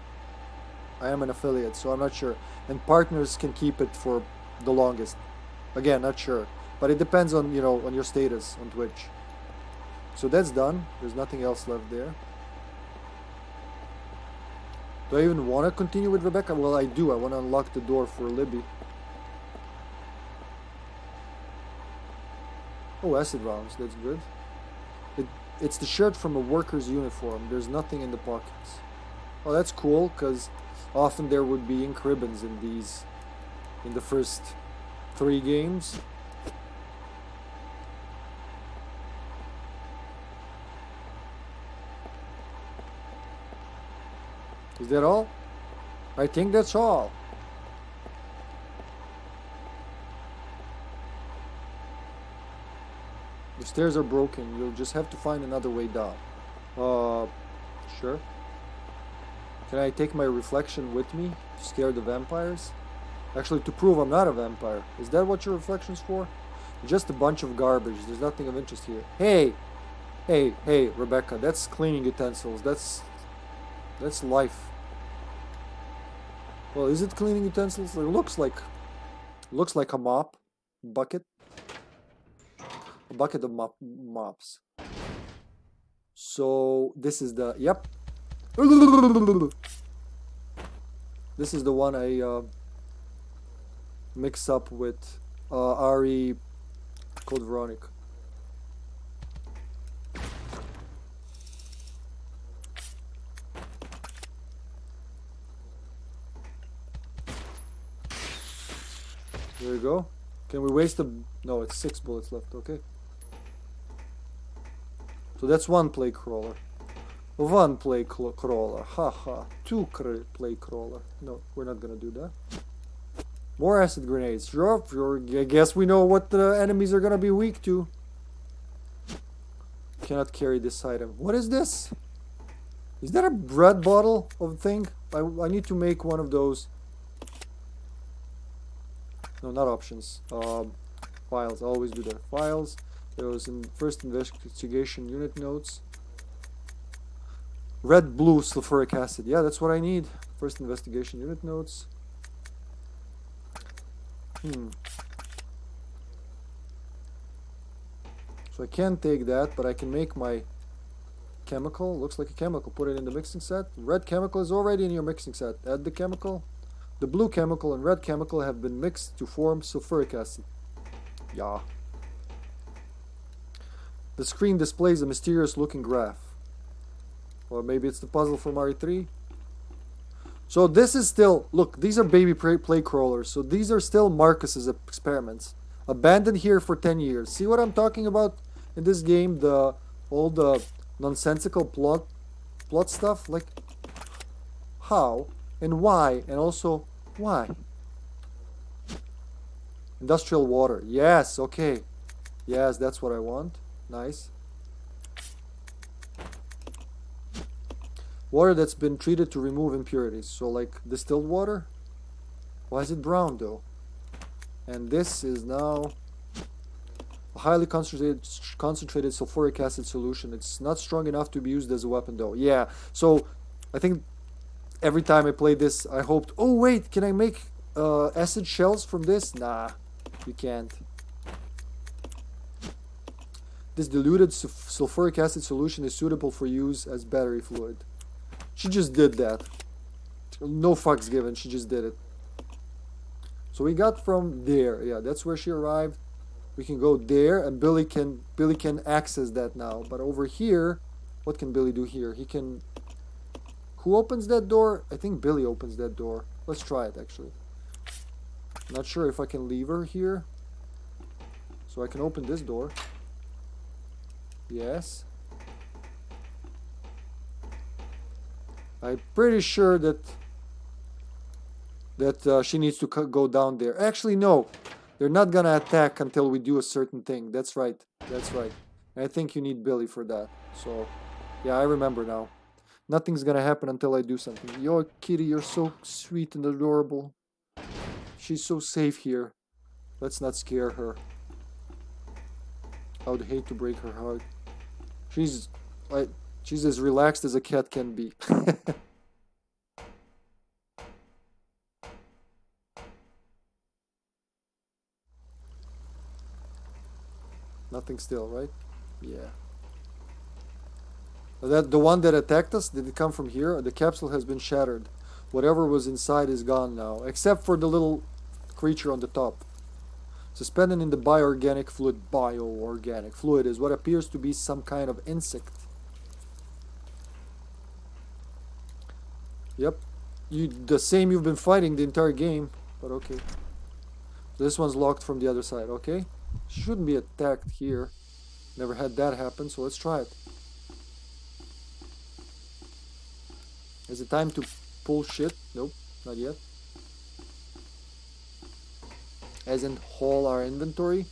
am an affiliate, so I'm not sure. And partners can keep it for the longest. Again, not sure. But it depends on, you know, on your status on Twitch. So that's done. There's nothing else left there. Do I even want to continue with Rebecca? Well, I do. I want to unlock the door for Libby. Oh, acid rounds. That's good. It's the shirt from a worker's uniform. There's nothing in the pockets. Oh, that's cool, because often there would be ink ribbons in these, in the first 3 games. Is that all? I think that's all. The stairs are broken. You'll just have to find another way down. Sure. Can I take my reflection with me to scare the vampires? Actually, to prove I'm not a vampire. Is that what your reflection's for? Just a bunch of garbage. There's nothing of interest here. Hey! Hey, hey, Rebecca. That's cleaning utensils. That's life. Well, is it cleaning utensils? It looks like a mop, bucket, a bucket of mops. So this is the yep. This is the one I mix up with RE Code Veronica. There you go. Can we waste them? No, it's 6 bullets left, okay. So that's 1 play crawler. 1 play crawler, haha. 2 play crawler. No, we're not gonna do that. More acid grenades. Sure, I guess we know what the enemies are gonna be weak to. Cannot carry this item. What is this? Is that a bread bottle of a thing? I need to make one of those. No, not options. Files. I always do that. Files. There was in first investigation unit notes. Red, blue, sulfuric acid. Yeah, that's what I need. First investigation unit notes. So I can take that, but I can make my chemical. Looks like a chemical. Put it in the mixing set. Red chemical is already in your mixing set. Add the chemical. The blue chemical and red chemical have been mixed to form sulfuric acid. Yeah. The screen displays a mysterious looking graph. Or maybe it's the puzzle from RE3. So this is still... Look, these are baby play crawlers. So these are still Marcus's experiments. Abandoned here for 10 years. See what I'm talking about in this game? All the nonsensical plot stuff? Like, how? And why? And also, why? Industrial water. Yes, okay. Yes, that's what I want. Nice. Water that's been treated to remove impurities. So, like, distilled water? Why is it brown, though? And this is now a highly concentrated sulfuric acid solution. It's not strong enough to be used as a weapon, though. Yeah, so, I think... Every time I play this, I hoped, oh wait, can I make acid shells from this? Nah, you can't. This diluted sulfuric acid solution is suitable for use as battery fluid. She just did that. No fucks given, she just did it. So we got from there, yeah, that's where she arrived. We can go there and Billy can access that now. But over here, what can Billy do here? He can... Who opens that door? I think Billy opens that door. Let's try it, actually. Not sure if I can leave her here. So I can open this door. Yes. I'm pretty sure that she needs to go down there. Actually, no. They're not gonna attack until we do a certain thing. That's right. That's right. And I think you need Billy for that. So, yeah, I remember now. Nothing's gonna happen until I do something. Yo, kitty, you're so sweet and adorable. She's so safe here. Let's not scare her. I would hate to break her heart. She's as relaxed as a cat can be. Nothing still, right? Yeah. That the one that attacked us, did it come from here? The capsule has been shattered. Whatever was inside is gone now, except for the little creature on the top. Suspended in the bioorganic fluid. Bioorganic fluid is what appears to be some kind of insect. Yep. The same you've been fighting the entire game, but okay. This one's locked from the other side, okay? Shouldn't be attacked here. Never had that happen, so let's try it. Is it time to pull shit? Nope, not yet. As in haul our inventory?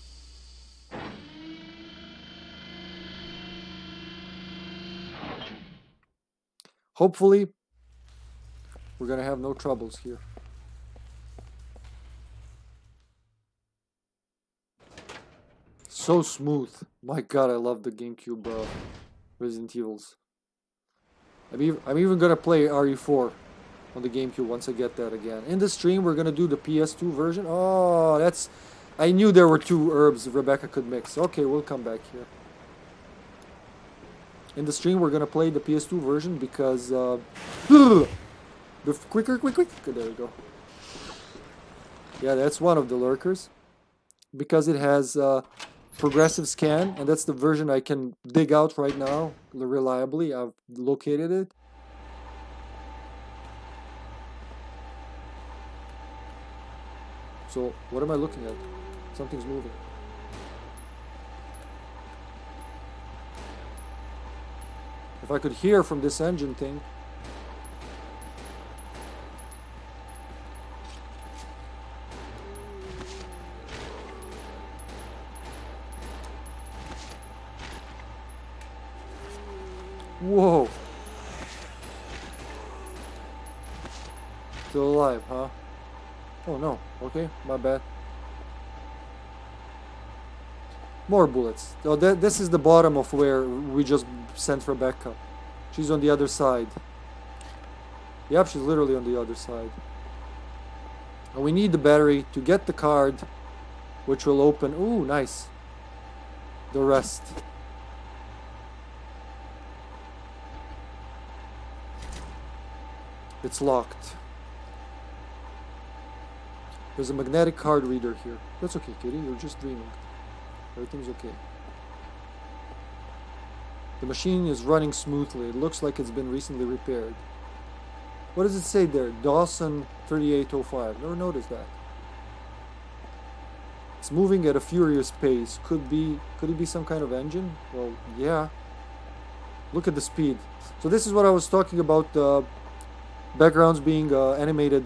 Hopefully, we're gonna have no troubles here. So smooth. My god, I love the GameCube Resident Evils. I'm even gonna play RE4 on the GameCube once I get that again. In the stream, we're gonna do the PS2 version. Oh, that's... I knew there were two herbs Rebecca could mix. Okay, we'll come back here. In the stream, we're gonna play the PS2 version because... quick. There we go. Yeah, that's one of the lurkers. Because it has... progressive scan, and that's the version I can dig out right now reliably. I've located it. So what am I looking at? Something's moving. If I could hear from this engine thing. Whoa! Still alive, huh? Oh no, okay, my bad. More bullets. Oh, this is the bottom of where we just sent Rebecca. She's on the other side. Yep, she's literally on the other side. And we need the battery to get the card, which will open... Ooh, nice. The rest. It's locked. There's a magnetic card reader here. That's okay, kitty. You're just dreaming. Everything's okay. The machine is running smoothly. It looks like it's been recently repaired. What does it say there? Dawson 3805. Never noticed that. It's moving at a furious pace. Could it be some kind of engine? Well, yeah. Look at the speed. So this is what I was talking about. Backgrounds being animated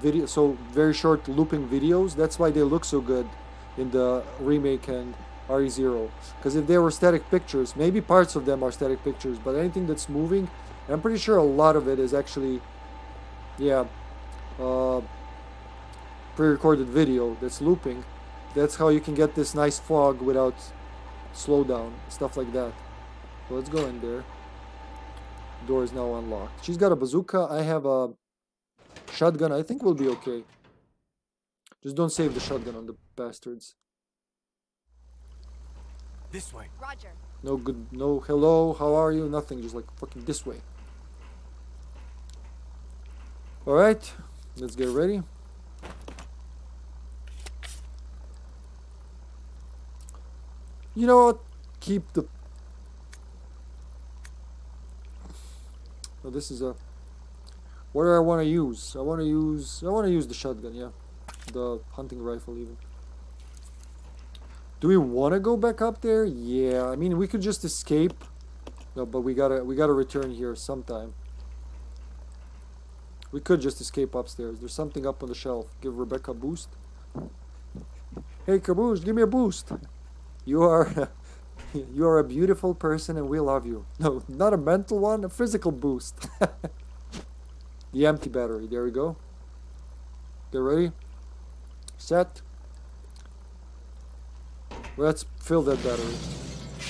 video, so very short looping videos. That's why they look so good in the remake and RE0, because if they were static pictures, maybe parts of them are static pictures, but anything that's moving, and I'm pretty sure a lot of it is actually, yeah, pre-recorded video that's looping. That's how you can get this nice fog without slowdown, stuff like that. So let's go in there. Door is now unlocked. She's got a bazooka. I have a shotgun. I think we'll be okay. Just don't save the shotgun on the bastards. This way. Roger. No good. No hello. How are you? Nothing. Just like fucking this way. All right. Let's get ready. You know what? Keep the... No, this is a... What do I want to use? I want to use the shotgun, yeah. the hunting rifle even. Do we want to go back up there? Yeah, I mean, we could just escape. No, but we gotta return here sometime. We could just escape upstairs. There's something up on the shelf. Give Rebecca a boost. Hey, Caboose, give me a boost. You are, you are a beautiful person and we love you. No, not a mental one, a physical boost. The empty battery. There we go. Get ready. Set. Let's fill that battery.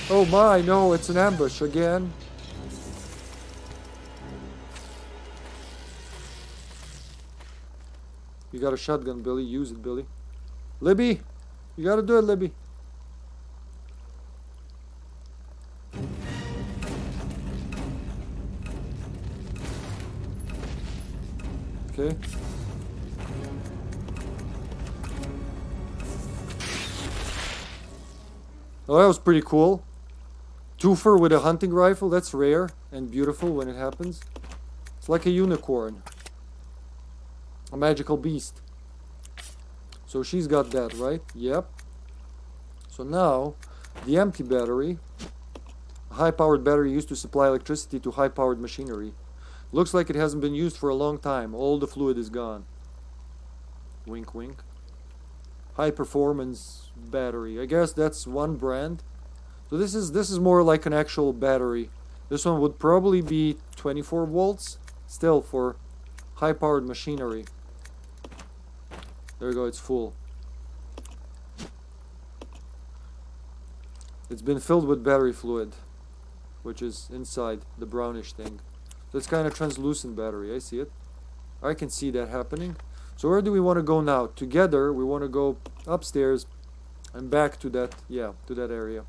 Oh my, no, it's an ambush again. You got a shotgun, Billy. Use it, Billy. Libby! You gotta do it, Libby. Okay. Oh, that was pretty cool. Twofer with a hunting rifle. That's rare and beautiful when it happens. It's like a unicorn. A magical beast. So she's got that, right? Yep. So now, the empty battery. A high-powered battery used to supply electricity to high-powered machinery. Looks like it hasn't been used for a long time. All the fluid is gone. Wink, wink. High-performance battery. I guess that's one brand. So this is more like an actual battery. This one would probably be 24 volts. Still for high-powered machinery. There we go, it's full. It's been filled with battery fluid, which is inside the brownish thing. That's kind of translucent battery, I see it. I can see that happening. So where do we want to go now? Together, we want to go upstairs and back to that, yeah, to that area.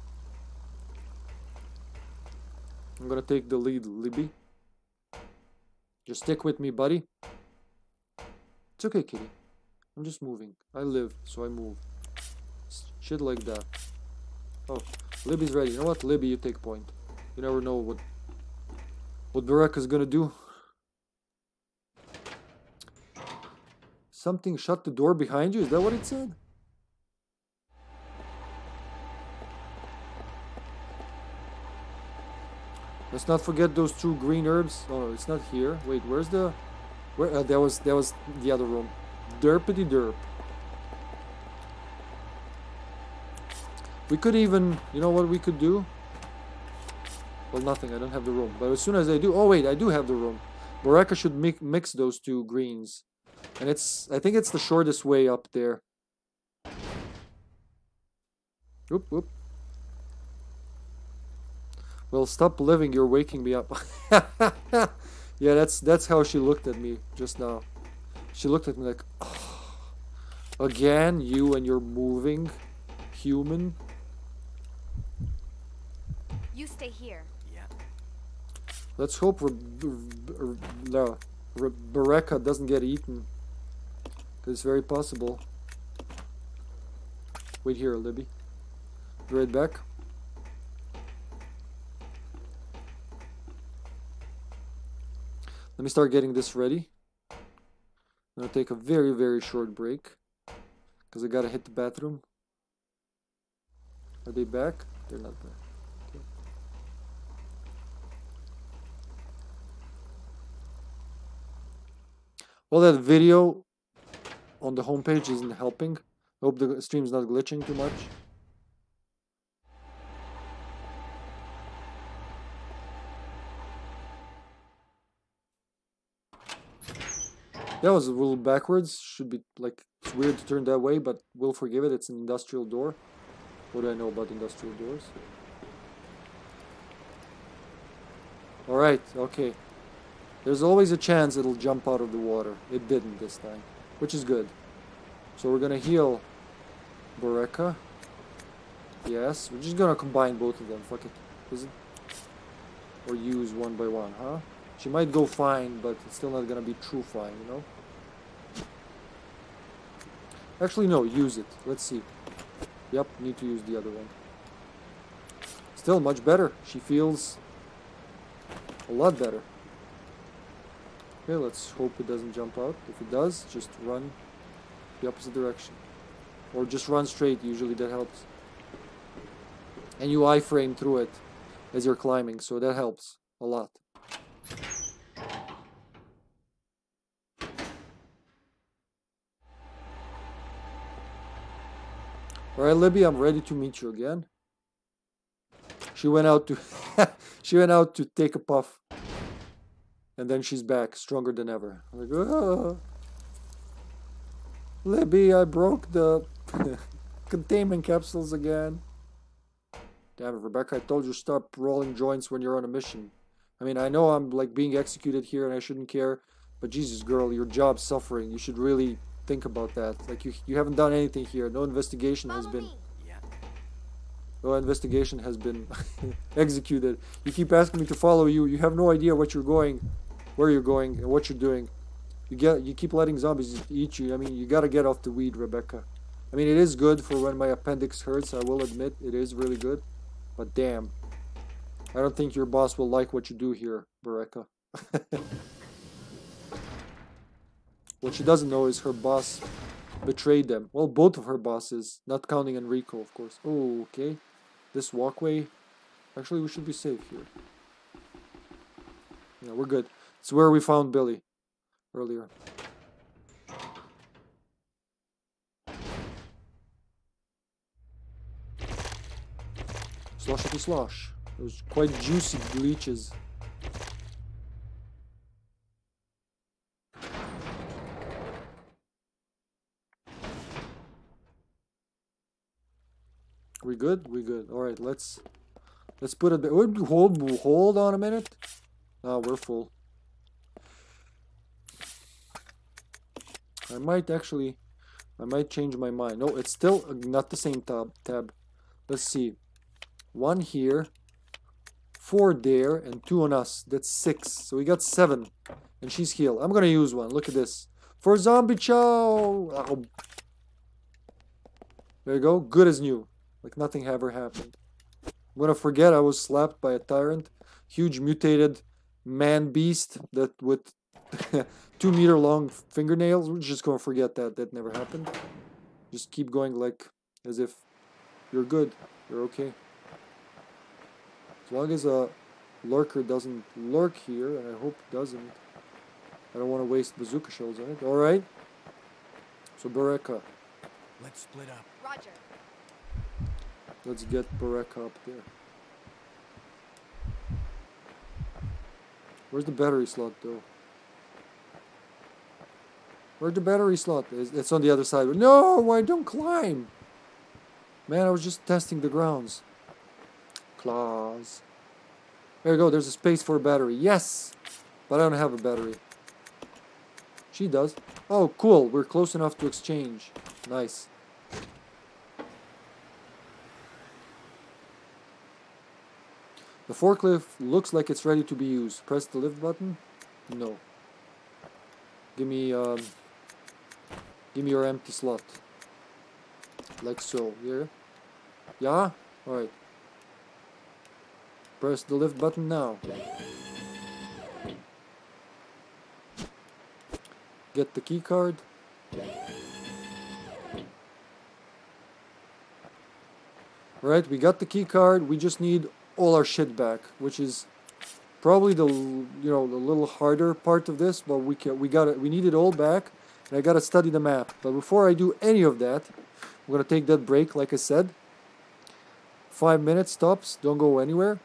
I'm gonna take the lead, Libby. Just stick with me, buddy. It's okay, kitty. I'm just moving. I live, so I move. Shit like that. Oh, Libby's ready. You know what? Libby, you take point. You never know what Bereka's gonna do. Something shut the door behind you? Is that what it said? Let's not forget those two green herbs. Oh, no, it's not here. Wait, where's the... Where? That was the other room. Derpity derp. We could even... You know what we could do? Well, nothing. I don't have the room. But as soon as I do... Oh, wait. I do have the room. Bereka should mix those two greens. And it's... I think it's the shortest way up there. Whoop, whoop. Well, stop living, you're waking me up. Yeah, that's how she looked at me just now. She looked at me like, oh, again, you and your moving human. You stay here. Yeah. Let's hope Bereka doesn't get eaten. Because it's very possible. Wait here, Libby. Be right back. Let me start getting this ready. I'm gonna take a very, very short break because I gotta hit the bathroom. Are they back? They're not back. Okay. Well, that video on the homepage isn't helping. I hope the stream's not glitching too much. That was a little backwards. Should be like, it's weird to turn that way, but we'll forgive it. It's an industrial door. What do I know about industrial doors? Alright, okay. There's always a chance it'll jump out of the water. It didn't this time, which is good. So we're gonna heal Bereka. Yes, we're just gonna combine both of them. Fuck it. Is it? Or use one by one, huh? She might go fine, but it's still not gonna be true fine, you know? Actually, no, use it. Let's see. Yep, need to use the other one. Still much better. She feels a lot better. Okay, let's hope it doesn't jump out. If it does, just run. the opposite direction. Or just run straight, usually that helps. And you iframe through it as you're climbing, so that helps a lot. Alright, Libby, I'm ready to meet you again. She went out to she went out to take a puff. And then she's back, stronger than ever. I'm like, oh, Libby, I broke the containment capsules again. Damn it, Rebecca, I told you stop rolling joints when you're on a mission. I mean, I know I'm like being executed here and I shouldn't care, but Jesus, girl, your job's suffering. You should really think about that. Like, you haven't done anything here. No investigation has been... No investigation has been executed. You keep asking me to follow you. You have no idea what you're going, where you're going, and what you're doing. You keep letting zombies eat you. I mean, you gotta get off the weed, Rebecca. I mean, it is good for when my appendix hurts. I will admit, it is really good. But damn, I don't think your boss will like what you do here, Rebecca. What she doesn't know is her boss betrayed them. Well, both of her bosses, not counting Enrico, of course. Oh, okay. This walkway. Actually, we should be safe here. Yeah, we're good. It's where we found Billy earlier. Sloshity slosh. Those quite juicy leeches. We good? We good. Alright, let's put it there. Hold on a minute. Now we're full. I might change my mind. No, it's still not the same tab. Let's see. 1 here, 4 there, and 2 on us. That's 6. So we got 7. And she's healed. I'm gonna use one. Look at this. For zombie chow! Oh. There you go. Good as new. Like nothing ever happened. I'm gonna forget I was slapped by a tyrant. Huge mutated man-beast that with 2 meter long fingernails. We're just gonna forget that. That never happened. Just keep going like as if you're good. You're okay. As long as a lurker doesn't lurk here, and I hope it doesn't. I don't want to waste bazooka shells on it. Alright. So Bereka. Let's split up. Roger. Let's get Bereka up there. Where's the battery slot, though? Where's the battery slot? It's on the other side. No, I don't climb. Man, I was just testing the grounds. Claws. There you go. There's a space for a battery. Yes, but I don't have a battery. She does. Oh, cool. We're close enough to exchange. Nice. The forklift looks like it's ready to be used. Press the lift button. No. Give me your empty slot. Like so. Yeah. Yeah. All right. Press the lift button now. Get the key card. Right. We got the key card. We just need all our shit back, which is probably the the little harder part of this, but we need it all back, and I gotta study the map. But before I do any of that, I'm gonna take that break, like I said. 5 minutes stops, don't go anywhere.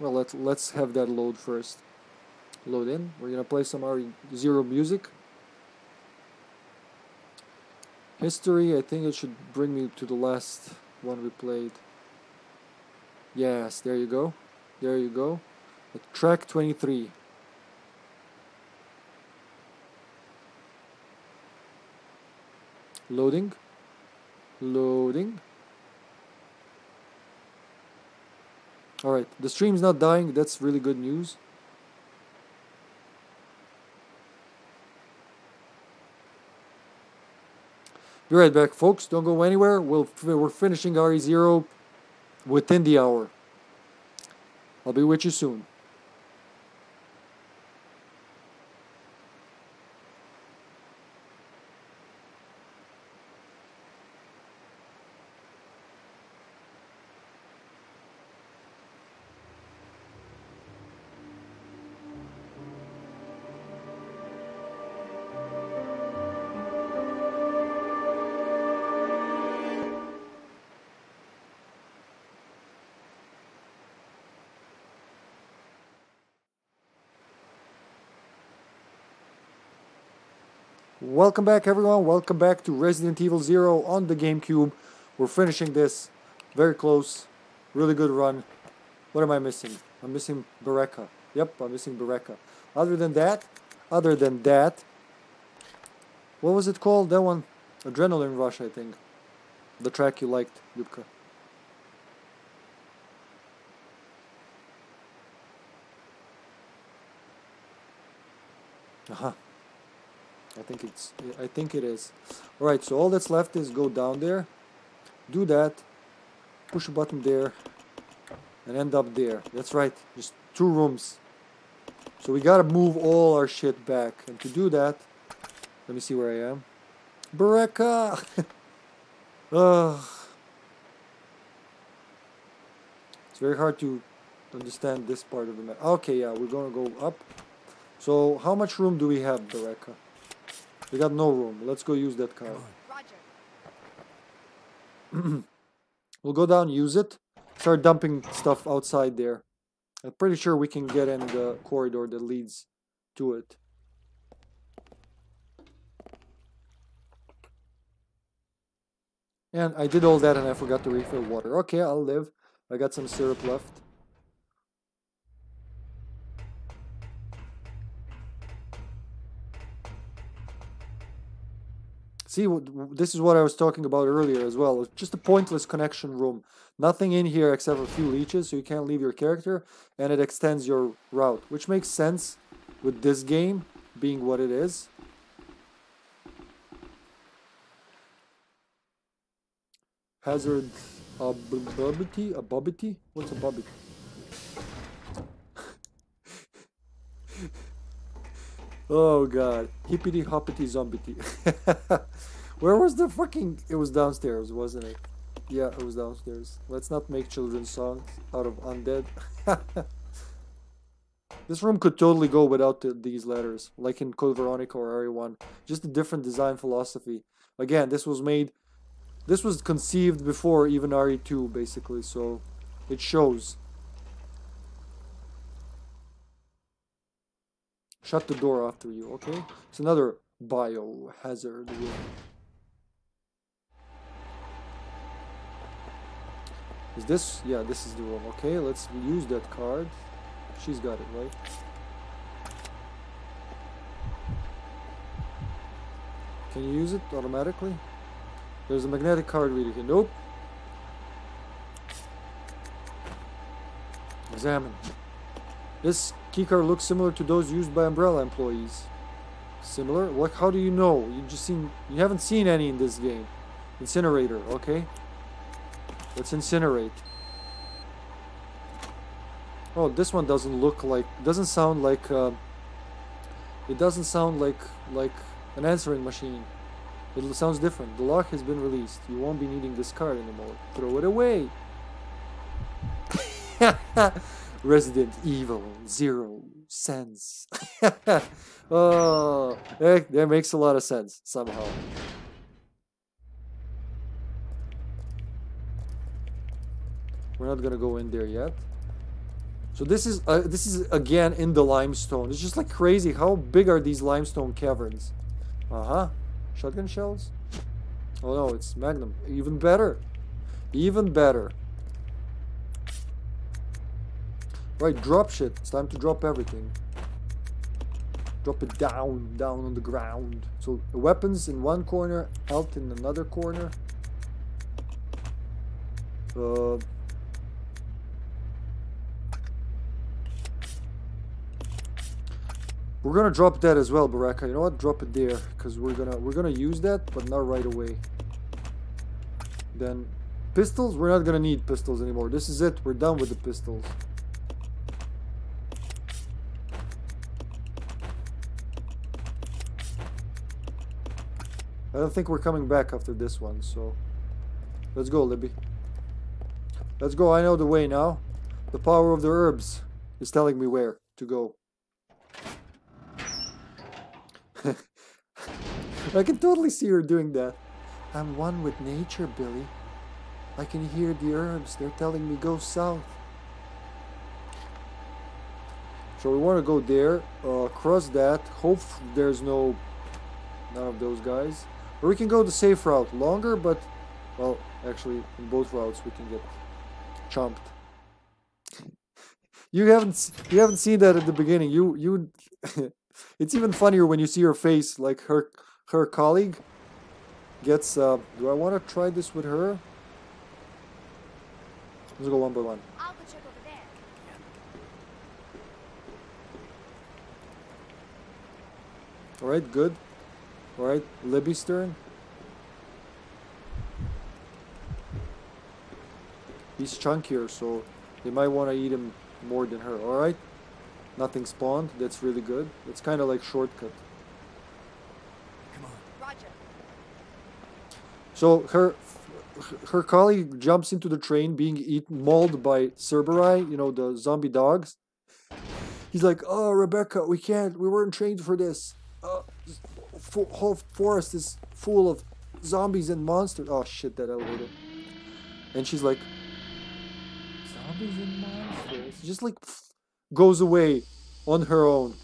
Well, let's have that load first. Load in. We're gonna play some RE0 music. History, I think it should bring me to the last one we played. Yes, there you go. There you go. Track 23. Loading. Loading. Alright, the stream's not dying. That's really good news. Be right back, folks. Don't go anywhere. We're finishing RE0. Within the hour. I'll be with you soon. Welcome back, everyone. Welcome back to Resident Evil 0 on the GameCube. We're finishing this. Very close. Really good run. What am I missing? I'm missing Rebecca. Yep, I'm missing Rebecca. Other than that, what was it called? That one? Adrenaline Rush, I think. The track you liked, Yubka. Aha. I think it is. Alright, so all that's left is go down there, do that, push a button there, and end up there. That's right, just two rooms. So we gotta move all our shit back. And to do that, let me see where I am. Baraka! It's very hard to understand this part of the map. Okay, yeah, we're gonna go up. So how much room do we have, Baraka? We got no room. Let's go use that car. Roger. We'll go down, use it. Start dumping stuff outside there. I'm pretty sure we can get in the corridor that leads to it. And I did all that and I forgot to refill water. Okay, I'll live. I got some syrup left. See, this is what I was talking about earlier as well. It's just a pointless connection room. Nothing in here except a few leeches, so you can't leave your character, and it extends your route, which makes sense with this game being what it is. Hazard abobity? Abobity? What's abobity? Oh god, hippity hoppity zombity. Where was the fucking... It was downstairs, wasn't it? Yeah, it was downstairs. Let's not make children's songs out of undead. This room could totally go without these letters, like in Code Veronica or RE1. Just a different design philosophy. Again, this was made... This was conceived before even RE2, basically, so it shows. Shut the door after you, okay? It's another biohazard room. Is this? Yeah, this is the room. Okay, let's use that card. She's got it, right? Can you use it automatically? There's a magnetic card reader here. Nope. Examine. This keycard looks similar to those used by Umbrella employees. Similar? What? How do you know? You haven't seen any in this game. Incinerator. Okay. Let's incinerate. Oh, this one doesn't look like. Doesn't sound like. It doesn't sound like an answering machine. It sounds different. The lock has been released. You won't be needing this card anymore. Throw it away. Resident Evil 0 cents. Oh, that makes a lot of sense somehow. We're not gonna go in there yet. So this is again in the limestone. It's just like crazy. How big are these limestone caverns? Shotgun shells? Oh no, it's Magnum. Even better. Even better. Right, drop shit. It's time to drop everything. Drop it down on the ground. So weapons in one corner, health in another corner. We're gonna drop that as well, Baraka. You know what? Drop it there, because we're gonna use that, but not right away. Then pistols. We're not gonna need pistols anymore. This is it. We're done with the pistols. I don't think we're coming back after this one, so let's go, Libby. Let's go. I know the way now. The power of the herbs is telling me where to go. I can totally see her doing that. I'm one with nature, Billy. I can hear the herbs. They're telling me go south. So we want to go there, cross that. Hope there's no none of those guys. Or we can go the safe route, longer, but, well, actually, in both routes we can get chomped. You haven't seen that at the beginning. It's even funnier when you see her face, like her colleague gets. Do I want to try this with her? Let's go one by one. I'll go check over there. All right, good. All right, Libby's turn. He's chunkier, so they might want to eat him more than her. All right, nothing spawned. That's really good. It's kind of like shortcut. Come on, Roger. So her colleague jumps into the train, being eaten, mauled by Cerberi, you know, the zombie dogs. He's like, "Oh, Rebecca, we can't. We weren't trained for this. This whole forest is full of zombies and monsters." Oh shit, that elevator. And she's like, "Zombies and monsters." Just like goes away on her own.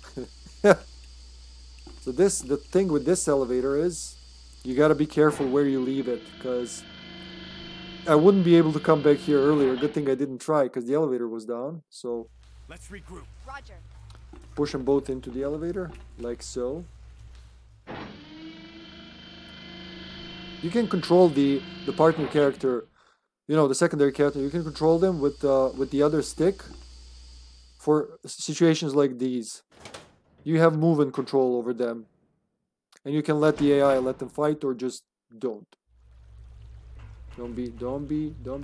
So the thing with this elevator is you gotta be careful where you leave it, because I wouldn't be able to come back here earlier. Good thing I didn't try, because the elevator was down. So let's regroup. Roger. Push them both into the elevator, like so. You can control the partner character, you know, the secondary character. You can control them with the other stick. For situations like these, you have move and control over them, and you can let the AI let them fight, or just don't. Don't be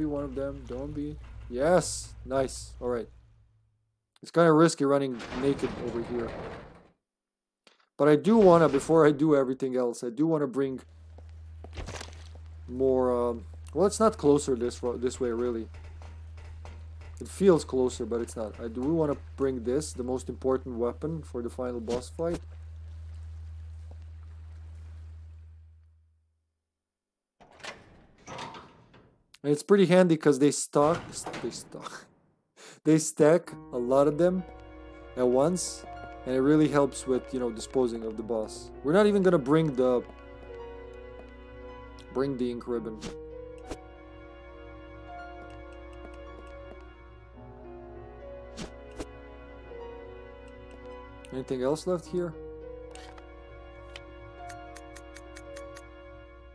one of them. Don't be. Yes, nice. All right. It's kind of risky running naked over here, but I do wanna, before I do everything else, I do wanna bring more. Well, it's not closer this way really. It feels closer, but it's not. I do want to bring this, the most important weapon for the final boss fight. And it's pretty handy because they stack a lot of them at once, and it really helps with, you know, disposing of the boss. We're not even gonna bring the ink ribbon. Anything else left here?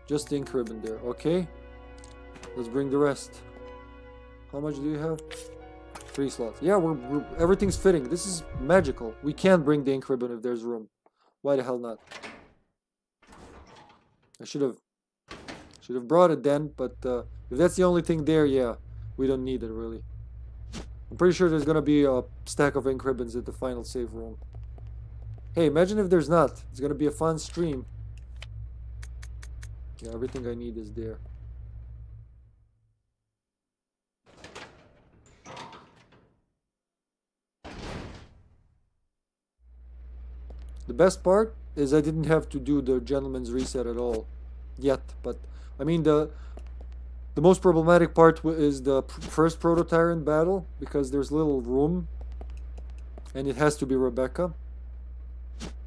Just the ink ribbon there. Okay. Let's bring the rest. How much do you have? 3 slots. Yeah, we're everything's fitting. This is magical. We can't bring the ink ribbon if there's room. Why the hell not? I should have brought it then, but if that's the only thing there, yeah, we don't need it really. I'm pretty sure there's gonna be a stack of ink ribbons at the final save room. Hey, imagine if there's not. It's gonna be a fun stream. Yeah, everything I need is there. The best part is I didn't have to do the gentleman's reset at all yet, but I mean the most problematic part is the first proto-tyrant battle, because there's little room and it has to be Rebecca.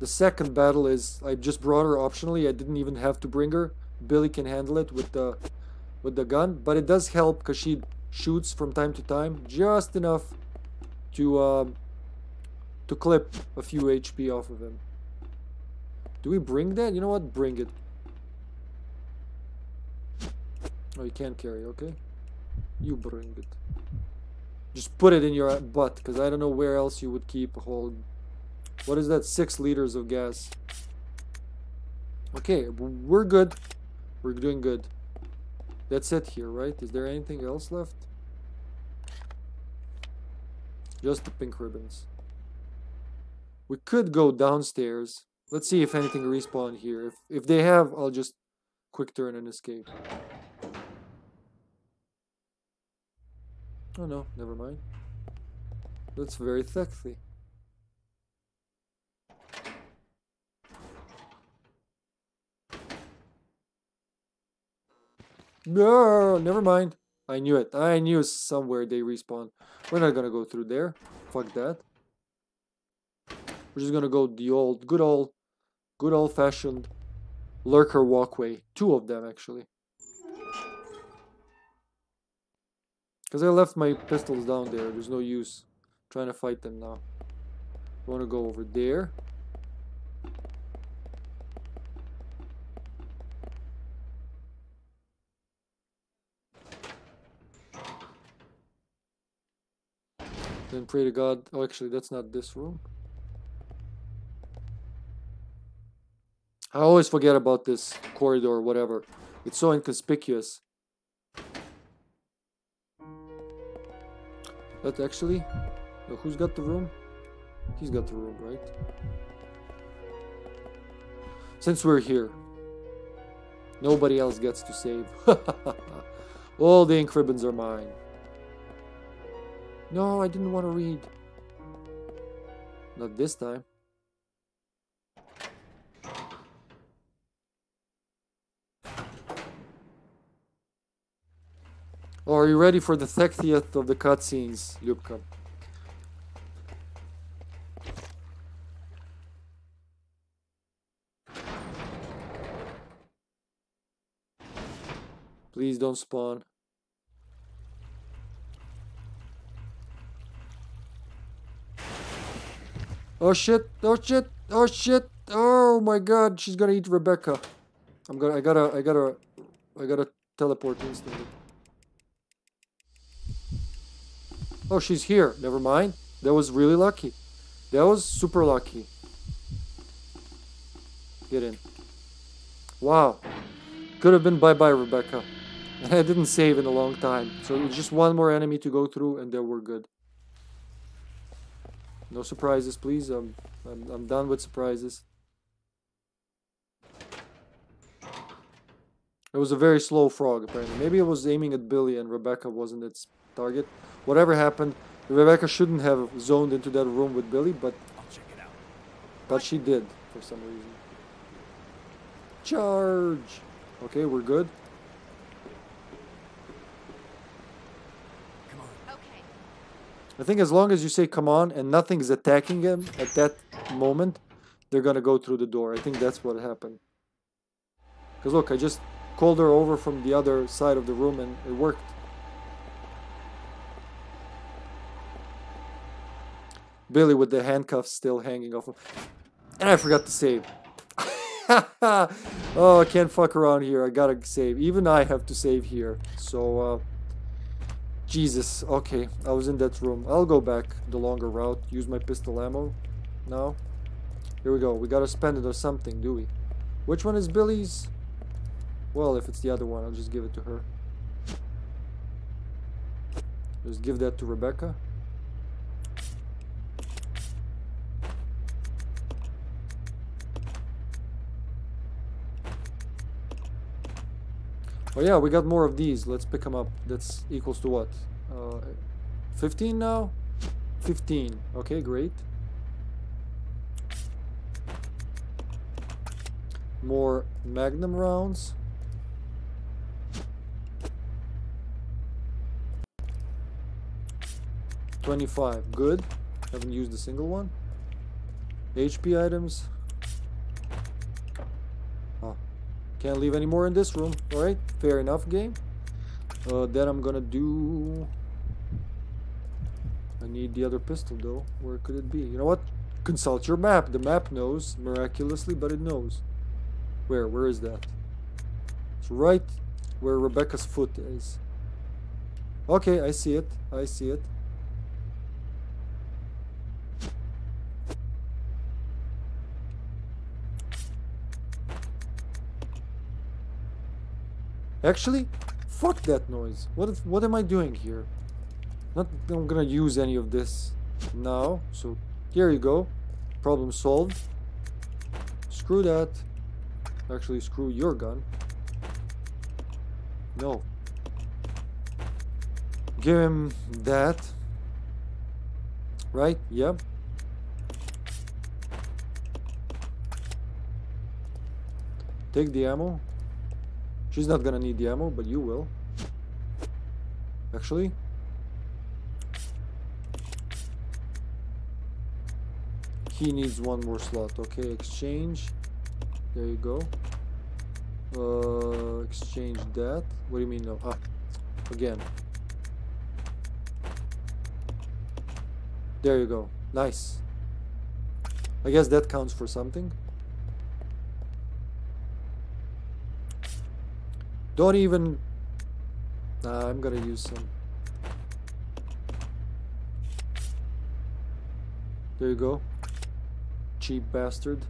The second battle is I just brought her optionally. I didn't even have to bring her. Billy can handle it with the gun, but it does help because she shoots from time to time, just enough to clip a few HP off of him. Do we bring that? You know what? Bring it. Oh, you can't carry. Okay, you bring it. Just put it in your butt, because I don't know where else you would keep a whole. What is that? 6 liters of gas. Okay, we're good. We're doing good. That's it here, right? Is there anything else left? Just the pink ribbons. We could go downstairs. Let's see if anything respawned here. If they have, I'll just quick turn and escape. Oh no, never mind. That's very sexy. No, never mind. I knew it. I knew somewhere they respawn. We're not gonna go through there. Fuck that. We're just gonna go the good old fashioned lurker walkway. Two of them, actually. Because I left my pistols down there. There's no use trying to fight them now. I want to go over there. Then pray to God. Oh, actually, that's not this room. I always forget about this corridor, whatever. It's so inconspicuous. That actually... No, who's got the room? He's got the room, right? Since we're here, nobody else gets to save. All the ink ribbons are mine. No, I didn't want to read. Not this time. Oh, are you ready for the 30th of the cutscenes, Ljubka? Please don't spawn. Oh shit, oh shit, oh shit, oh my god, she's gonna eat Rebecca. I gotta teleport instantly. Oh, she's here, never mind. That was really lucky. That was super lucky. Get in. Wow. Could have been bye-bye, Rebecca. And I didn't save in a long time. So it was just one more enemy to go through and then we're good. No surprises, please. I'm done with surprises. It was a very slow frog, apparently. Maybe it was aiming at Billy and Rebecca wasn't its target. Whatever happened, Rebecca shouldn't have zoned into that room with Billy, but... I'll check it out. But she did, for some reason. Charge! Okay, we're good. Come on. Okay. I think as long as you say come on and nothing's attacking him at that moment, they're gonna go through the door. I think that's what happened. Because look, I just called her over from the other side of the room and it worked. Billy with the handcuffs still hanging off him. And I forgot to save. Oh, I can't fuck around here. I gotta save. Even I have to save here. So, Jesus. Okay, I was in that room. I'll go back the longer route. Use my pistol ammo. Now. Here we go. We gotta spend it or something, do we? Which one is Billy's? Well, if it's the other one, I'll just give it to her. Just give that to Rebecca. Oh yeah, we got more of these. Let's pick them up. That's equals to what? 15 now? 15. Okay, great. More magnum rounds. $25. Good. Haven't used a single one. HP items. Can't leave any more in this room. Alright, fair enough, game. Then I'm gonna do... I need the other pistol, though. Where could it be? You know what? Consult your map. The map knows, miraculously, but it knows. Where? Where is that? It's right where Rebecca's foot is. Okay, I see it. I see it. Actually, fuck that noise. What am I doing here? I'm gonna use any of this now. So here you go. Problem solved. Screw that. Actually, screw your gun. No. Give him that. Right? Yep. Yeah. Take the ammo. She's not gonna need the ammo, but you will. Actually. He needs one more slot. Okay, exchange. There you go. Exchange that. What do you mean? No. Ah, again. There you go. Nice. I guess that counts for something. Don't even... Nah, I'm gonna use some. There you go. Cheap bastard.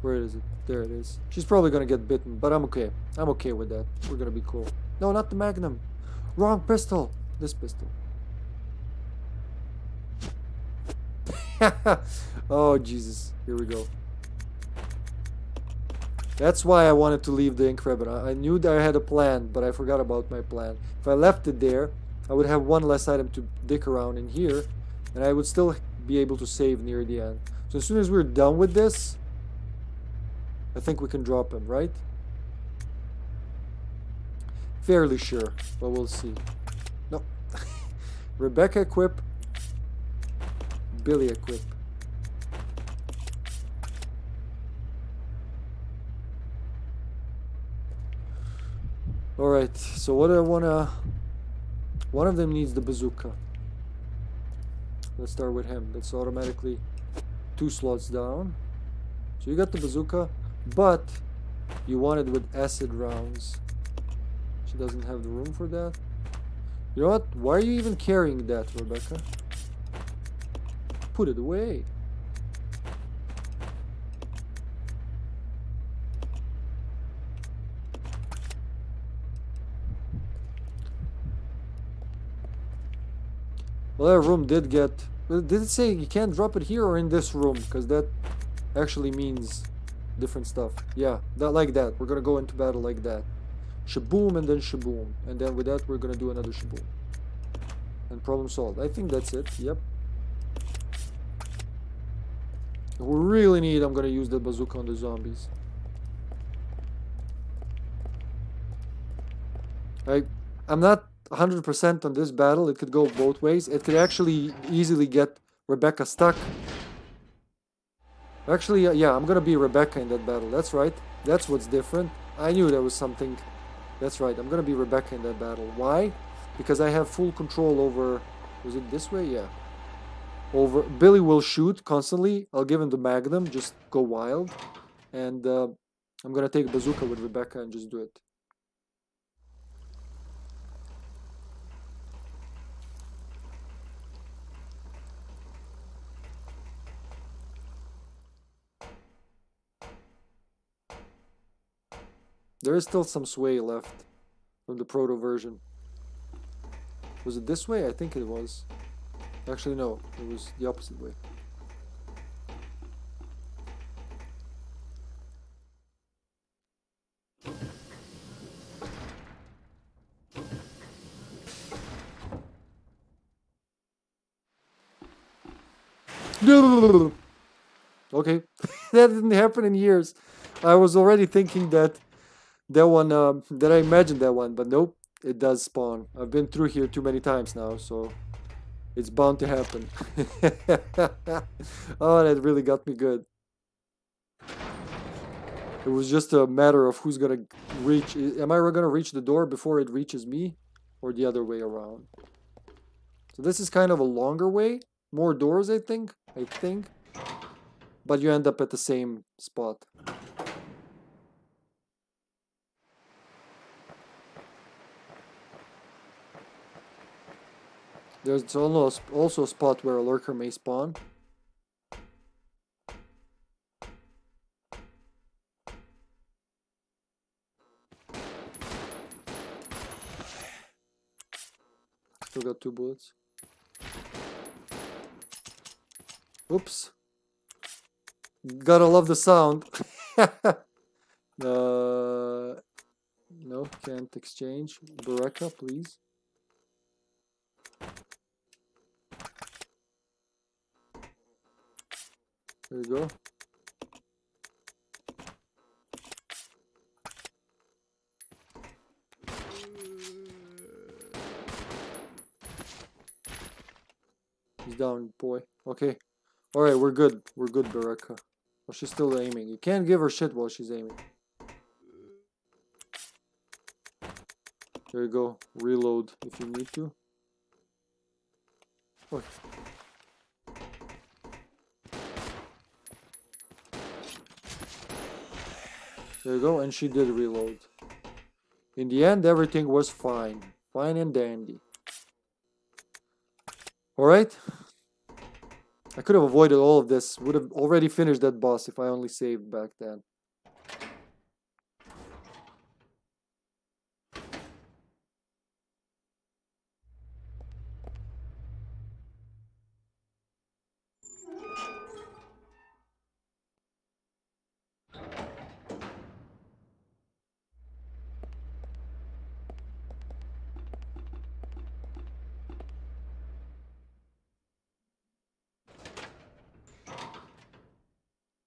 Where is it? There it is. She's probably gonna get bitten, but I'm okay. I'm okay with that. We're gonna be cool. No, not the Magnum. Wrong pistol. This pistol. Oh, Jesus. Here we go. That's why I wanted to leave the ink ribbon. I knew that I had a plan, but I forgot about my plan. If I left it there, I would have one less item to dick around in here, and I would still be able to save near the end. So as soon as we're done with this, I think we can drop him, right? Fairly sure, but we'll see. No. Rebecca equip. Billy equip. Alright, so what do I wanna... One of them needs the bazooka. Let's start with him. That's automatically two slots down. So you got the bazooka, but you want it with acid rounds. She doesn't have the room for that. You know what? Why are you even carrying that, Rebecca? Put it away. Well, that room did get... Did it say you can't drop it here or in this room? Because that actually means different stuff. Yeah, that, like that. We're going to go into battle like that. Shaboom and then shaboom. And then with that, we're going to do another shaboom. And problem solved. I think that's it. Yep. If we really need... I'm going to use the bazooka on the zombies. I'm not... 100% on this battle. It could go both ways. It could actually easily get Rebecca stuck. Actually, yeah, I'm gonna be Rebecca in that battle. That's right. That's what's different. I knew there was something. That's right. I'm gonna be Rebecca in that battle. Why? Because I have full control over... Was it this way? Yeah. Over... Billy will shoot constantly. I'll give him the Magnum. Just go wild. And I'm gonna take bazooka with Rebecca and just do it. There is still some sway left from the proto version. Was it this way? I think it was. Actually, no. It was the opposite way. Okay. That didn't happen in years. I was already thinking that that one, that I imagined that one, but nope, it does spawn. I've been through here too many times now, so it's bound to happen. Oh, that really got me good. It was just a matter of who's gonna reach. Am I gonna reach the door before it reaches me, or the other way around? So this is kind of a longer way, more doors, I think, but you end up at the same spot. There's also a spot where a lurker may spawn. Still got two bullets. Oops. Gotta love the sound. No, can't exchange. Baraka, please. There we go. He's down, boy. Okay. Alright, we're good. We're good, Baraka. Well, she's still aiming. You can't give her shit while she's aiming. There you go. Reload if you need to. Okay. There you go, and she did reload. In the end, everything was fine. Fine and dandy. Alright. I could have avoided all of this. Would have already finished that boss if I only saved back then.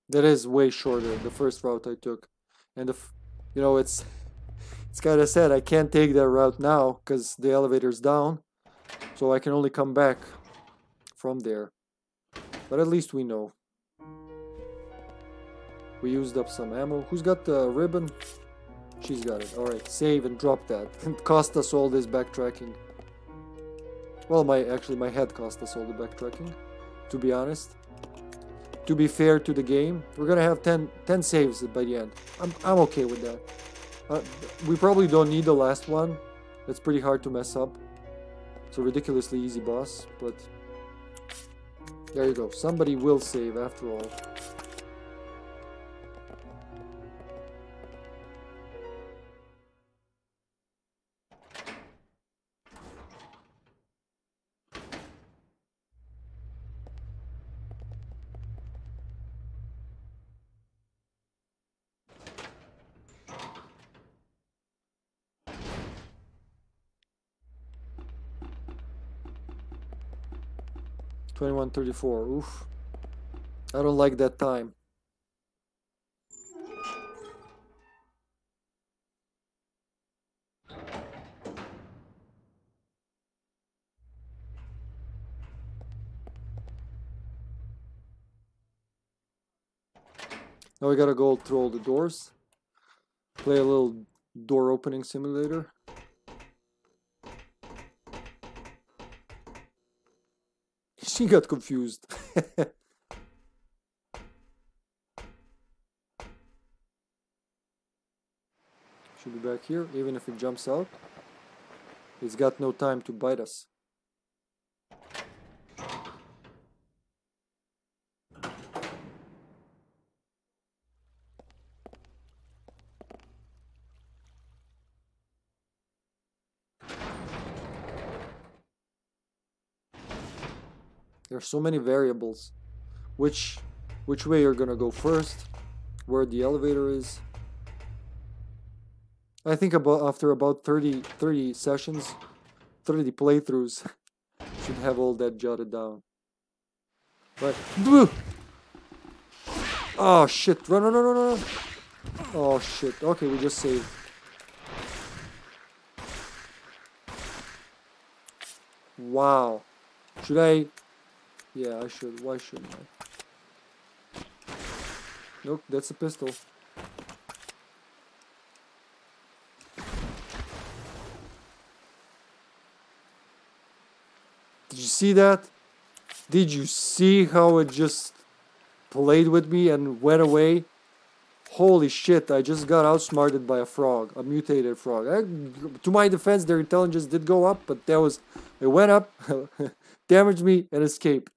That is way shorter, the first route I took, and you know, it's kind of sad I can't take that route now because the elevator's down, so I can only come back from there. But at least we know. We used up some ammo. Who's got the ribbon? She's got it. All right, save and drop that. It cost us all this backtracking. Well, actually my head cost us all the backtracking, to be honest. To be fair to the game, we're gonna have 10 saves by the end. I'm okay with that. We probably don't need the last one. That's pretty hard to mess up. It's a ridiculously easy boss, but there you go. Somebody will save after all. Oof. I don't like that time. Now we gotta go through all the doors. Play a little door opening simulator. She got confused. Should be back here, even if it jumps out. It's got no time to bite us. There's so many variables. Which way you're gonna go first? Where the elevator is? I think after about 30 sessions, 30 playthroughs, should have all that jotted down. But oh shit! Run! Run! Run! Run! Oh shit! Okay, we just saved. Wow. Should I? Yeah, I should. Why shouldn't I? Nope, that's a pistol. Did you see that? Did you see how it just played with me and went away? Holy shit, I just got outsmarted by a frog, a mutated frog. To my defense, their intelligence did go up, but that was... It went up, damaged me, and escaped.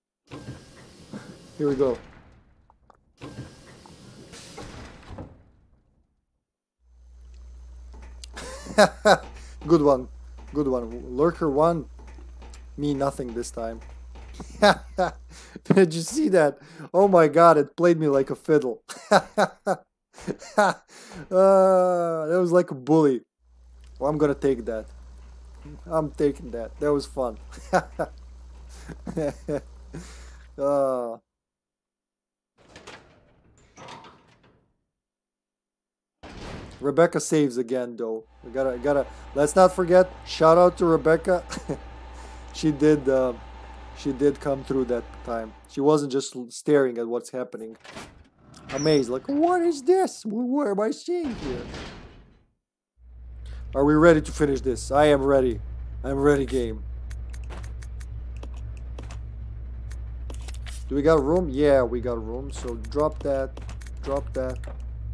Here we go. Good one. Good one. Lurker one. Me nothing this time. Did you see that? Oh my god, it played me like a fiddle. That was like a bully. Well, I'm gonna take that. I'm taking that. That was fun. Rebecca saves again, though. We gotta. Let's not forget. Shout out to Rebecca. She did come through that time. She wasn't just staring at what's happening. amazed, like, what is this? What am I seeing here? Are we ready to finish this? I am ready. I'm ready, game. Do we got room? Yeah, we got room. So drop that. Drop that.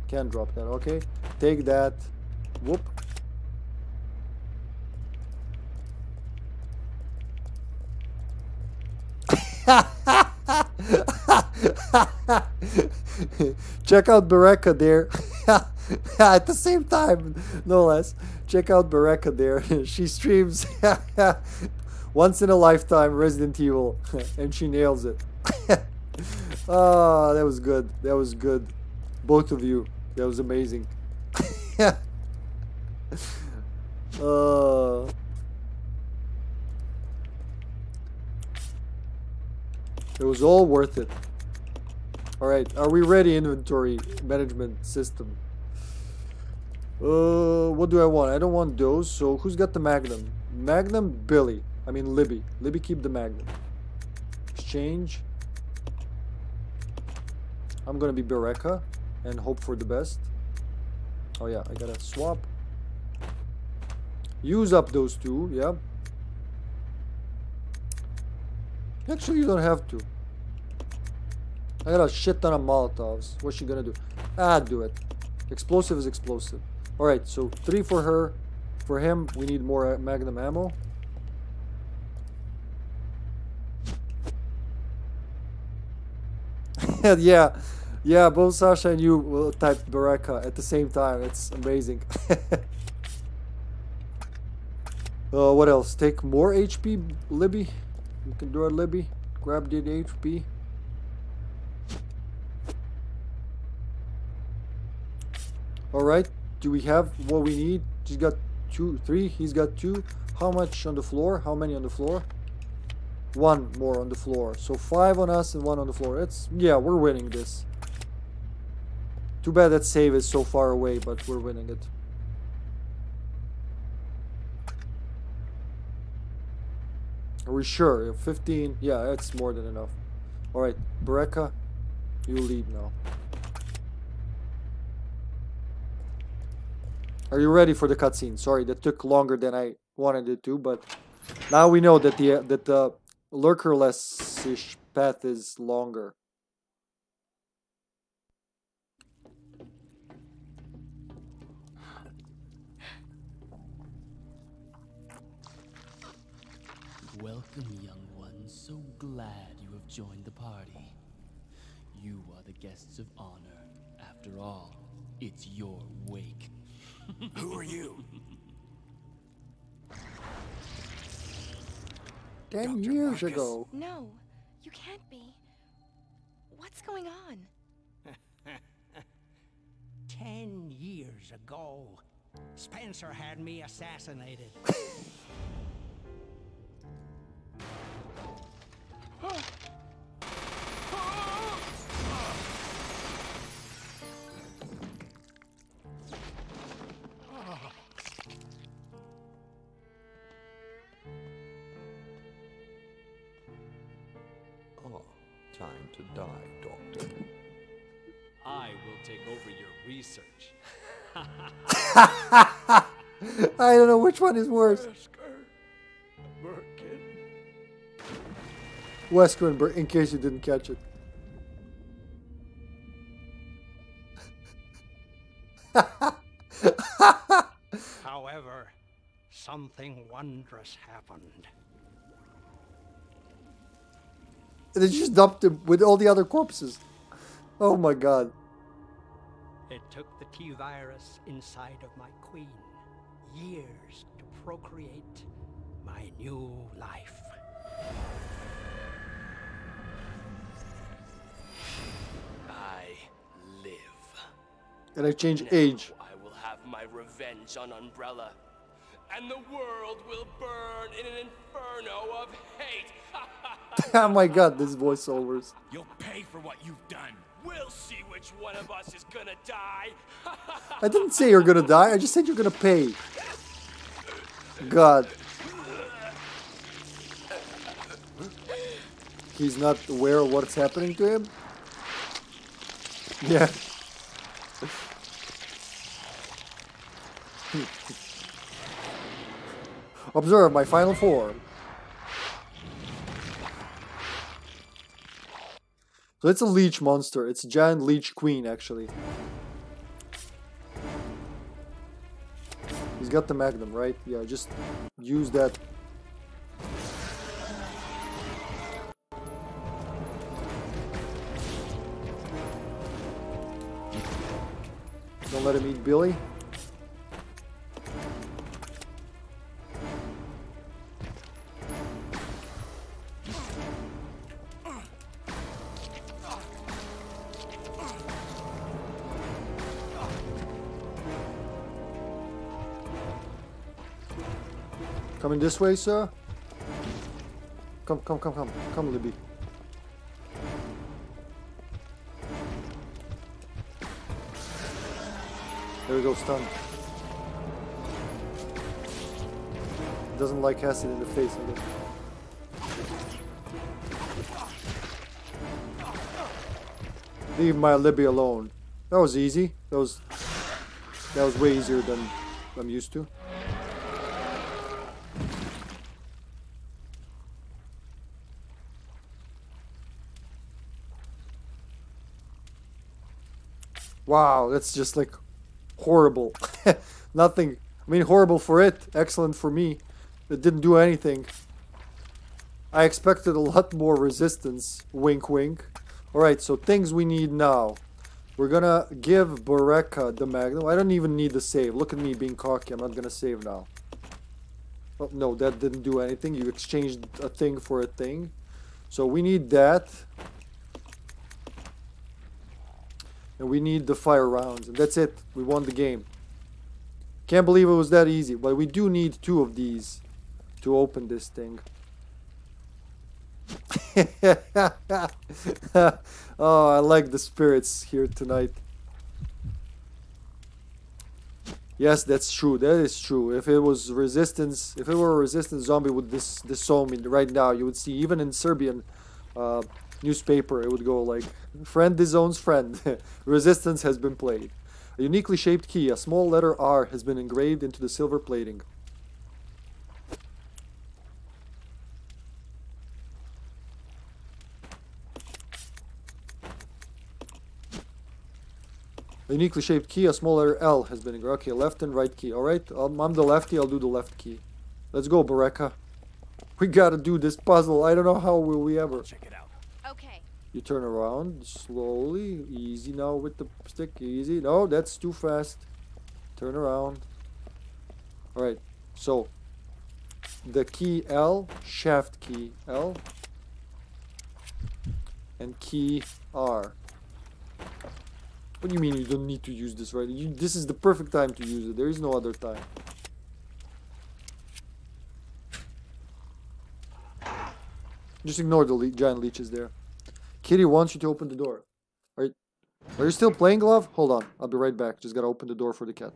Can drop that. Okay. Take that. Whoop. Check out Rebecca there. At the same time, no less. Check out Rebecca there. She streams once in a lifetime Resident Evil, and she nails it. Oh, that was good. That was good. Both of you. That was amazing. It was all worth it. Alright, are we ready, inventory management system? What do I want? I don't want those, so who's got the Magnum? Magnum, Billy. I mean, Libby. Libby, keep the Magnum. Exchange. I'm gonna be Bereka and hope for the best. Oh yeah, I gotta swap. Use up those two, yeah. Actually, you don't have to. I got a shit ton of Molotovs. What's she gonna do? Ah, do it. Explosive is explosive. Alright, so 3 for her. For him, we need more Magnum ammo. Yeah, yeah, both Sasha and you will type Bereka at the same time. It's amazing. What else? Take more HP, Libby. You can do it, Libby. Grab the HP. Alright, do we have what we need? She's got 2, 3, he's got 2. How much on the floor? How many on the floor? 1 more on the floor. So 5 on us and 1 on the floor. It's, yeah, we're winning this. Too bad that save is so far away, but we're winning it. Are we sure? 15? Yeah, that's more than enough. Alright, Bereka, you lead now. Are you ready for the cutscene? Sorry, that took longer than I wanted it to, but now we know that the lurkerless-ish path is longer. Welcome, young one. So glad you have joined the party. You are the guests of honor. After all, it's your wake. Who are you? Ten Dr. years Marcus? Ago. No, you can't be. What's going on? 10 years ago, Spencer had me assassinated. To die, Doctor. I will take over your research. I don't know which one is worse. Wesker and Birkin, in case you didn't catch it. However, something wondrous happened. They just dumped him with all the other corpses. Oh my god. It took the T-virus inside of my queen years to procreate my new life. I live. And I changed age. I will have my revenge on Umbrella. And the world will burn in an inferno of hate. Oh my god, this voiceovers. You'll pay for what you've done. We'll see which one of us is gonna die. I didn't say you're gonna die, I just said you're gonna pay. God. He's not aware of what's happening to him. Yeah. Observe my final form. So it's a leech monster. It's a giant leech queen, actually. He's got the magnum, right? Yeah, just use that. Don't let him eat Billy. Coming this way, sir. Come, come, come, come. Come, Libby. There we go, stun. Doesn't like acid in the face, I guess. Leave my Libby alone. That was easy. That was way easier than I'm used to. Wow, that's just like horrible. Nothing. I mean, horrible for it, excellent for me. It didn't do anything. I expected a lot more resistance. Wink, wink. Alright, so things we need now. We're gonna give Rebecca the magnum. I don't even need the save. Look at me being cocky. I'm not gonna save now. Oh, no, that didn't do anything. You exchanged a thing for a thing. So we need that. And we need the fire rounds. And that's it. We won the game. Can't believe it was that easy. But we do need 2 of these to open this thing. Oh, I like the spirits here tonight. Yes, that's true. That is true. If it was resistance, if it were a resistance zombie would disown me right now. You would see even in Serbian newspaper, it would go like, friend disowns friend. Resistance has been played. A uniquely shaped key, a small letter R, has been engraved into the silver plating. A uniquely shaped key, a small letter L, has been engraved. Okay, left and right key. Alright, I'm the lefty, I'll do the left key. Let's go, Rebecca. We gotta do this puzzle. I don't know how will we ever. Check it out. You turn around slowly, easy now with the stick, easy. No, that's too fast. Turn around. Alright, so the key L, shaft key L, and key R. What do you mean you don't need to use this, right? This is the perfect time to use it. There is no other time. Just ignore the giant leeches there. Kitty wants you to open the door. Are you still playing, Glove? Hold on, I'll be right back. Just gotta open the door for the cat.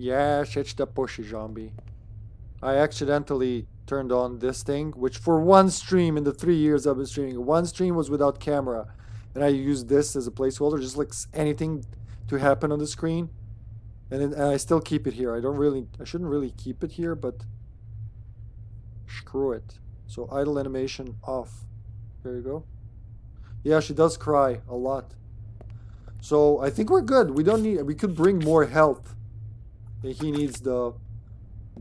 Yeah, it's the pushy zombie. I accidentally turned on this thing, which for one stream in the 3 years I've been streaming, one stream was without camera, and I used this as a placeholder, just like anything to happen on the screen. And I still keep it here. I shouldn't really keep it here, but screw it. So idle animation off. There you go. Yeah, she does cry a lot. So I think we're good. We could bring more health. He needs the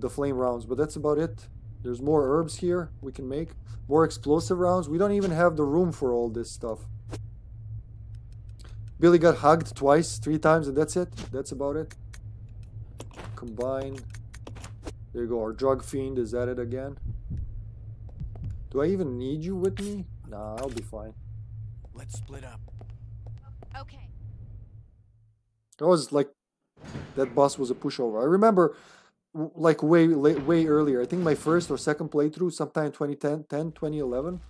flame rounds, but that's about it. There's more herbs here we can make. More explosive rounds. We don't even have the room for all this stuff. Billy got hugged twice, 3 times, and that's it. That's about it. Combine. There you go. Our drug fiend is at it again. Do I even need you with me? Nah, I'll be fine. Let's split up. Okay. That was like, that boss was a pushover. I remember, like way earlier. I think my first or second playthrough, sometime 2010, 2011.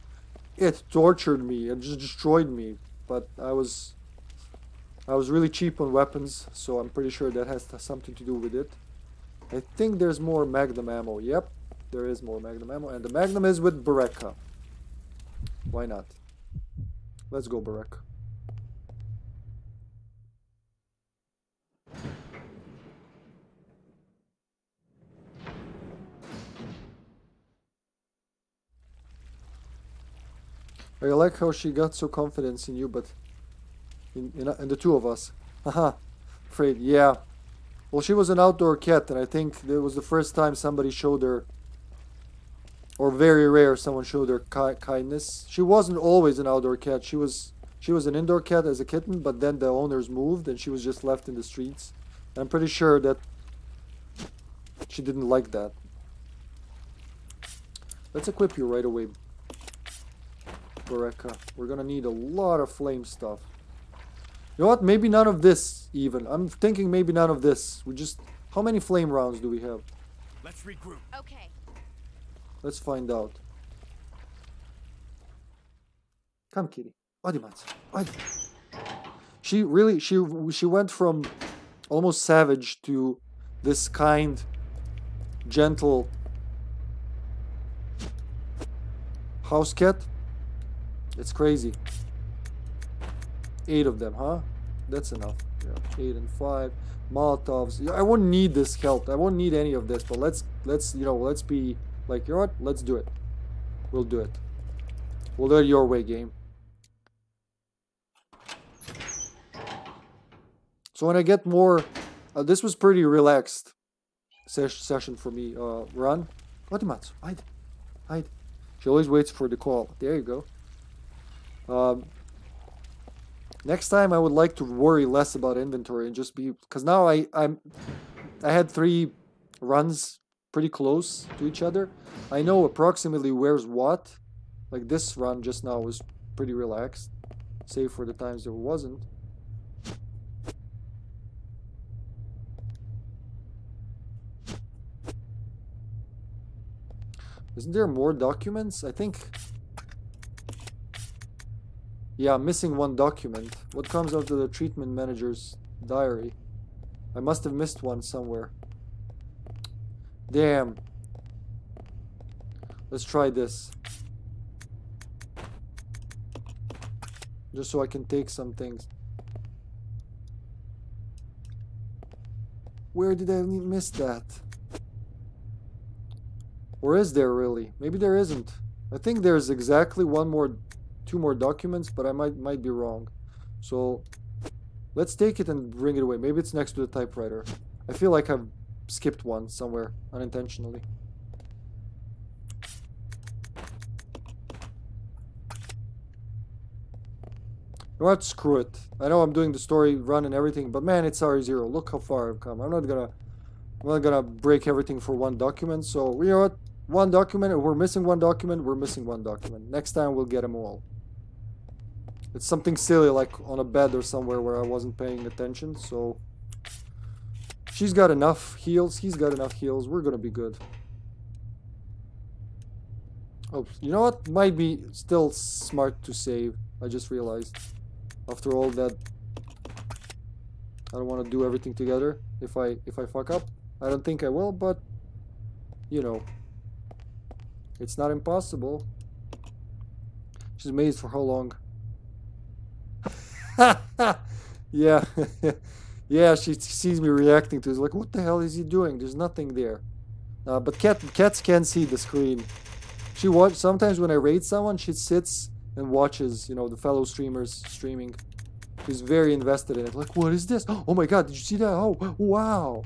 It tortured me. It just destroyed me. But I was really cheap on weapons, so I'm pretty sure that has something to do with it. I think there's more Magnum ammo. Yep, there is more Magnum ammo, and the Magnum is with Bereka. Why not? Let's go, Bereka. I like how she got so confidence in you, but in the two of us. Haha, afraid, yeah. Well, she was an outdoor cat, and I think that was the first time somebody showed her, or very rare someone showed her kindness. She wasn't always an outdoor cat. She was an indoor cat as a kitten, but then the owners moved, and she was just left in the streets. And I'm pretty sure that she didn't like that. Let's equip you right away, Bereka. We're gonna need a lot of flame stuff. You know what? Maybe none of this even. I'm thinking maybe none of this. We just... How many flame rounds do we have? Let's regroup. Okay. Let's find out. Come, kitty. She really... She went from almost savage to this kind, gentle house cat. It's crazy. 8 of them, huh? That's enough. Yeah. 8 and 5 Molotovs. I won't need this health. I won't need any of this. But let's be like, you know what? Let's do it. We'll do it. We'll do it your way, game. So when I get more, this was pretty relaxed session for me. Run. Hide. She always waits for the call. There you go. Next time I would like to worry less about inventory and just be, because now I had 3 runs pretty close to each other. I know approximately where's what. Like this run just now was pretty relaxed, save for the times there wasn't. Isn't there more documents? I think. Yeah, I'm missing 1 document. What comes out of the treatment manager's diary? I must have missed one somewhere. Damn. Let's try this. Just so I can take some things. Where did I miss that? Or is there really? Maybe there isn't. I think there's exactly 2 more documents, but I might be wrong. So let's take it and bring it away. Maybe it's next to the typewriter. I feel like I've skipped one somewhere unintentionally. You know what? Screw it. I know I'm doing the story run and everything, but man, it's RE0. Look how far I've come. I'm not gonna break everything for 1 document. So you know what? 1 document, and we're missing 1 document. We're missing 1 document. Next time we'll get them all. It's something silly, like on a bed or somewhere where I wasn't paying attention, so... She's got enough heals, he's got enough heals, we're gonna be good. Oh, you know what? Might be still smart to save, I just realized. After all that... I don't want to do everything together if I fuck up. I don't think I will, but... You know. It's not impossible. She's amazed for how long. Yeah, yeah. She sees me reacting to it. It's like, what the hell is he doing? There's nothing there. But cats can see the screen. She watches sometimes when I raid someone. She sits and watches, you know, the fellow streamers streaming. She's very invested in it. Like, what is this? Oh my God! Did you see that? Oh wow!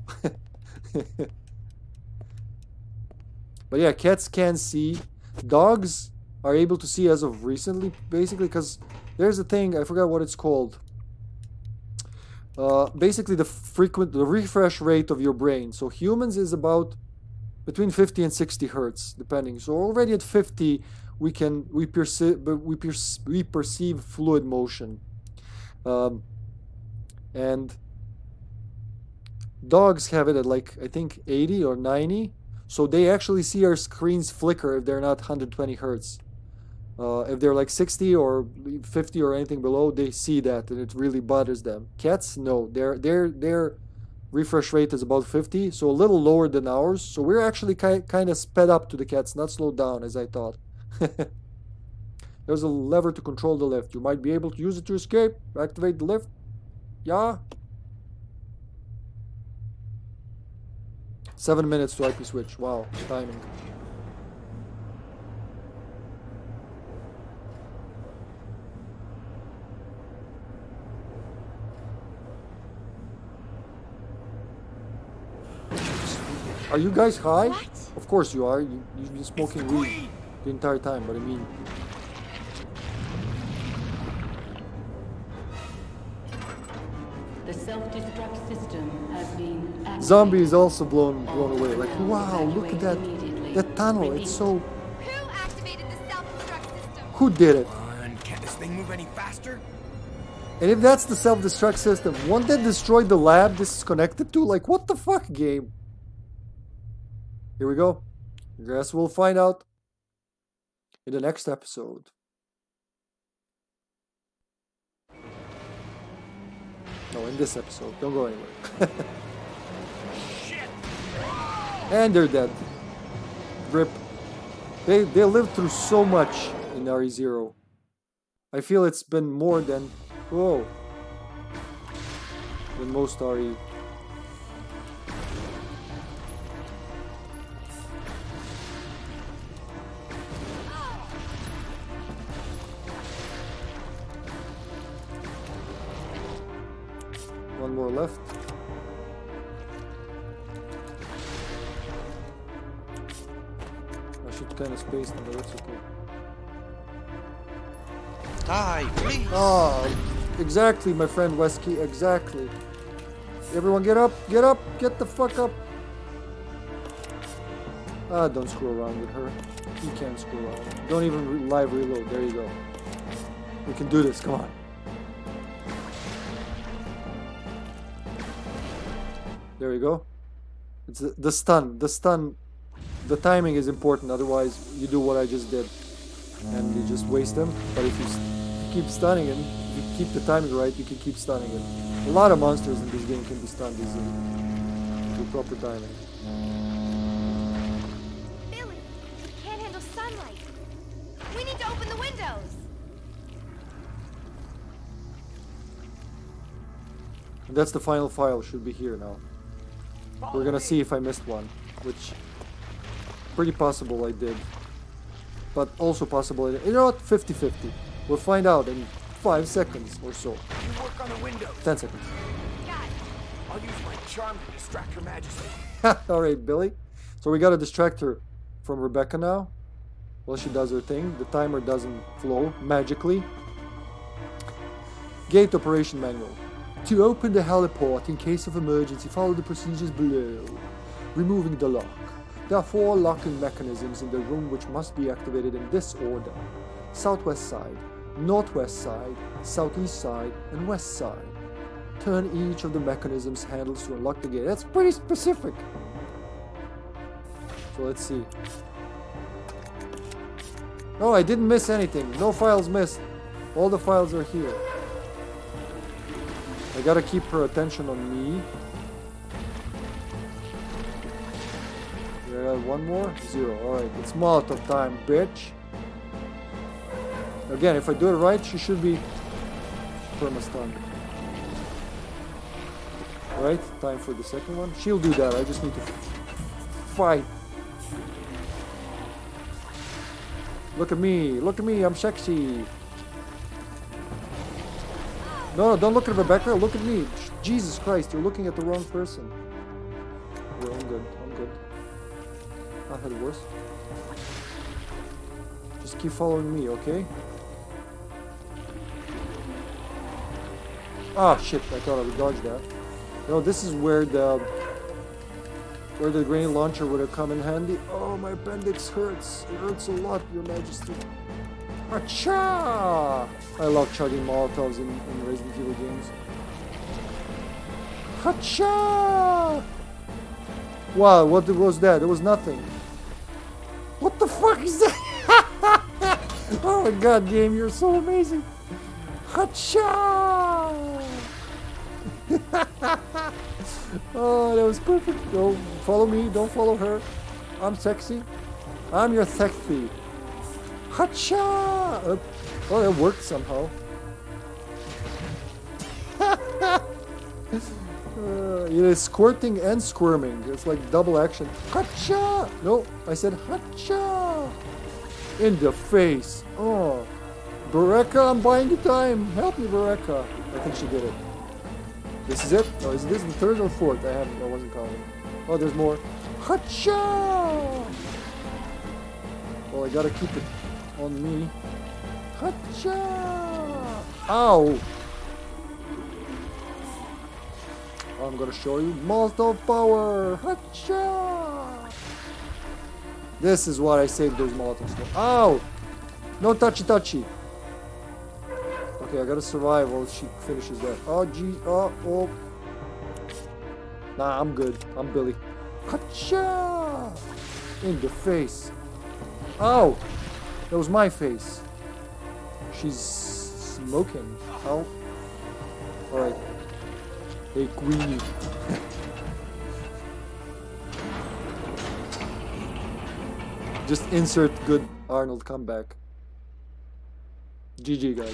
But yeah, cats can see. Dogs are able to see as of recently, basically, because there's a thing, I forgot what it's called. basically the refresh rate of your brain. So humans is about between 50 and 60 hertz, depending. So already at 50, we perceive fluid motion. And dogs have it at like, I think 80 or 90. So they actually see our screens flicker if they're not 120 hertz. If they're like 60 or 50 or anything below, they see that and it really bothers them. Cats, no, their refresh rate is about 50, so a little lower than ours. So we're actually kind of sped up to the cats, not slowed down as I thought. There's a lever to control the lift. You might be able to use it to escape. Activate the lift. Yeah. 7 minutes to IP switch. Wow, timing. Are you guys high? What? Of course you are. You've been smoking weed the entire time, but I mean... The self-destruct system has been activated. Zombie is also blown away. Like, wow, look at that. That tunnel, it's so... Who activated the self-destruct system? Who did it? Can this thing move any faster? And if that's the self-destruct system, won't that destroy the lab this is connected to? Like, what the fuck, game? Here we go. I guess we'll find out in the next episode. No, in this episode. Don't go anywhere. And they're dead. Rip. They lived through so much in RE0. I feel it's been more than... Whoa. Than most RE... One more left. I should kind of space them, but that's okay. Die, please! Oh, exactly, my friend Wesky, exactly. Everyone get up, get the fuck up! Ah, don't screw around with her. You can't screw around. Don't even live reload, there you go. We can do this, come on. There we go. It's the stun. The stun. The timing is important. Otherwise, you do what I just did, and you just waste them. But if you keep stunning him, you keep the timing right. You can keep stunning him. A lot of monsters in this game can be stunned easily with proper timing. Billy, we can't handle sunlight. We need to open the windows. And that's the final file. Should be here now. We're gonna see if I missed one, which pretty possible I did, but also possible I did. You know what? 50-50. We'll find out in 5 seconds or so. You work on the window. 10 seconds. Got it. I'll use my charm to distract Her Majesty. All right, Billy. So we gotta distract her from Rebecca now. Well, she does her thing. The timer doesn't flow magically. Gate operation manual. To open the heliport in case of emergency, follow the procedures below. Removing the lock. There are 4 locking mechanisms in the room which must be activated in this order. Southwest side, northwest side, southeast side, and west side. Turn each of the mechanisms' handles to unlock the gate. That's pretty specific. So let's see. Oh, I didn't miss anything. No files missed. All the files are here. I gotta keep her attention on me. Yeah, one more? 0. Alright, it's Molotov time, bitch. Again, if I do it right, she should be perma-stunned. Alright, time for the second one. She'll do that, I just need to fight. Look at me, I'm sexy. No, don't look at Rebecca, look at me. Jesus Christ, you're looking at the wrong person. Well, I'm good, I'm good. I had worse. Just keep following me, okay? Ah, oh, shit, I thought I would dodge that. No, this is where the grenade launcher would have come in handy. Oh, my appendix hurts. It hurts a lot, Your Majesty. Acha! I love chugging Molotovs in Resident Evil games. Acha! Wow, what was that? It was nothing. What the fuck is that? Oh my god, game, you're so amazing. Hacha! Oh, that was perfect. Don't follow me, don't follow her. I'm sexy. I'm your sexy. Hacha! Oh, it worked somehow. It is squirting and squirming. It's like double action. Hacha! No, I said hacha! In the face. Oh. Rebecca, I'm buying you time. Help me, Rebecca. I think she did it. This is it? No, is this the third or fourth? I wasn't counting. Oh, there's more. Hacha! Well, I gotta keep it on me. Hacha! Ow! I'm gonna show you Molotov power. Hacha! This is what I saved those Molotovs for. Ow! No touchy-touchy. Okay, I gotta survive while she finishes that. Oh, gee, oh, oh. Nah, I'm good. I'm Billy. Hacha! In the face. Ow! That was my face. She's smoking. Ow. Alright. Hey, Queenie. Just insert good Arnold comeback. GG, guys.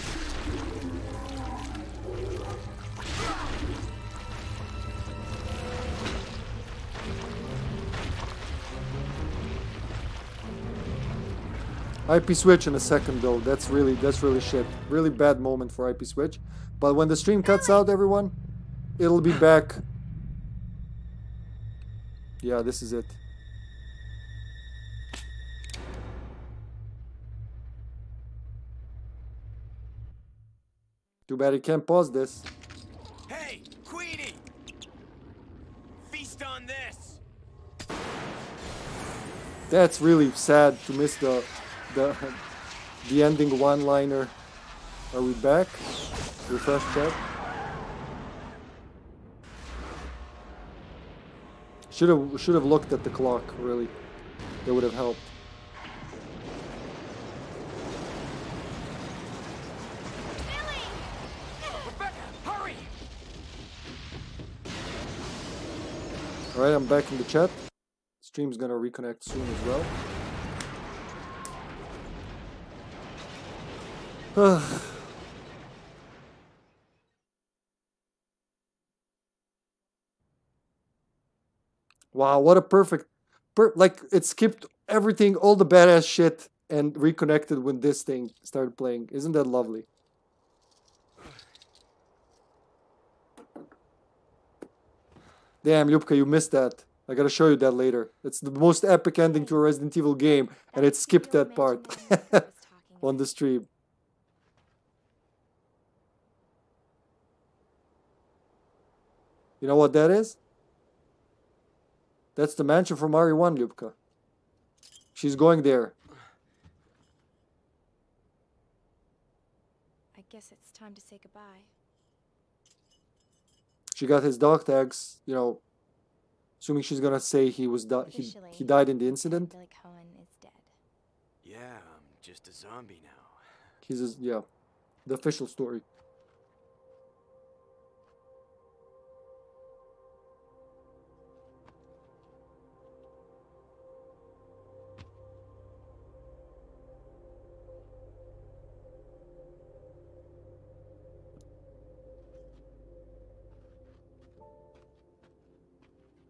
IP switch in a second though. That's really shit. Really bad moment for IP switch. But when the stream cuts out, everyone, it'll be back. Yeah, this is it. Too bad he can't pause this. Hey, Queenie! Feast on this! That's really sad to miss the ending one-liner. Are we back? Refresh chat. Should have looked at the clock, really. That would have helped. Alright, I'm back in the chat. Stream's gonna reconnect soon as well. Wow, what a perfect... like, it skipped everything, all the badass shit, and reconnected when this thing started playing. Isn't that lovely? Damn, Ljupka, you missed that. I gotta show you that later. It's the most epic ending to a Resident Evil game, and it skipped that part on the stream. You know what that is? That's the mansion from RE1, Ljupka. She's going there. I guess it's time to say goodbye. She got his dog tags, you know, assuming she's gonna say he died in the incident. Billy Coen is dead. Yeah, I'm just a zombie now. He's a, yeah, the official story.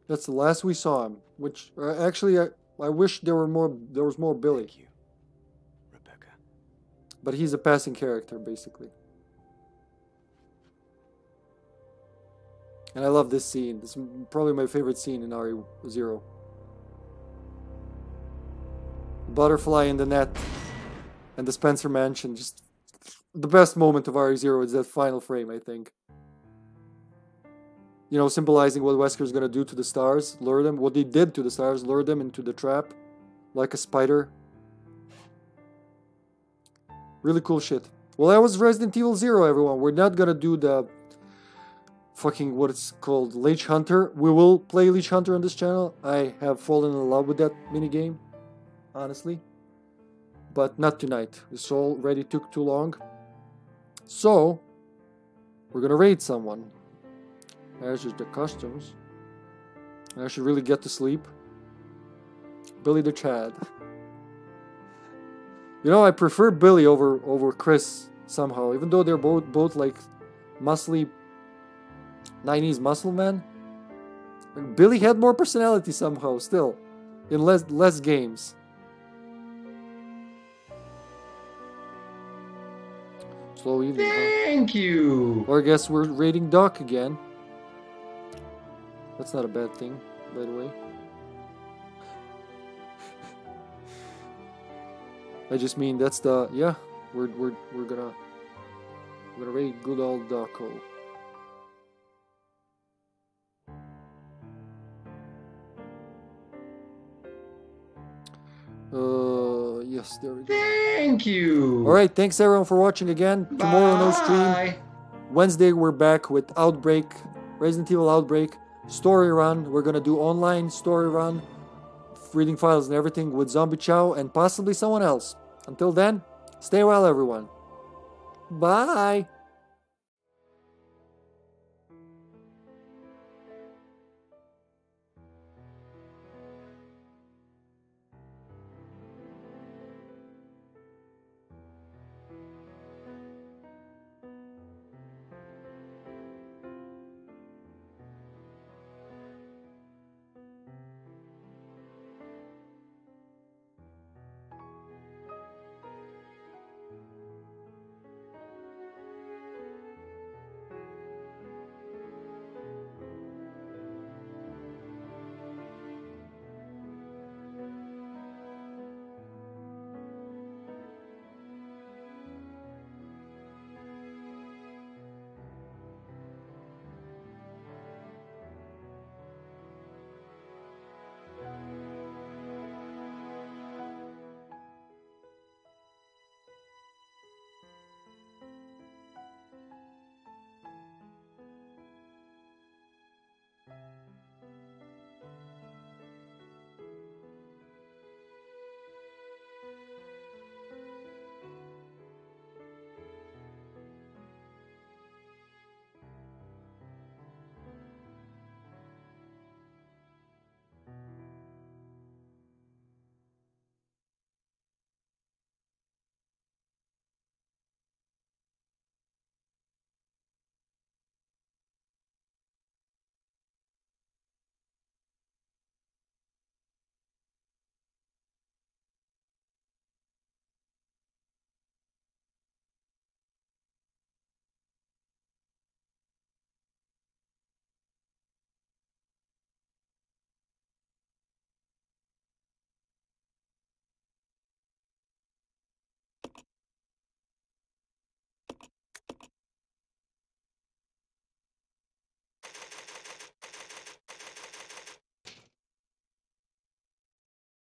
That's the last we saw him, which actually I wish there was more Billy. Thank you, Rebecca. But he's a passing character basically. And I love this scene. This is probably my favorite scene in RE0. Butterfly in the net and the Spencer Mansion, just the best moment of RE0 is that final frame, I think. you know, symbolizing what Wesker's gonna do to the stars, lure them, what he did to the stars, lure them into the trap, like a spider. Really cool shit. Well, that was Resident Evil 0, everyone. We're not gonna do the fucking, what it's called, Leech Hunter. We will play Leech Hunter on this channel. I have fallen in love with that minigame, honestly. But not tonight. This already took too long. So, we're gonna raid someone. There's just the customs. I should really get to sleep. Billy the Chad. You know, I prefer Billy over Chris somehow, even though they're both like muscly 90s muscle men. And Billy had more personality somehow still in less games. Slow evening. Thank you. Or I guess we're raiding Doc again. That's not a bad thing, by the way. I just mean that's the, yeah, we're gonna raid good old Doco. Yes, there we go. Thank you. All right, thanks everyone for watching again. Bye. Tomorrow no stream. Wednesday we're back with Outbreak, Resident Evil Outbreak. Story run. We're gonna do online story run, reading files and everything with Zombie Chow and possibly someone else. Until then, stay well, everyone. Bye.